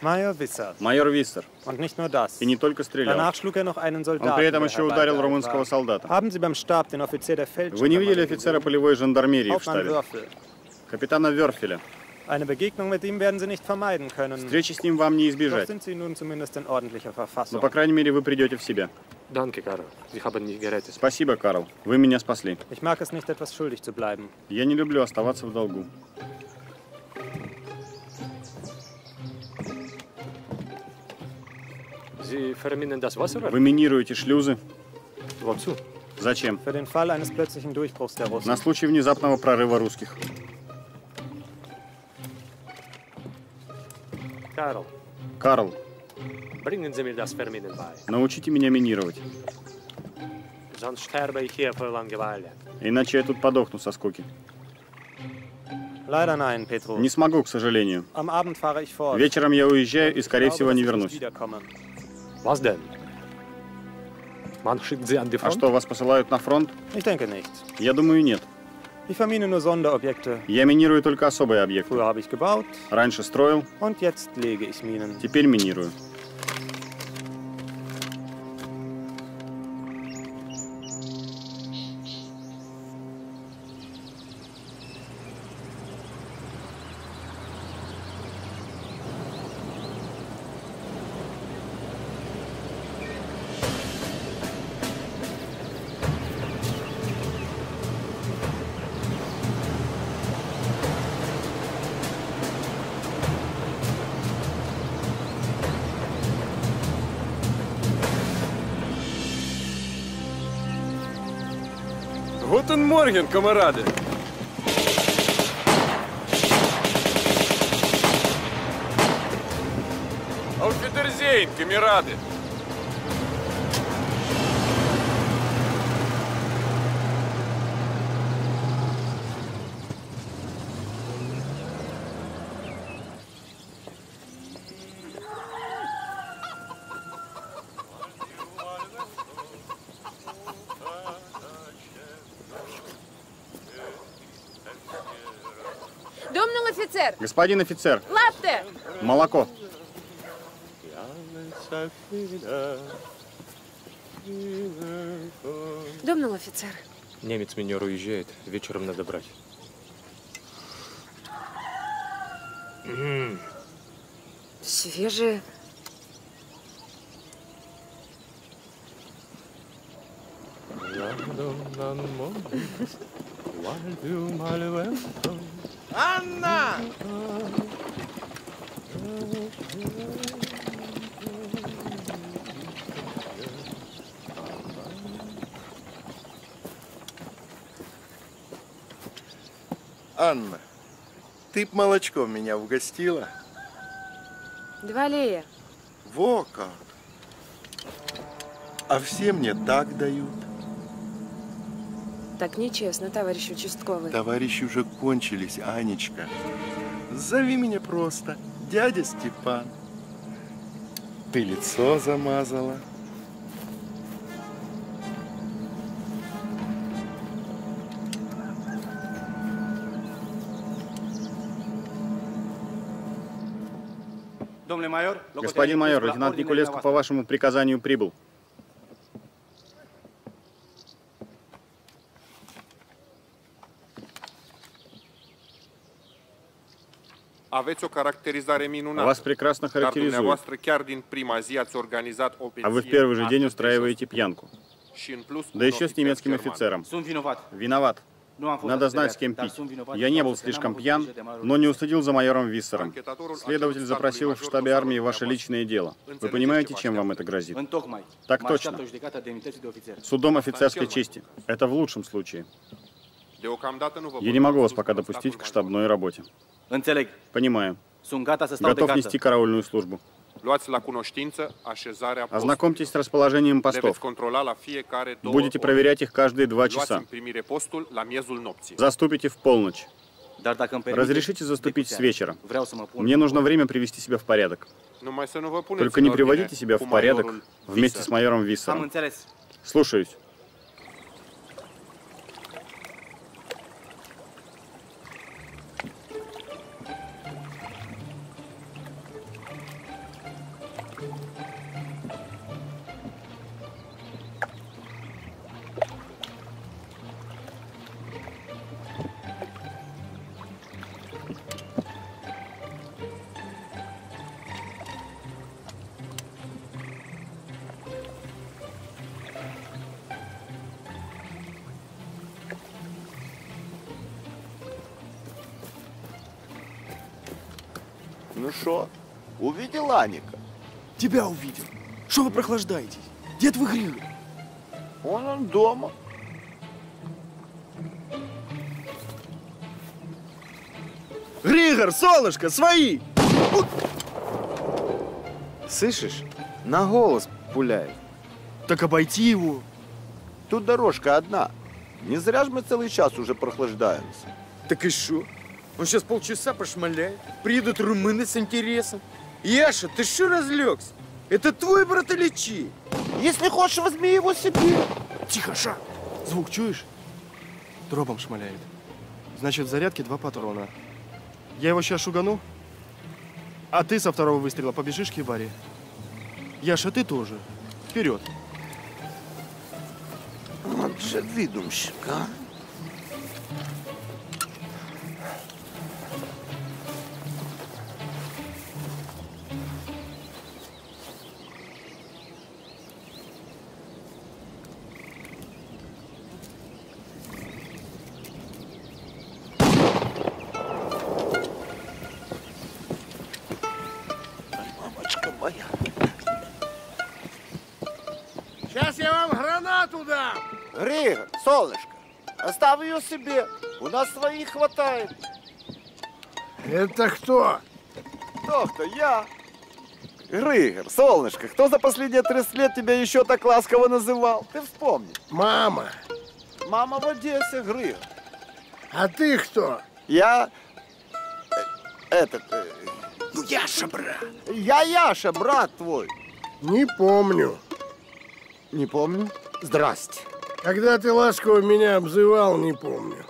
Майор Виссер. И не только стрелял. Он при этом еще ударил румынского солдата. Вы не видели офицера полевой жандармерии в штабе? Капитана Вёрфеля. Встречи с ним вам не избежать. Но, по крайней мере, вы придете в себя. Спасибо, Карл. Вы меня спасли. Я не люблю оставаться в долгу. Вы минируете шлюзы? Зачем? На случай внезапного прорыва русских. Карл. Карл. Научите меня минировать. Иначе я тут подохну со скуки. Не смогу, к сожалению. Вечером я уезжаю и, скорее всего, не вернусь. А что, вас посылают на фронт? Я думаю, нет. Я минирую только особые объекты. Раньше строил, теперь минирую. Гутен морген, камарады! Ауфидерзейн, камерады! Господин офицер. Лапте! Молоко. Думнул офицер. Немец минер уезжает. Вечером надо брать. Свежие. Анна! Анна, ты б молочком меня угостила? Два лея. Во как! А все мне так дают. Так нечестно, товарищ участковый. Товарищи уже кончились, Анечка. Зови меня просто дядя Степан. Ты лицо замазала. Господин майор, лейтенант Никулеску по вашему приказанию прибыл. Вас прекрасно характеризуют. А вы в первый же день устраиваете пьянку. Да еще с немецким офицером. Виноват. Надо знать, с кем пить. Я не был слишком пьян, но не уследил за майором Виссером. Следователь запросил в штабе армии ваше личное дело. Вы понимаете, чем вам это грозит? Так точно. Судом офицерской чести. Это в лучшем случае. Я не могу вас пока допустить к штабной работе. Понимаю. Готов нести караульную службу. Ознакомьтесь с расположением постов. Будете проверять их каждые два часа. Заступите в полночь. Разрешите заступить с вечера. Мне нужно время привести себя в порядок. Только не приводите себя в порядок вместе с майором Виссером. Слушаюсь. Увидел Аника? Тебя увидел. Что вы прохлаждаетесь? Дед в игре. Он, он дома. Ригор, солнышко, свои! Слышишь? На голос пуляет. Так обойти его. Тут дорожка одна. Не зря же мы целый час уже прохлаждаемся. Так и шо? Он сейчас полчаса пошмаляет. Приедут румыны с интересом. Яша, ты что разлегся? Это твой брат или чей? Если хочешь, возьми его себе. Тихо, Ша. Звук чуешь? Дробом шмаляет. Значит, в зарядке два патрона. Я его сейчас шугану, а ты со второго выстрела побежишь к Ебаре. Яша, ты тоже. Вперед. Он же выдумщик, а? Солнышко, Оставь ее себе. У нас своих хватает. Это кто? Кто, кто? Я. Рыгер, солнышко, кто за последние тридцать лет тебя еще так ласково называл? Ты вспомни. Мама. Мама в Одессе, Рыгер. А ты кто? Я... Этот... Ну, Яша, брат. Я Яша, брат твой. Не помню. Не помню? Здрасте. Когда ты ласково меня обзывал, не помню.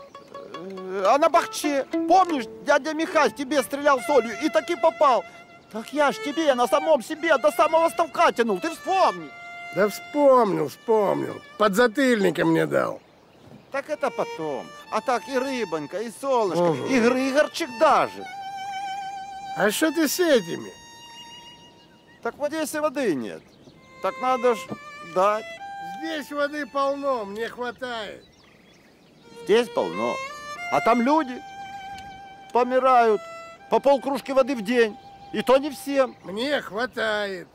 А на бахче, помнишь, дядя Михась тебе стрелял солью и таки попал. Так я ж тебе на самом себе до самого ставка тянул, ты вспомни. Да вспомнил, вспомнил. Подзатыльником мне дал. Так это потом. А так и рыбонька, и солнышко, угу. И Рыгорчик даже. А что ты с этими? Так вот если воды нет, так надо ж дать. Здесь воды полно, мне хватает. Здесь полно. А там люди помирают по полкружки воды в день. И то не всем. Мне хватает.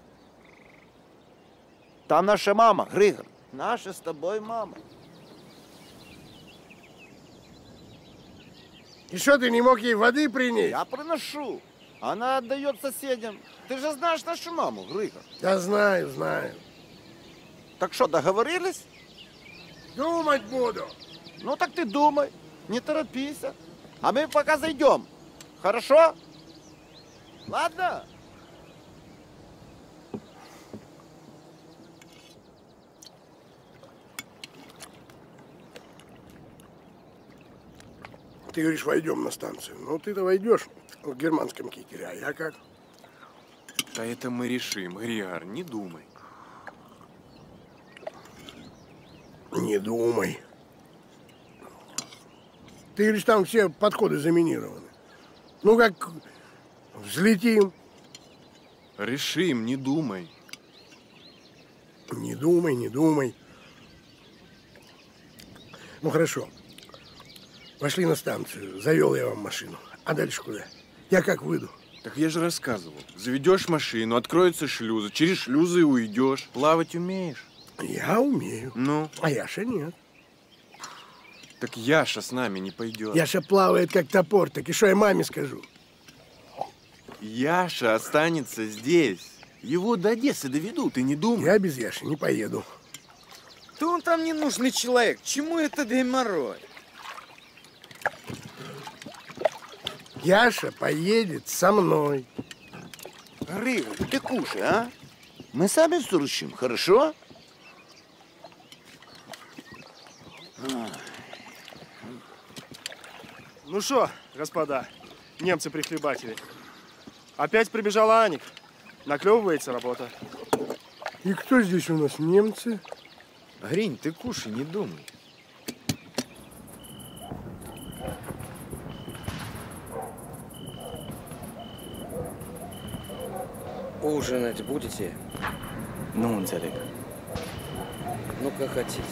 Там наша мама, Рыгор. Наша с тобой мама. И что, ты не мог ей воды принять? Я приношу. Она отдает соседям. Ты же знаешь нашу маму, Рыгор. Я знаю, знаю. Так что, договорились? Думать буду. Ну так ты думай. Не торопись. А мы пока зайдем. Хорошо? Ладно? Ты говоришь, войдем на станцию. Ну, ты-то войдешь в германском кителе, а я как? Да это мы решим, Рыгор, не думай. Не думай. Ты говоришь, там все подходы заминированы. Ну, как взлетим. Решим, не думай. Не думай, не думай. Ну, хорошо. Пошли на станцию, завел я вам машину. А дальше куда? Я как выйду? Так я же рассказывал. Заведешь машину, откроются шлюзы, через шлюзы уйдешь. Плавать умеешь? Я умею. Ну? А Яша нет. Так Яша с нами не пойдет. Яша плавает как топор, так и что я маме скажу? Яша останется здесь. Его до Одессы доведут, ты не думай. Я без Яши не поеду. Да он там ненужный человек. Чему это геморрой? Яша поедет со мной. Рыгор, ты кушай, а? Мы сами сручим, хорошо? Ну что, господа, немцы-прихлебатели, опять прибежала Аник. Наклевывается работа. И кто здесь у нас, немцы? Гринь, ты кушай, не думай. Ужинать будете? Ну, он залег. Ну, как хотите.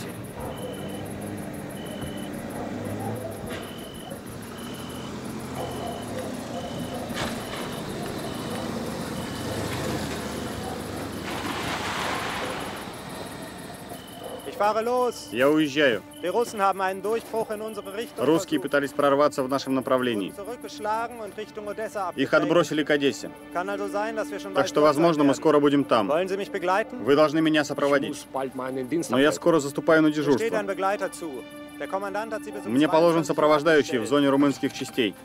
Я уезжаю. Русские пытались прорваться в нашем направлении. Их отбросили к Одессе. Так что, возможно, мы скоро будем там. Вы должны меня сопроводить. Но я скоро заступаю на дежурство. Мне положен сопровождающий в зоне румынских частей.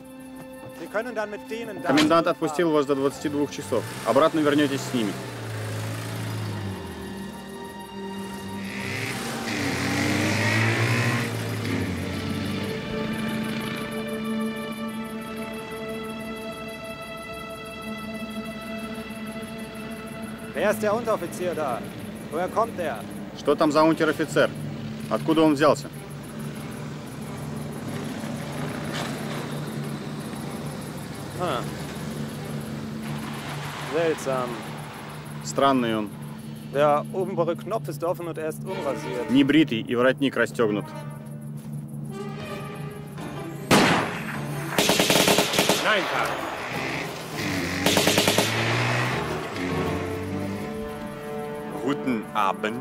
Комендант отпустил вас до двадцати двух часов. Обратно вернетесь с ними. Что там за унтер-офицер? Откуда он взялся? А. Странный он. Небритый и воротник расстегнут. Guten Abend.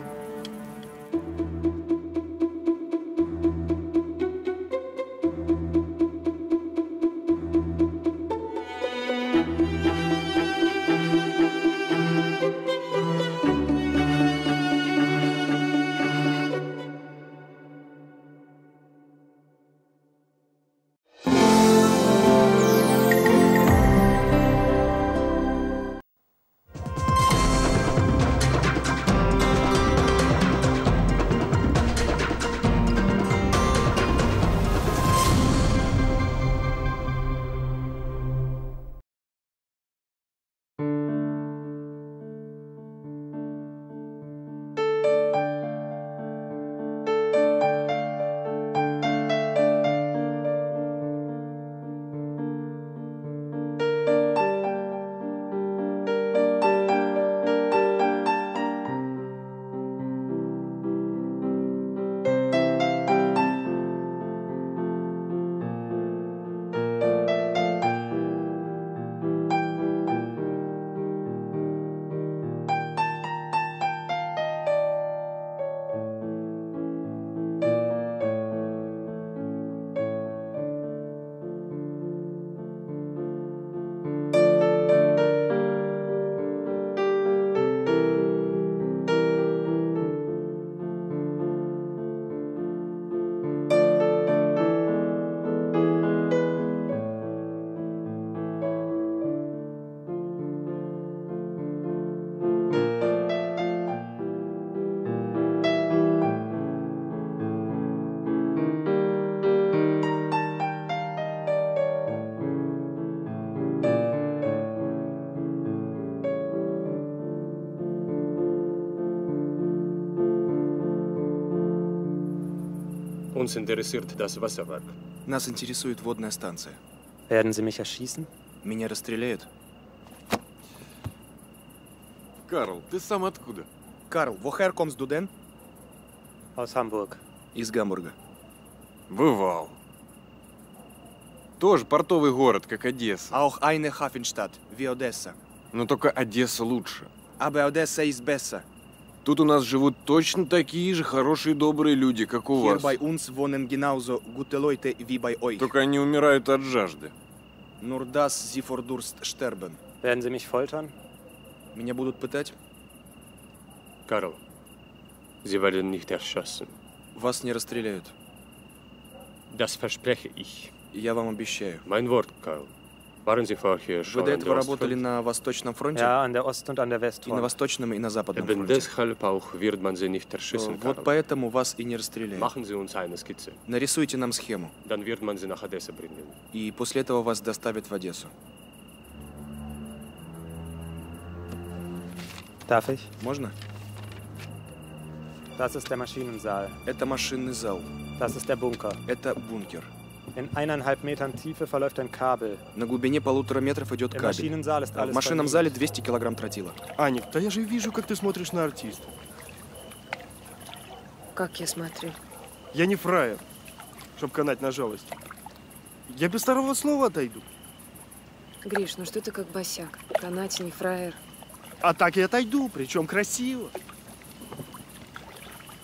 Uns interessiert das Wasserwerk. Нас интересует водная станция. Werden Sie mich erschießen? Меня расстреляют. Карл, ты сам откуда? Карл, woher kommst du denn? Aus Hamburg. Из Гамбурга. Бывал. Тоже портовый город, как Одесса. Auch eine Hafenstadt, wie Odessa. Но только Одесса лучше. Aber Odessa ist besser. Тут у нас живут точно такие же хорошие, добрые люди, как у вас. Hier bei uns wohnen genauso gute Leute wie bei euch. Только они умирают от жажды. Nur dass sie vor Durst sterben. Werden Sie mich foltern? Меня будут пытать? Карл, Sie werden nicht erschossen. Вас не расстреляют. Das verspreche ich. Я вам обещаю. Mein Wort, Karl. Waren Sie vorher schon Вы до этого работали на Восточном фронте? Ja, an der Ost- und an der Westfront. И на Восточном, и на Западном Eben фронте. Deshalb auch wird man sie nicht erschießen, Karl. Вот поэтому вас и не расстреляют. Machen Sie uns eine Skizze. Нарисуйте нам схему. Dann wird man sie nach Odessa bringen. И после этого вас доставят в Одессу. Darf ich? Можно? Das ist der Maschinensaal. Это машинный зал. Das ist der Bunker. Это бункер. In eineinhalb Metern Tiefe verläuft ein Kabel. На глубине полутора метров идет кабель. В машинном зале двести килограмм тротила. Аник, да я же вижу, как ты смотришь на артиста. Как я смотрю? Я не фраер, чтобы канать на жалость. Я без второго слова отойду. Гриш, ну что ты как босяк? Канать, не фраер. А так и отойду, причем красиво.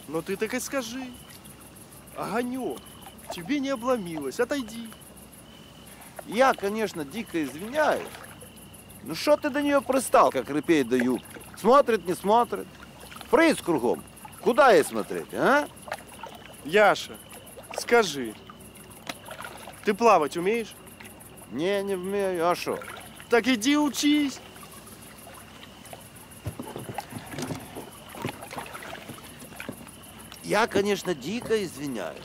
Но ты так и скажи. Огонек. Тебе не обломилось, отойди. Я, конечно, дико извиняюсь. Ну что ты до нее пристал, как репей до юбки? Смотрит, не смотрит. Фриз кругом. Куда ей смотреть, а? Яша, скажи, ты плавать умеешь? Не, не умею, а что? Так иди учись. Я, конечно, дико извиняюсь.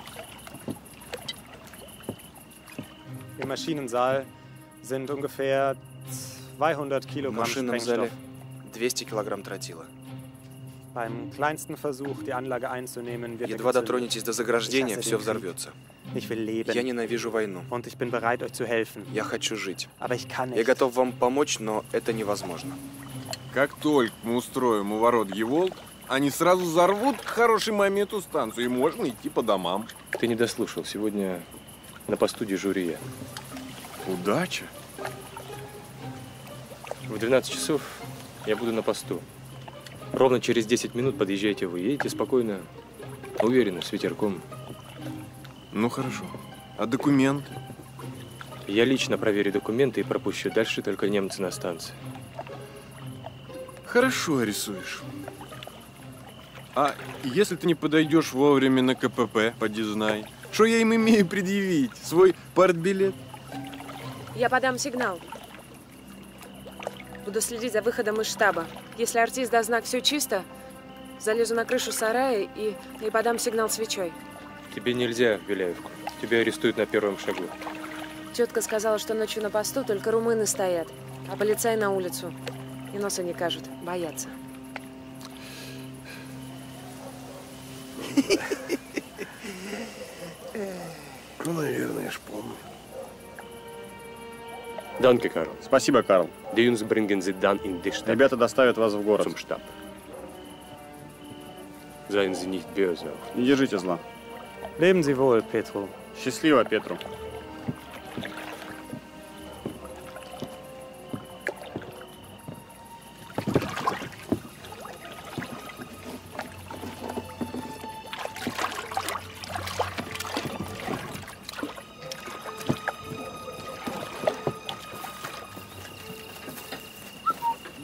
Im Maschinensaal sind ungefähr zweihundert Kilogramm Sprengstoff. двести килограмм тротила. Beim kleinsten Versuch, die Anlage einzunehmen, wird Едва дотронетесь до заграждения, все взорвется. Ich will leben. Я ненавижу войну. Und ich bin bereit, euch zu helfen. Я хочу жить. Aber ich kann nicht. Я готов вам помочь, но это невозможно. Как только мы устроим у ворот Еволт, они сразу взорвут к хорошему моменту станцию, и можно идти по домам. Ты не дослушал. Сегодня... На посту дежурю я. Удача! В двенадцать часов я буду на посту. Ровно через десять минут подъезжайте вы. Едете спокойно, уверенно, с ветерком. Ну хорошо. А документы? Я лично проверю документы и пропущу. Дальше только немцы на станции. Хорошо рисуешь. А если ты не подойдешь вовремя на ка пэ пэ, поди знай. Что я им имею предъявить? Свой партбилет? Я подам сигнал. Буду следить за выходом из штаба. Если артист даст знак «все чисто», залезу на крышу сарая и, и подам сигнал свечой. Тебе нельзя, Беляевку. Тебя арестуют на первом шагу. Тетка сказала, что ночью на посту только румыны стоят, а полицай на улицу. И носа не кажут. Боятся. Ну, наверное, я ж помню. Данке, Карл. Спасибо, Карл. Ребята доставят вас в город. Не держите зла. Счастливо, Петру.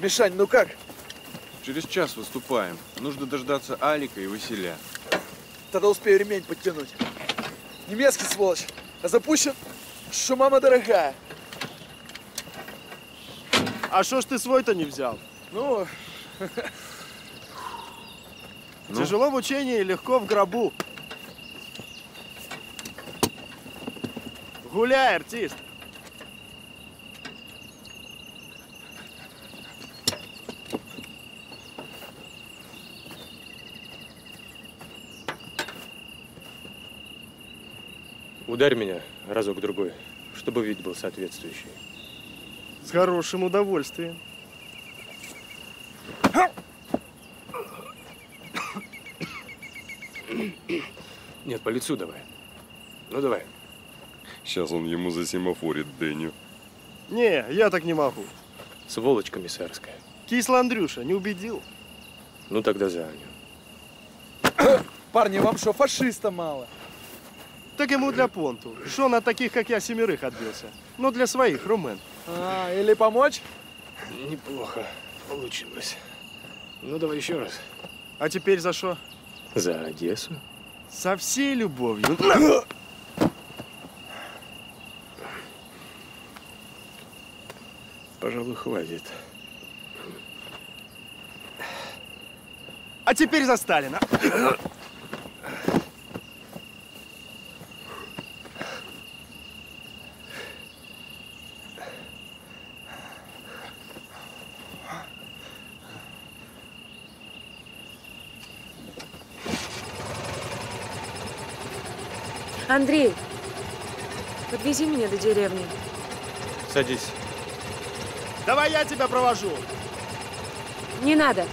Мишань, ну как? Через час выступаем. Нужно дождаться Алика и Василя. Тогда успею ремень подтянуть. Немецкий сволочь, а запущен, что мама дорогая. А шо ж ты свой-то не взял? Ну, ну? Тяжело в учении, легко в гробу. Гуляй, артист. Ударь меня разок-другой, чтобы вид был соответствующий. С хорошим удовольствием. Нет, по лицу давай. Ну, давай. Сейчас он ему засимофорит, Дэню. Не, я так не могу. Сволочь комиссарская. Кисло, Андрюша, не убедил. Ну, тогда за Аню. Парни, вам что, фашиста мало? Так ему для понту. Шон от таких, как я, семерых отбился. Но для своих, румын. А, или помочь? Неплохо получилось. Ну, давай еще раз. А теперь за что? За Одессу. Со всей любовью. Пожалуй, хватит. А теперь за Сталина. Андрей, подвези меня до деревни. Садись. Давай я тебя провожу. Не надо.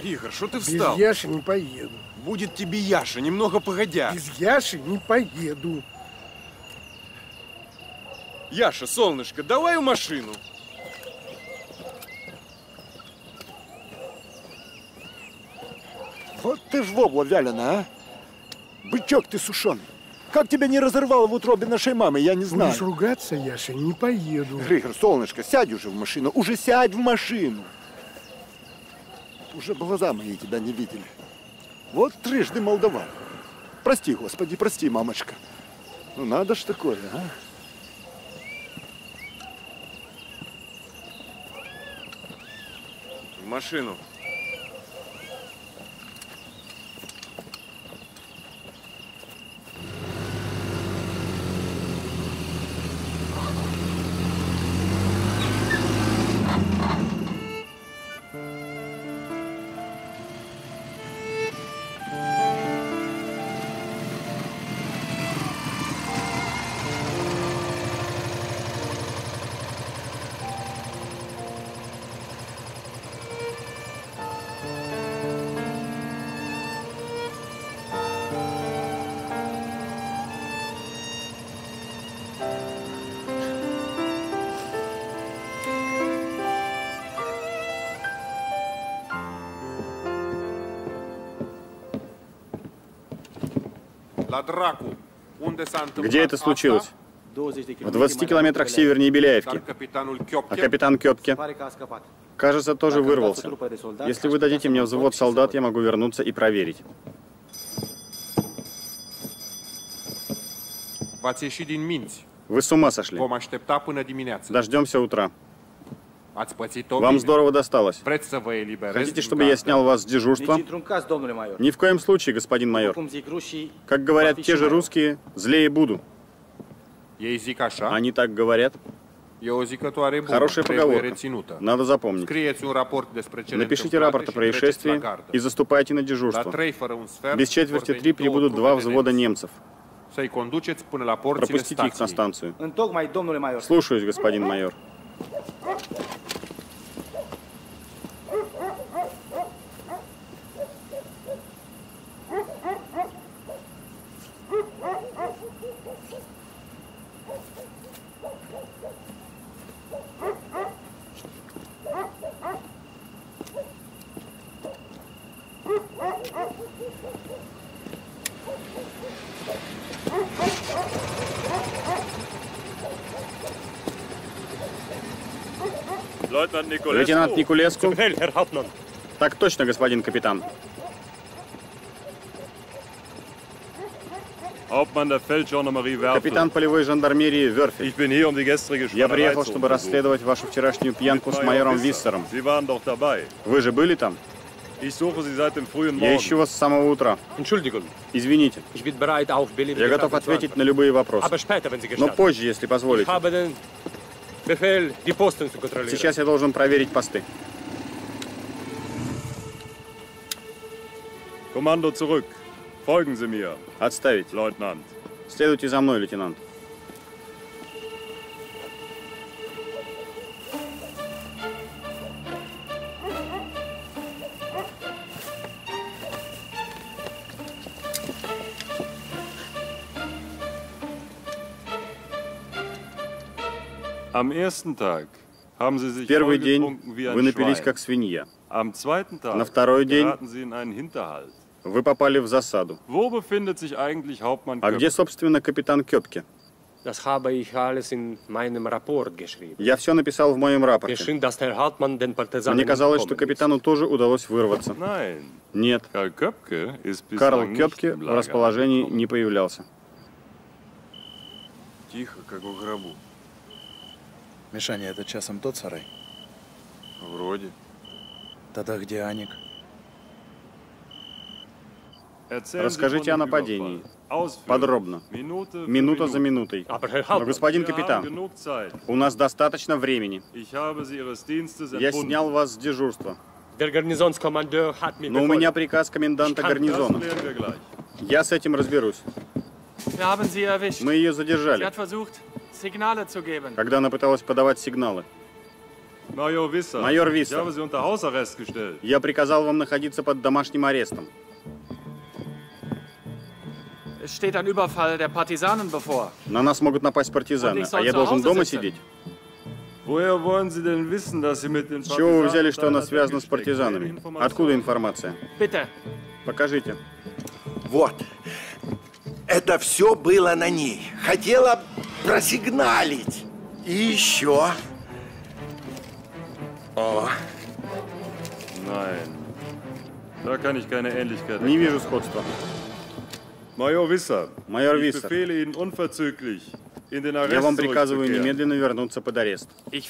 Григор, что ты встал? Без Яши не поеду. Будет тебе Яша, немного погодя. Без Яши не поеду. Яша, солнышко, давай в машину. Вот ты ж вобла вялена, а? Бычок ты сушеный. Как тебя не разорвало в утробе нашей мамы, я не знаю. Будешь ругаться, Яша, не поеду. Григор, солнышко, сядь уже в машину. Уже сядь в машину. Уже глаза мои тебя не видели. Вот трижды молдаван. Прости, Господи, прости, мамочка. Ну надо ж такое, а? В машину. Где это случилось? В двадцати километрах севернее Беляевки. А капитан Кёпке, кажется, тоже вырвался. Если вы дадите мне взвод солдат, я могу вернуться и проверить. Вы с ума сошли. Дождемся утра. Вам здорово досталось. Хотите, чтобы я снял вас с дежурства? Ни в коем случае, господин майор. Как говорят те же русские, злее буду. Они так говорят. Хорошая поговорка. Надо запомнить. Напишите рапорт о происшествии и заступайте на дежурство. Без четверти три прибудут два взвода немцев. Пропустите их на станцию. Слушаюсь, господин майор. Лейтенант Никулеску. Так точно, господин капитан. Капитан полевой жандармерии Вёрфель. Я приехал, чтобы расследовать вашу вчерашнюю пьянку с майором Виссером. Вы же были там? Я ищу вас с самого утра. Извините. Я готов ответить на любые вопросы. Но позже, если позволите. Сейчас я должен проверить посты. Командо zurück. Folgen Sie mir. Отставить. Лейтенант. Следуйте за мной, лейтенант. Первый день вы напились как свинья. На второй день вы попали в засаду. А где, собственно, капитан Кёпке? Я все написал в моем рапорте. Мне казалось, что капитану тоже удалось вырваться. Нет. Карл Кёпке в расположении не появлялся. Тихо, как в гробу. Мишаня, это часом тот сарай? Вроде. Тогда где Аник? Расскажите о нападении. Подробно. Минута за минутой. Но, господин капитан, у нас достаточно времени. Я снял вас с дежурства. Но у меня приказ коменданта гарнизона. Я с этим разберусь. Мы ее задержали. Когда она пыталась подавать сигналы. Майор Виссер, я приказал вам находиться под домашним арестом. На нас могут напасть партизаны, а я должен дома сидеть? С чего вы взяли, что она связана с партизанами? Откуда информация? Покажите. Вот. Это все было на ней. Хотела просигналить. И еще. О. Не вижу сходства. Майор Виссер, я вам приказываю немедленно вернуться под арест. Я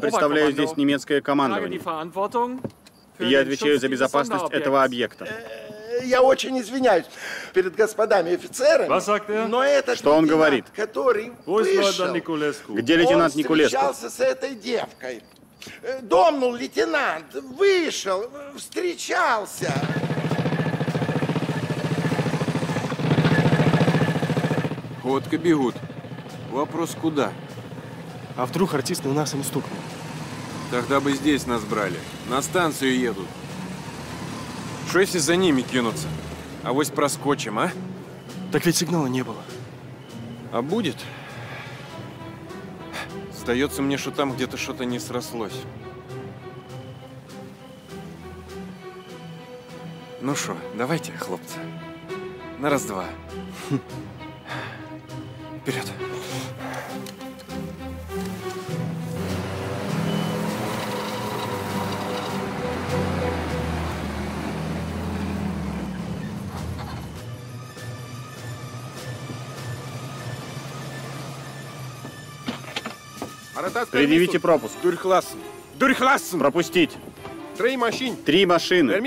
представляю здесь немецкое командование. И я отвечаю за безопасность этого объекта. Я очень извиняюсь перед господами офицерами, но этот что он говорит? Который вышел, где лейтенант Никулеску? Он встречался с этой девкой. Домнул лейтенант, вышел, встречался. Ходка бегут. Вопрос куда? А вдруг артист на нас им стукнул? Тогда бы здесь нас брали. На станцию едут. Что если за ними кинуться? Авось проскочим, а? Так ведь сигнала не было. А будет? Сдается мне, что там где-то что-то не срослось. Ну что, давайте, хлопцы. На раз-два. Вперед. Предъявите пропуск. Пропустить. Три машины. Три машины.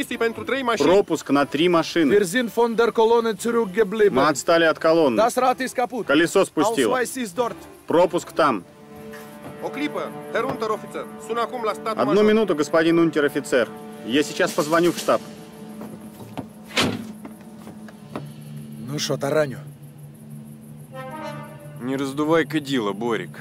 Пропуск на три машины. Мы отстали от колонны. Колесо спустило. Пропуск там. Одну минуту, господин унтер-офицер. Я сейчас позвоню в штаб. Ну что, тараню? Не раздувай кадила, Борик.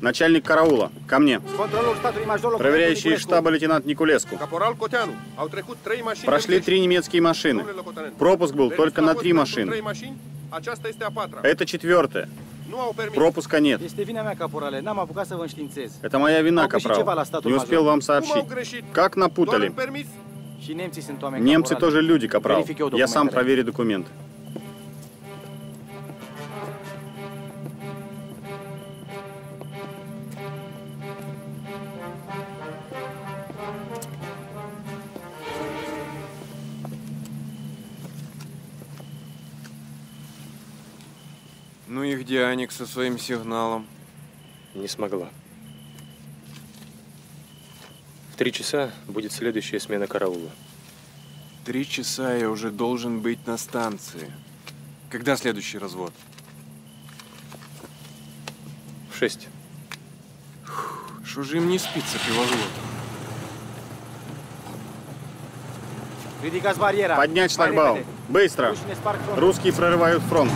Начальник караула, ко мне. Проверяющий штаба лейтенант Никулеску. Прошли три немецкие машины. Пропуск был только на три машины. Это четвертая. Пропуска нет. Это моя вина, капрал. Не успел вам сообщить. Как напутали. Немцы тоже люди, капрал. Я сам проверю документы. Ну и где Аник со своим сигналом? Не смогла. В три часа будет следующая смена караула. Три часа я уже должен быть на станции. Когда следующий развод? В шесть. Что же им не спится при разводе? Поднять шлагбаум. Быстро. Русские прорывают фронт.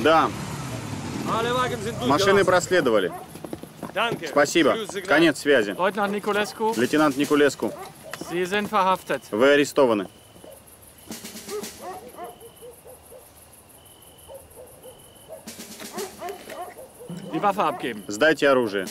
Да. Машины проследовали. Спасибо. Конец связи. Лейтенант Никулеску. Вы арестованы. Сдайте оружие.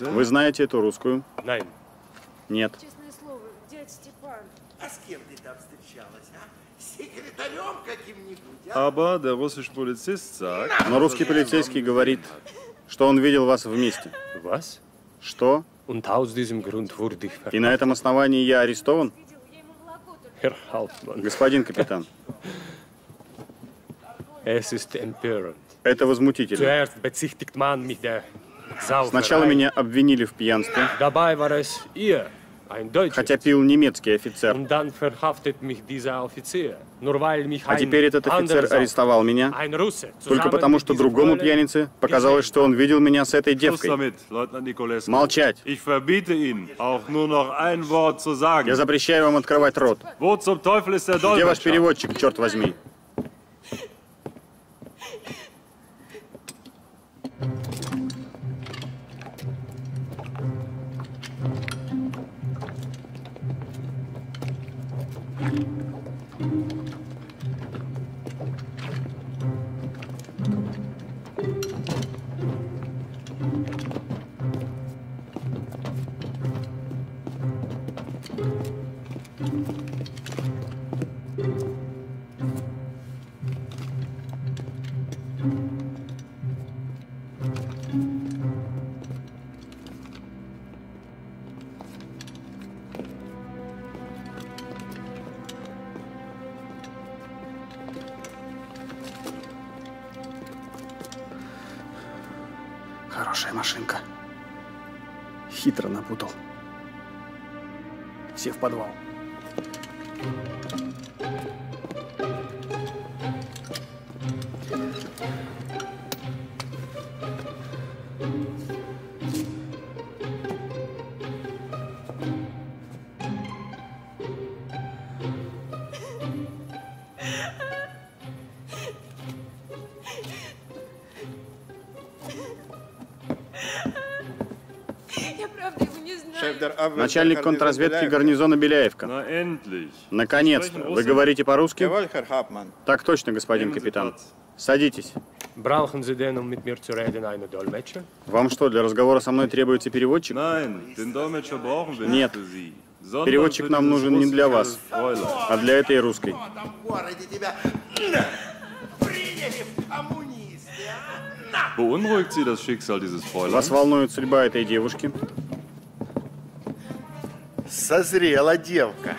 Вы знаете эту русскую? Нет. Честное слово, дядь Степан. А с кем ты там встречалась, а? С секретарем каким-нибудь, а? Аба, да, вот уж полицейский. Но русский полицейский говорит, что он видел вас вместе. Вас? Что? И на этом основании я арестован? Господин капитан. Это возмутительно. Сначала меня обвинили в пьянстве, хотя пил немецкий офицер. А теперь этот офицер арестовал меня только потому, что другому пьянице показалось, что он видел меня с этой девкой. Молчать! Я запрещаю вам открывать рот. Где ваш переводчик, черт возьми? Подвал. Начальник контрразведки гарнизона Беляевка. Наконец-то. Вы говорите по-русски? Так точно, господин капитан. Садитесь. Вам что, для разговора со мной требуется переводчик? Нет. Переводчик нам нужен не для вас, а для этой русской. Вас волнует судьба этой девушки? созрела девка.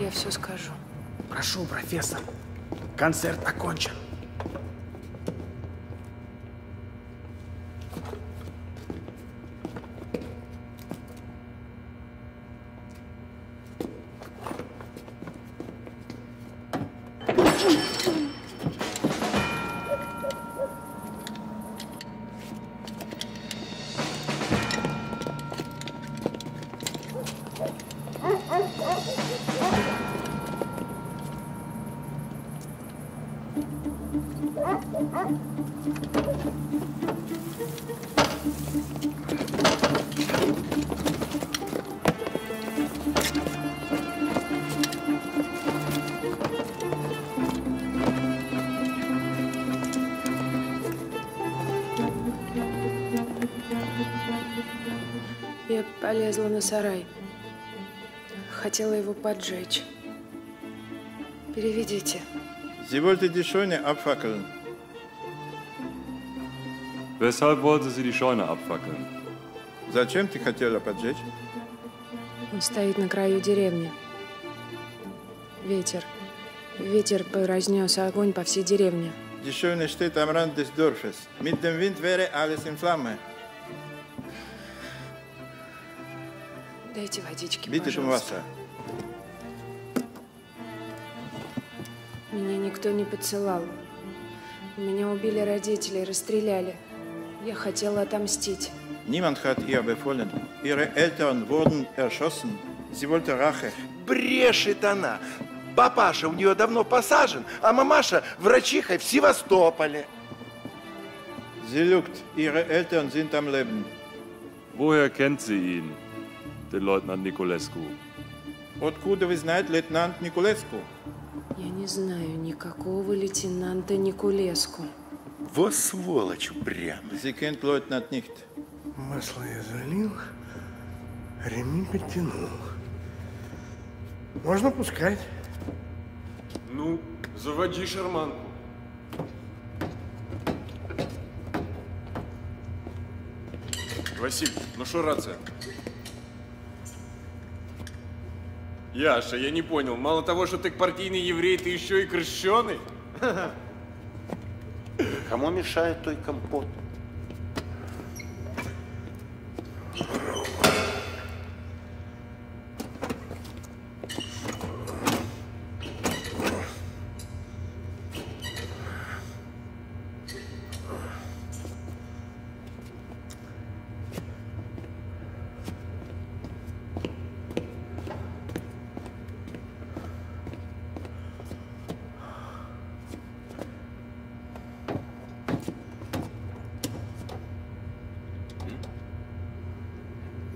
Я все скажу. Прошу, профессор. Концерт окончен. Я полезла на сарай. Хотела его поджечь. Переведите. Sie wollte die Scheune abfackeln. Weshalb wollte sie die Scheune abfackeln? Зачем ты хотела поджечь? Он стоит на краю деревни. Ветер. Ветер разнес огонь по всей деревне. Die Scheune steht am Rand des Dorfes. Mit dem Wind wäre alles in Flammen. Дайте водички, пожалуйста. Меня никто не поцелал. Меня убили родители, расстреляли. Я хотела отомстить. Niemand hat ihr befohlen. Ihre Eltern wurden erschossen. Sie wollte Rache. Брешет она. Папаша у нее давно посажен, а мамаша врачихой в Севастополе. Sie lügt. Ihre Eltern sind am Leben. Woher kennt sie ihn? Den Leutnant Николеску. Откуда вы знаете лейтенант Николеску? Я не знаю никакого лейтенанта Николеску. Во сволочь прям. Sie kennt Leutnant nicht. Масло я залил, ремень подтянул. Можно пускать. Ну, заводи шарманку. Василь, ну что рация? Яша, я не понял. Мало того, что ты партийный еврей, ты еще и крещеный? Кому мешает той компот?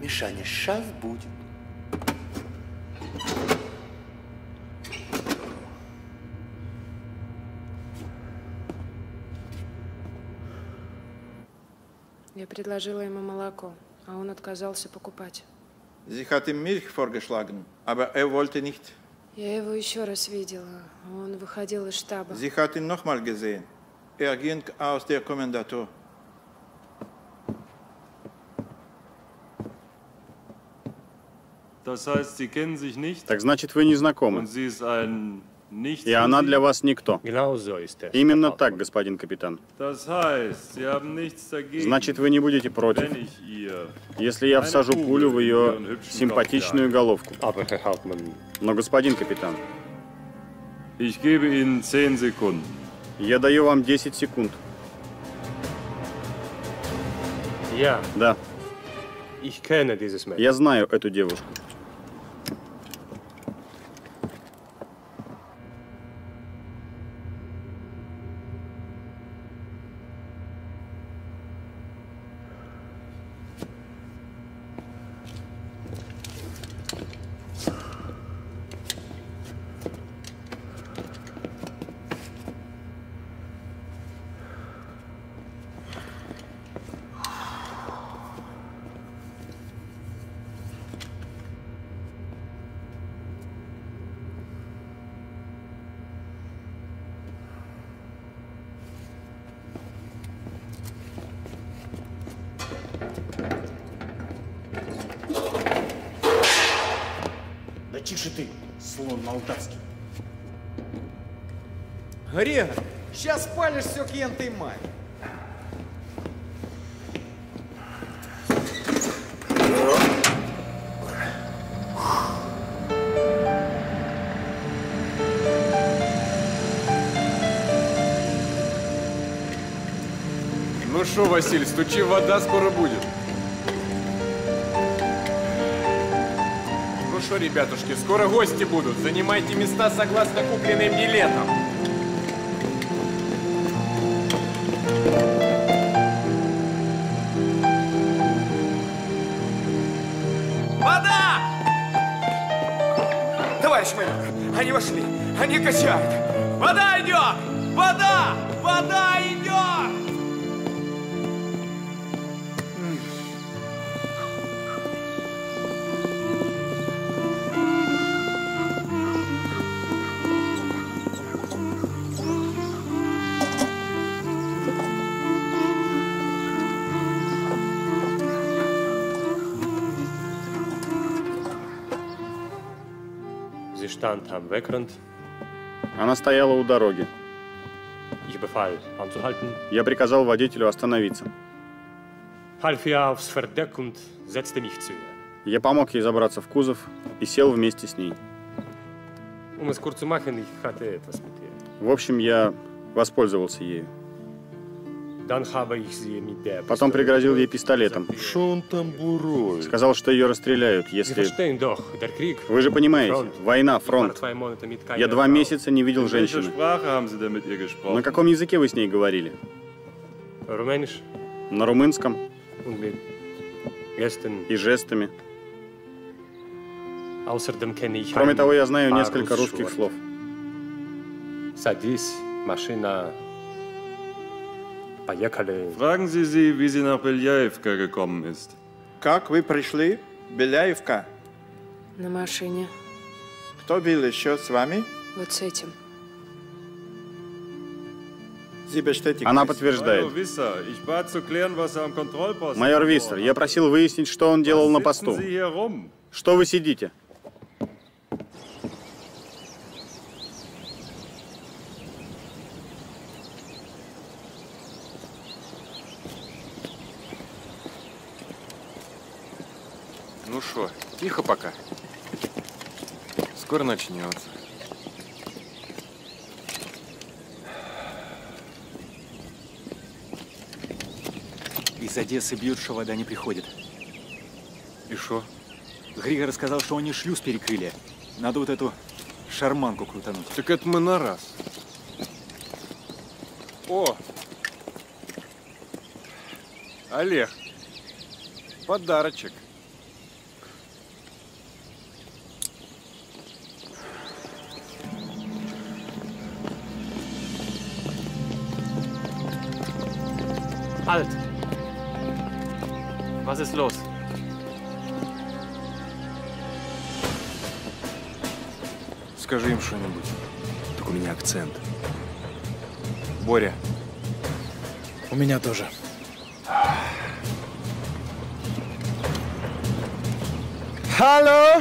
Мишаня, сейчас будет. Я предложила ему молоко, а он отказался покупать. Sie hat ihm Milch vorgeschlagen, aber er wollte nicht. Я его еще раз видела. Он выходил из штаба. Sie hat ihn nochmal gesehen. Er ging aus der Kommandatur. Так значит, вы не знакомы. И она для вас никто. Именно так, господин капитан. Значит, вы не будете против, если я всажу пулю в ее симпатичную головку. Но, господин капитан, я даю вам десять секунд. Я? Да. Я знаю эту девушку. Да тише ты, слон молдавский. Грега, сейчас спалишь все к ентой маме. Ну шо, Василь, стучи, вода скоро будет. Ну шо, ребятушки, скоро гости будут. Занимайте места согласно купленным билетам. Вода! Давай, Шмель, они вошли, они качают. Вода идет! Вода! Вода идет! Она стояла у дороги. Я приказал водителю остановиться. Я помог ей забраться в кузов и сел вместе с ней. В общем, я воспользовался ею. Потом пригрозил ей пистолетом. Что он там бурует? Сказал, что ее расстреляют, если... Вы же понимаете, война, фронт. Я два месяца не видел женщины. На каком языке вы с ней говорили? На румынском. И жестами. Кроме того, я знаю несколько русских слов. Садись, машина... Как вы пришли, Беляевка? На машине. Кто был еще с вами? Вот с этим. Она подтверждает. Майор Виссер, я просил выяснить, что он делал на посту. Что вы сидите? Ну шо, тихо пока. Скоро начнется. Из Одессы бьют, что вода не приходит. И шо? Григо рассказал, что они шлюз перекрыли. Надо вот эту шарманку крутануть. Так это мы на раз. О! Олег, подарочек. Halt! Was ist los? Скажи им что-нибудь. Так у меня акцент. Боря. У меня тоже. Hallo!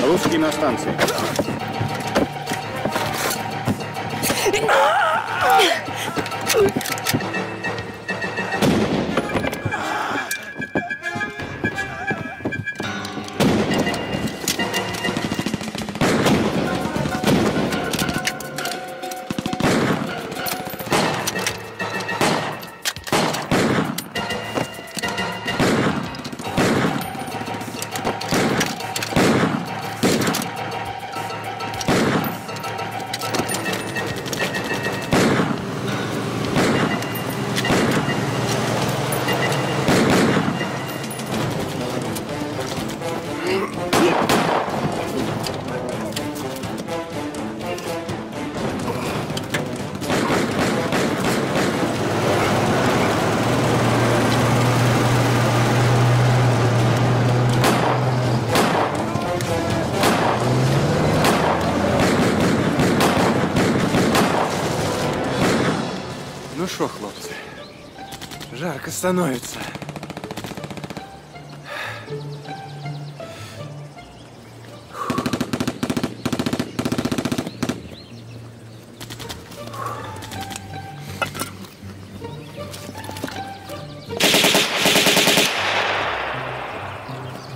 Русские на станции. Хорошо, хлопцы. Жарко становится.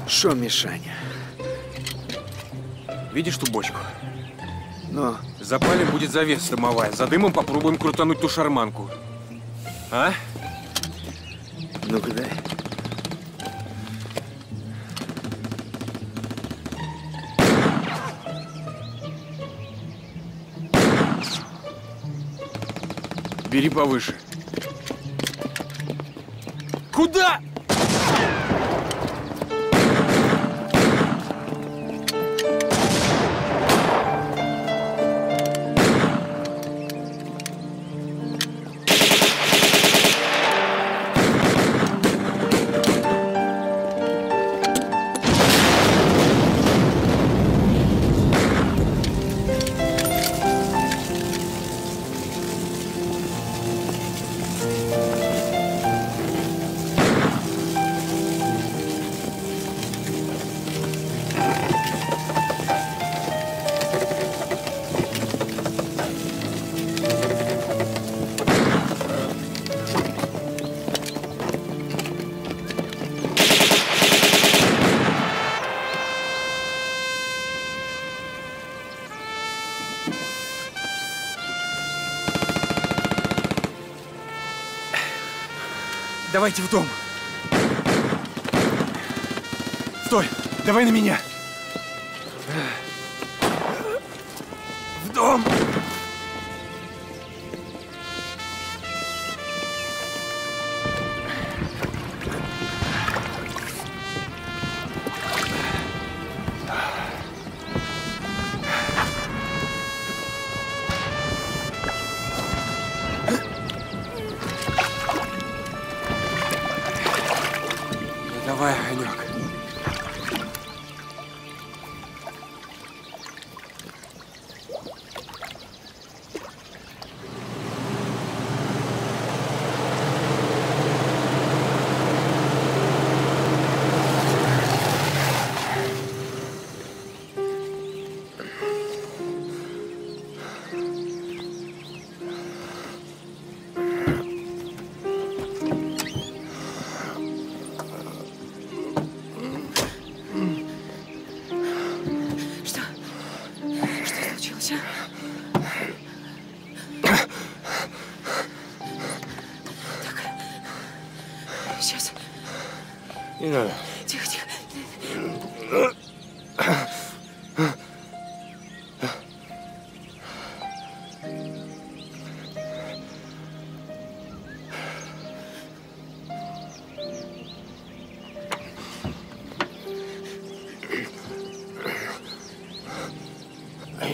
Шо, Мишаня? Видишь ту бочку? Но. Запалим, будет завеса дымовая. За дымом попробуем крутануть ту шарманку. А? Ну-ка, дай. Бери повыше. Куда? Давайте в дом. Стой, давай на меня. В дом.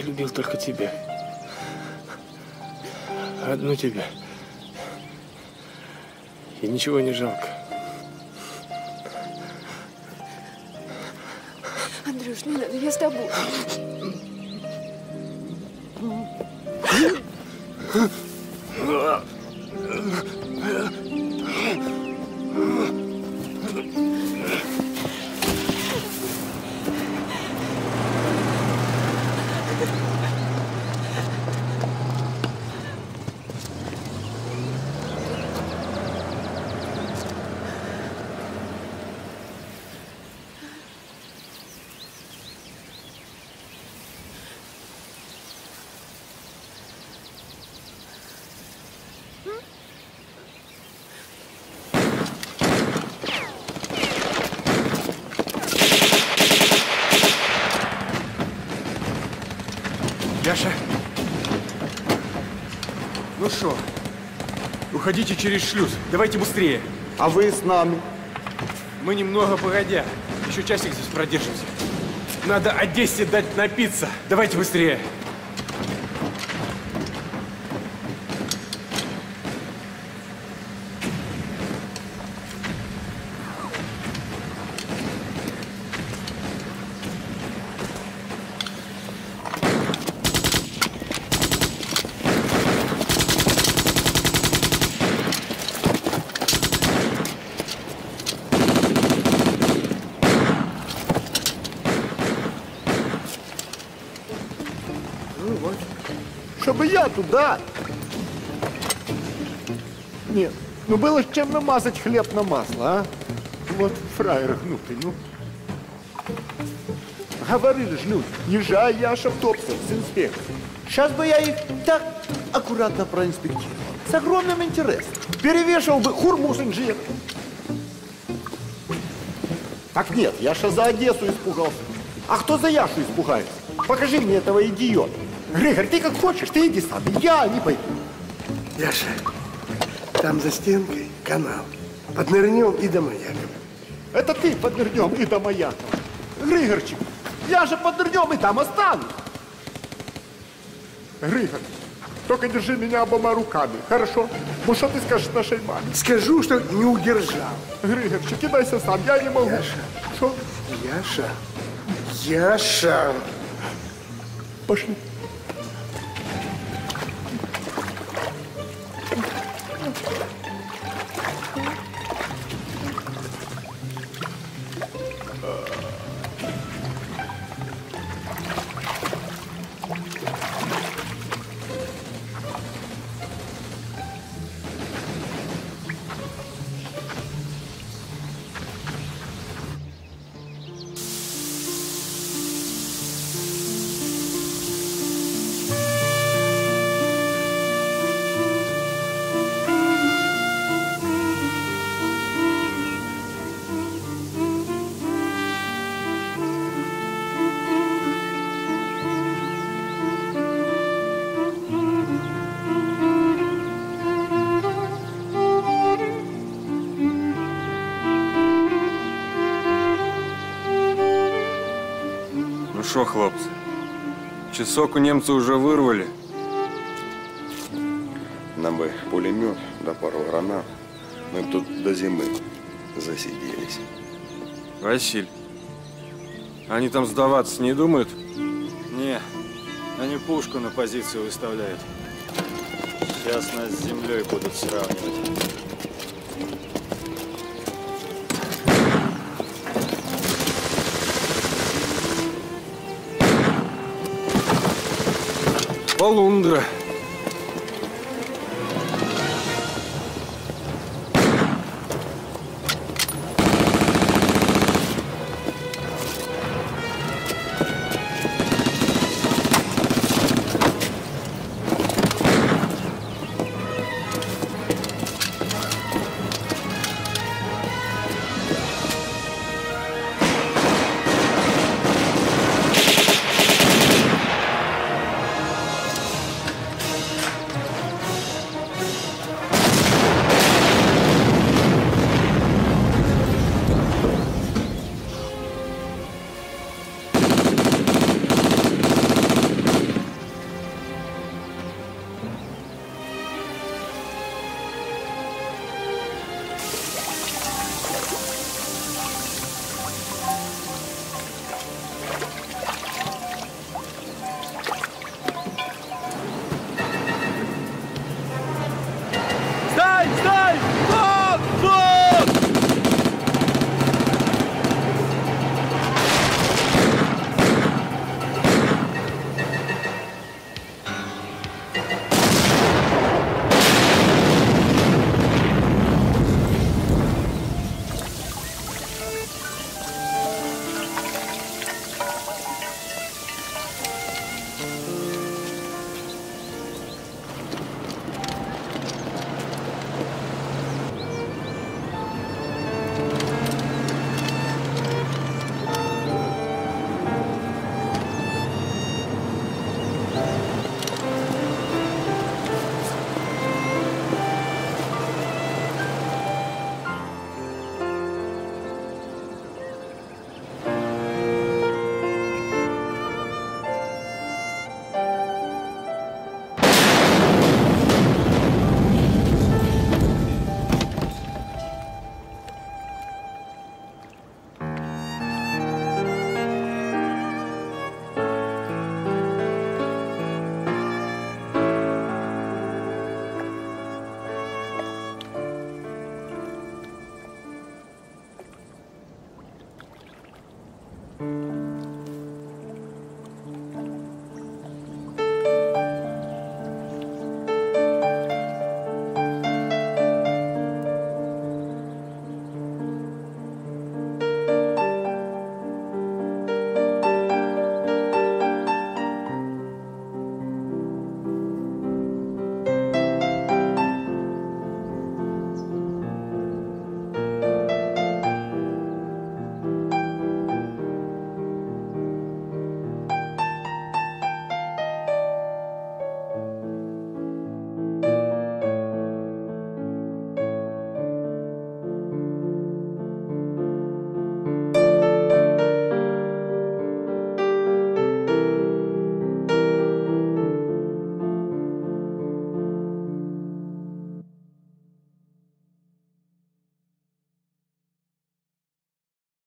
Любил только тебя. Одну тебя. И ничего не жалко. Андрюш, не надо, я с тобой. Уходите через шлюз. Давайте быстрее. А вы с нами? Мы немного погодя. Еще часик здесь продержимся. Надо Одессе дать напиться. Давайте быстрее. плевать. Чтобы я туда. Нет, ну было же чем намазать хлеб на масло, а? Вот фраер гнутый, ну. Говорили ж люди, езжай, Яша, в топсах с инспектором. Сейчас бы я их так аккуратно проинспектировал. С огромным интересом. Перевешивал бы хурмуз инжир. Так нет, Яша за Одессу испугался. А кто за Яшу испугается? Покажи мне этого идиота. Григорь, ты как хочешь, ты иди сам. Я не пойду. Яша, там за стенкой канал. Поднырнем и до Маякова. Это ты поднырнем и до Маякова. Григорчик, я же поднырнем и там останусь. Григорь, только держи меня обома руками, хорошо? Ну что ты скажешь нашей маме? Скажу, что не удержал. Григорчик, кидайся сам, я не могу. Яша, что? Яша, Яша. Пошли. Что, хлопцы, часок у немца уже вырвали? Нам бы пулемет, да пару гранат. Мы тут до зимы засиделись. Василь, они там сдаваться не думают? Не, они пушку на позицию выставляют. Сейчас нас с землей будут сравнивать. Полундра.